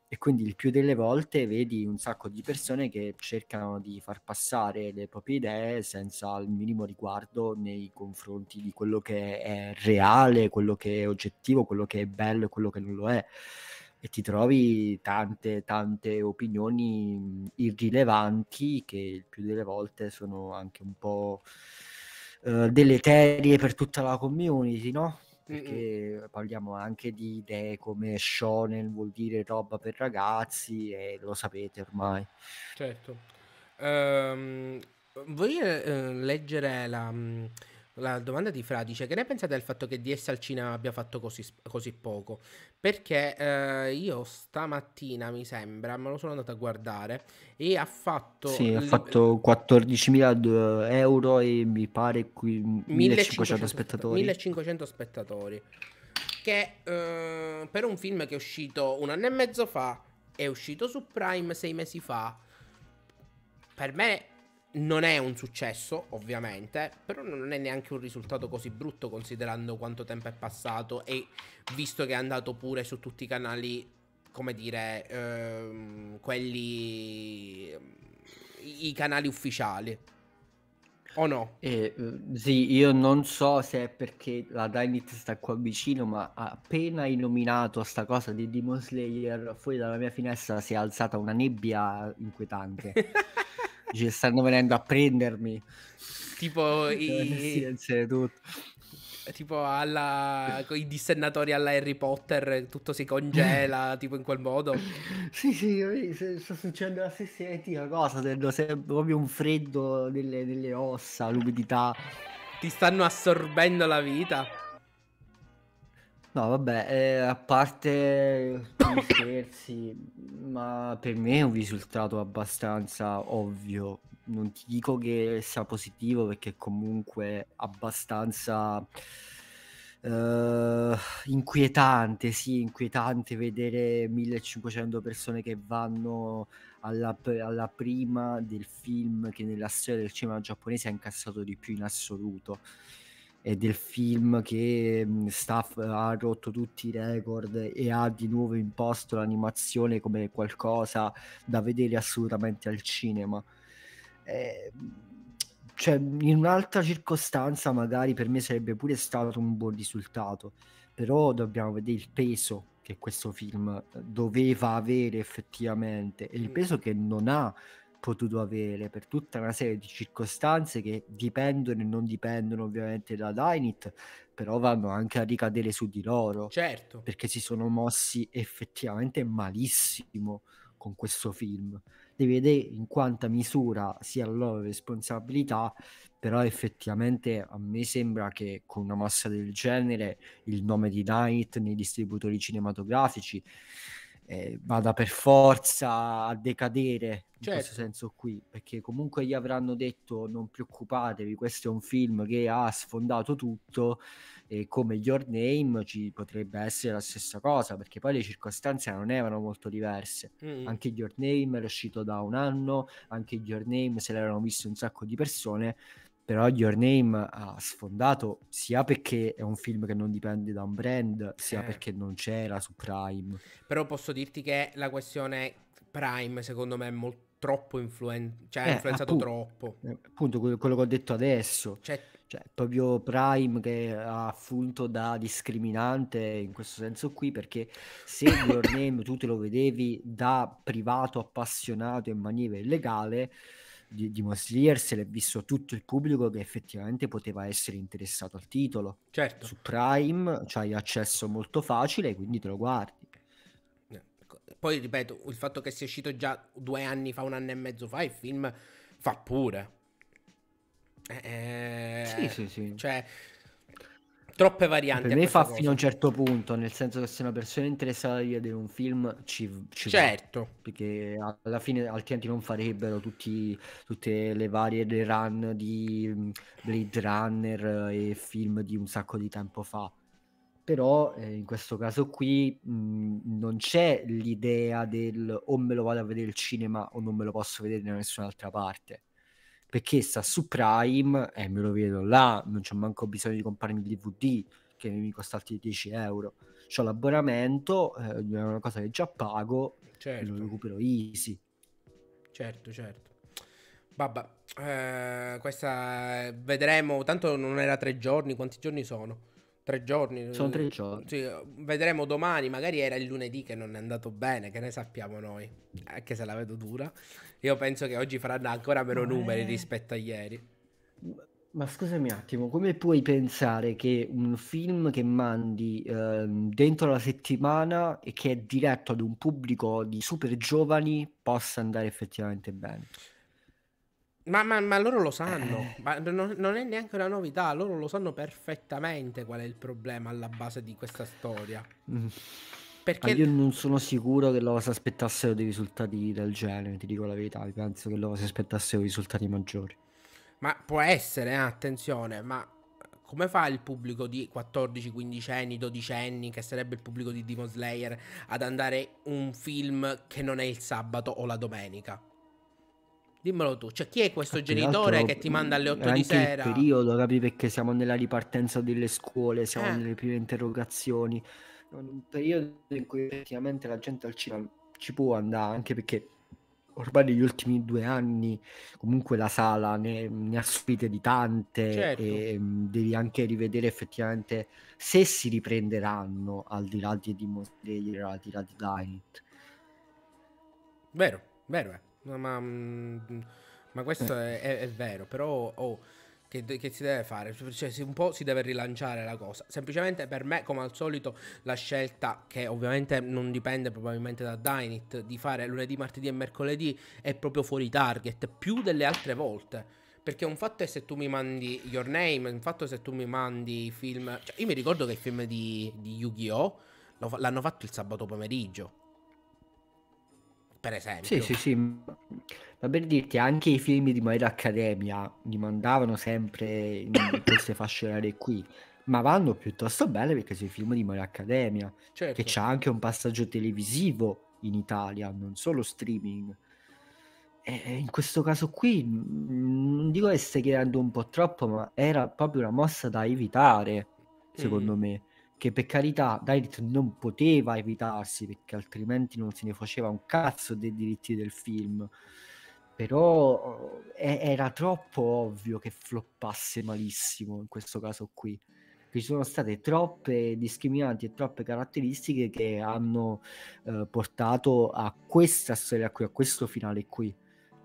E quindi il più delle volte vedi un sacco di persone che cercano di far passare le proprie idee senza il minimo riguardo nei confronti di quello che è reale, quello che è oggettivo, quello che è bello e quello che non lo è. E ti trovi tante opinioni irrilevanti che il più delle volte sono anche un po' deleterie per tutta la community, no? Perché parliamo anche di idee come shonen vuol dire roba per ragazzi e lo sapete ormai. Certo. Voglio leggere la domanda di Fra, dice: che ne pensate del fatto che DS al cinema abbia fatto così poco? Perché io stamattina, mi sembra, me lo sono andato a guardare e ha fatto... Sì, ha fatto 14.000 euro e mi pare 1.500 spettatori. 1.500 spettatori. Che per un film che è uscito un anno e mezzo fa, è uscito su Prime 6 mesi fa, per me... non è un successo, ovviamente, però non è neanche un risultato così brutto considerando quanto tempo è passato e visto che è andato pure su tutti i canali, come dire, i canali ufficiali. o no? Sì, io non so se è perché la Dynit sta qua vicino, ma appena hai nominato sta cosa di Demon Slayer, fuori dalla mia finestra si è alzata una nebbia inquietante. Ci stanno venendo a prendermi, tipo tipo alla, con i dissennatori alla Harry Potter, tutto si congela, tipo in quel modo. Sì, sì, sta succedendo la stessa identica cosa, proprio un freddo delle ossa, l'umidità. Ti stanno assorbendo la vita. No, vabbè, a parte gli scherzi, ma per me è un risultato abbastanza ovvio. Non ti dico che sia positivo perché comunque abbastanza inquietante, sì, inquietante vedere 1500 persone che vanno alla prima del film che nella storia del cinema giapponese ha incassato di più in assoluto, e del film che ha rotto tutti i record e ha di nuovo imposto l'animazione come qualcosa da vedere assolutamente al cinema. Cioè, in un'altra circostanza magari per me sarebbe pure stato un buon risultato, però dobbiamo vedere il peso che questo film doveva avere effettivamente e il peso che non ha potuto avere per tutta una serie di circostanze che dipendono e non dipendono ovviamente da Dynit, però vanno anche a ricadere su di loro, certo, perché si sono mossi effettivamente malissimo con questo film. Devi vedere in quanta misura sia la loro responsabilità, però effettivamente a me sembra che con una mossa del genere il nome di Dynit nei distributori cinematografici vada per forza a decadere in questo senso qui, perché comunque gli avranno detto non preoccupatevi, questo è un film che ha sfondato tutto, e come Your Name ci potrebbe essere la stessa cosa, perché poi le circostanze non erano molto diverse. Anche Your Name era uscito da un anno, anche Your Name se l'erano visto un sacco di persone, però Your Name ha sfondato sia perché è un film che non dipende da un brand, sia perché non c'era su Prime. Però posso dirti che la questione Prime secondo me è molto troppo influenzato troppo. Appunto quello che ho detto adesso. Cioè, proprio Prime che ha funto da discriminante in questo senso qui, perché se Your Name tu te lo vedevi da privato appassionato in maniera illegale, di Slayer se l'è visto tutto il pubblico che effettivamente poteva essere interessato al titolo. Certo. Su Prime c'hai accesso molto facile, quindi te lo guardi. Poi ripeto, il fatto che sia uscito già 2 anni fa, 1 anno e mezzo fa, il film fa pure. Sì. Cioè, troppe varianti. Per me fa cosa fino a un certo punto, nel senso che se una persona è interessata a vedere un film ci certo va, perché alla fine altrimenti non farebbero tutte le varie run di Blade Runner e film di un sacco di tempo fa. Però in questo caso qui non c'è l'idea del o me lo vado a vedere al cinema o non me lo posso vedere da nessun'altra parte, perché sta su Prime e me lo vedo là, non c'ho manco bisogno di comprarmi il DVD che mi costa altri 10 euro, c'ho l'abbonamento, è una cosa che già pago, certo, e lo recupero easy. Certo Babba, questa vedremo, tanto non era 3 giorni, quanti giorni sono? 3 giorni? Sono 3 giorni. Sì, vedremo domani, magari era il lunedì che non è andato bene, che ne sappiamo noi, anche se la vedo dura. Io penso che oggi faranno ancora meno numeri rispetto a ieri. Ma scusami un attimo, come puoi pensare che un film che mandi dentro la settimana e che è diretto ad un pubblico di super giovani possa andare effettivamente bene? Ma loro lo sanno, ma non è neanche una novità, loro lo sanno perfettamente qual è il problema alla base di questa storia. Perché io non sono sicuro che loro si aspettassero dei risultati del genere, ti dico la verità, penso che loro si aspettassero risultati maggiori. Ma può essere, attenzione, ma come fa il pubblico di 14, 15 anni, 12 anni, che sarebbe il pubblico di Demon Slayer, ad andare un film che non è il sabato o la domenica? Dimmelo tu, cioè chi è questo genitore che ti manda alle 8 di sera? È il periodo, capi, perché siamo nella ripartenza delle scuole, siamo nelle prime interrogazioni, un periodo in cui effettivamente la gente al cinema ci può andare, anche perché ormai negli ultimi 2 anni comunque la sala ne ha subite di tante, certo. E devi anche rivedere effettivamente se si riprenderanno al di là di Demon Slayer, al di là di Dynit. Vero, vero, no, ma questo è vero, però che si deve fare? Cioè, un po' si deve rilanciare la cosa. Semplicemente per me, come al solito, la scelta, che ovviamente non dipende probabilmente da Dynit, di fare lunedì, martedì e mercoledì è proprio fuori target, più delle altre volte. Perché un fatto è se tu mi mandi Your Name, un fatto è se tu mi mandi i film... Cioè, io mi ricordo che i film di Yu-Gi-Oh! L'hanno fatto il sabato pomeriggio, per esempio. Sì, sì, sì. Ma per dirti, anche i film di My Hero Academia li mandavano sempre in queste fasce orarie qui, ma vanno piuttosto bene perché sono i film di My Hero Academia, certo. Che c'ha anche un passaggio televisivo in Italia, non solo streaming. E in questo caso qui, non dico che stai chiedendo un po' troppo, ma era proprio una mossa da evitare, secondo me. Che per carità Dynit non poteva evitarsi, perché altrimenti non se ne faceva un cazzo dei diritti del film, però era troppo ovvio che floppasse malissimo in questo caso qui. Ci sono state troppe discriminanti e troppe caratteristiche che hanno portato a questa storia qui, a questo finale qui,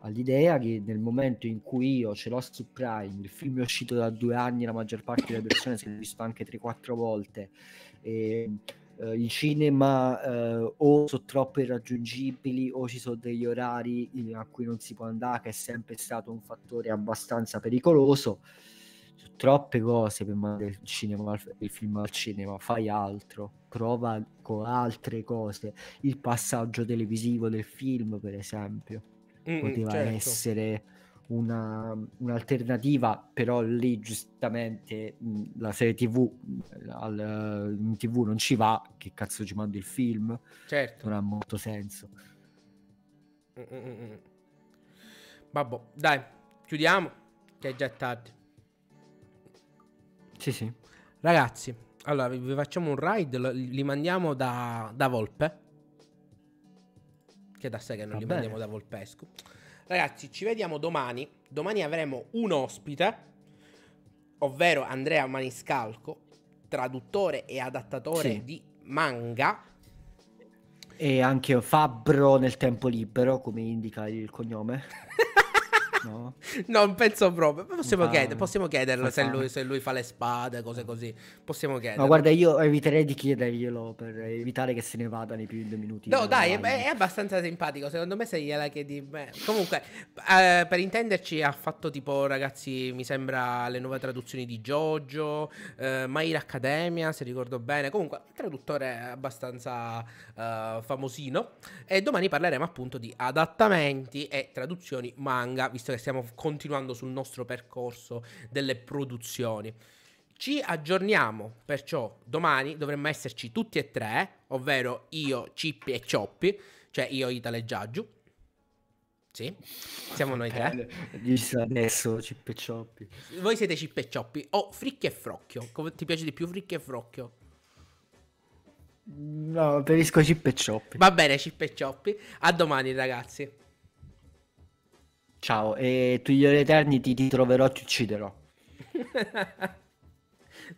all'idea che nel momento in cui io ce l'ho su Prime, il film è uscito da 2 anni, la maggior parte delle persone si è visto anche 3-4 volte, i cinema o sono troppo irraggiungibili o ci sono degli orari a cui non si può andare, che è sempre stato un fattore abbastanza pericoloso. Sono troppe cose per mandare il film al cinema. Fai altro, prova con altre cose, il passaggio televisivo del film per esempio poteva, certo, essere un'alternativa, però lì giustamente la serie TV in TV non ci va, che cazzo ci mando il film? Certo. Non ha molto senso. Vabbè, dai, chiudiamo che è già tardi. Sì, sì. Ragazzi, allora vi facciamo un ride, li mandiamo da Volpe. Che da sé che non li mandiamo da Volpescu. Ragazzi, ci vediamo domani. Domani avremo un ospite, ovvero Andrea Maniscalco, traduttore e adattatore, sì, di manga. E anche fabbro nel tempo libero, come indica il cognome. No? Non penso proprio. Possiamo chiederlo se lui fa le spade, cose così. Possiamo chiederlo. Ma guarda, io eviterei di chiederglielo per evitare che se ne vada nei primi 2 minuti. No, dai, è abbastanza simpatico. Secondo me, se gliela chiedi. Beh. Comunque, per intenderci, ha fatto tipo, ragazzi, mi sembra le nuove traduzioni di JoJo, My Hero Academia, se ricordo bene. Comunque, un traduttore abbastanza famosino. E domani parleremo appunto di adattamenti e traduzioni manga, visto che stiamo continuando sul nostro percorso delle produzioni. Ci aggiorniamo, perciò domani dovremmo esserci tutti e tre, ovvero io, Cippi e Cioppi, cioè io, Italo e Giaggiu. Sì, siamo noi tre. Adesso Cippi e Cioppi. Voi siete Cippi e Cioppi o Fricchi e Frocchio? Come ti piace di più, Fricchi e Frocchio? No, preferisco Cippi e Cioppi. Va bene, Cippi e Cioppi. A domani, ragazzi. Ciao, e tu gli eterni ti troverò, ti ucciderò.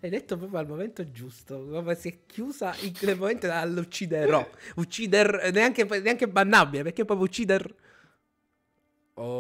Hai detto proprio al momento giusto, come si è chiusa incremente dall'ucciderò. Uccider, neanche bannabile, perché proprio uccider... Oh.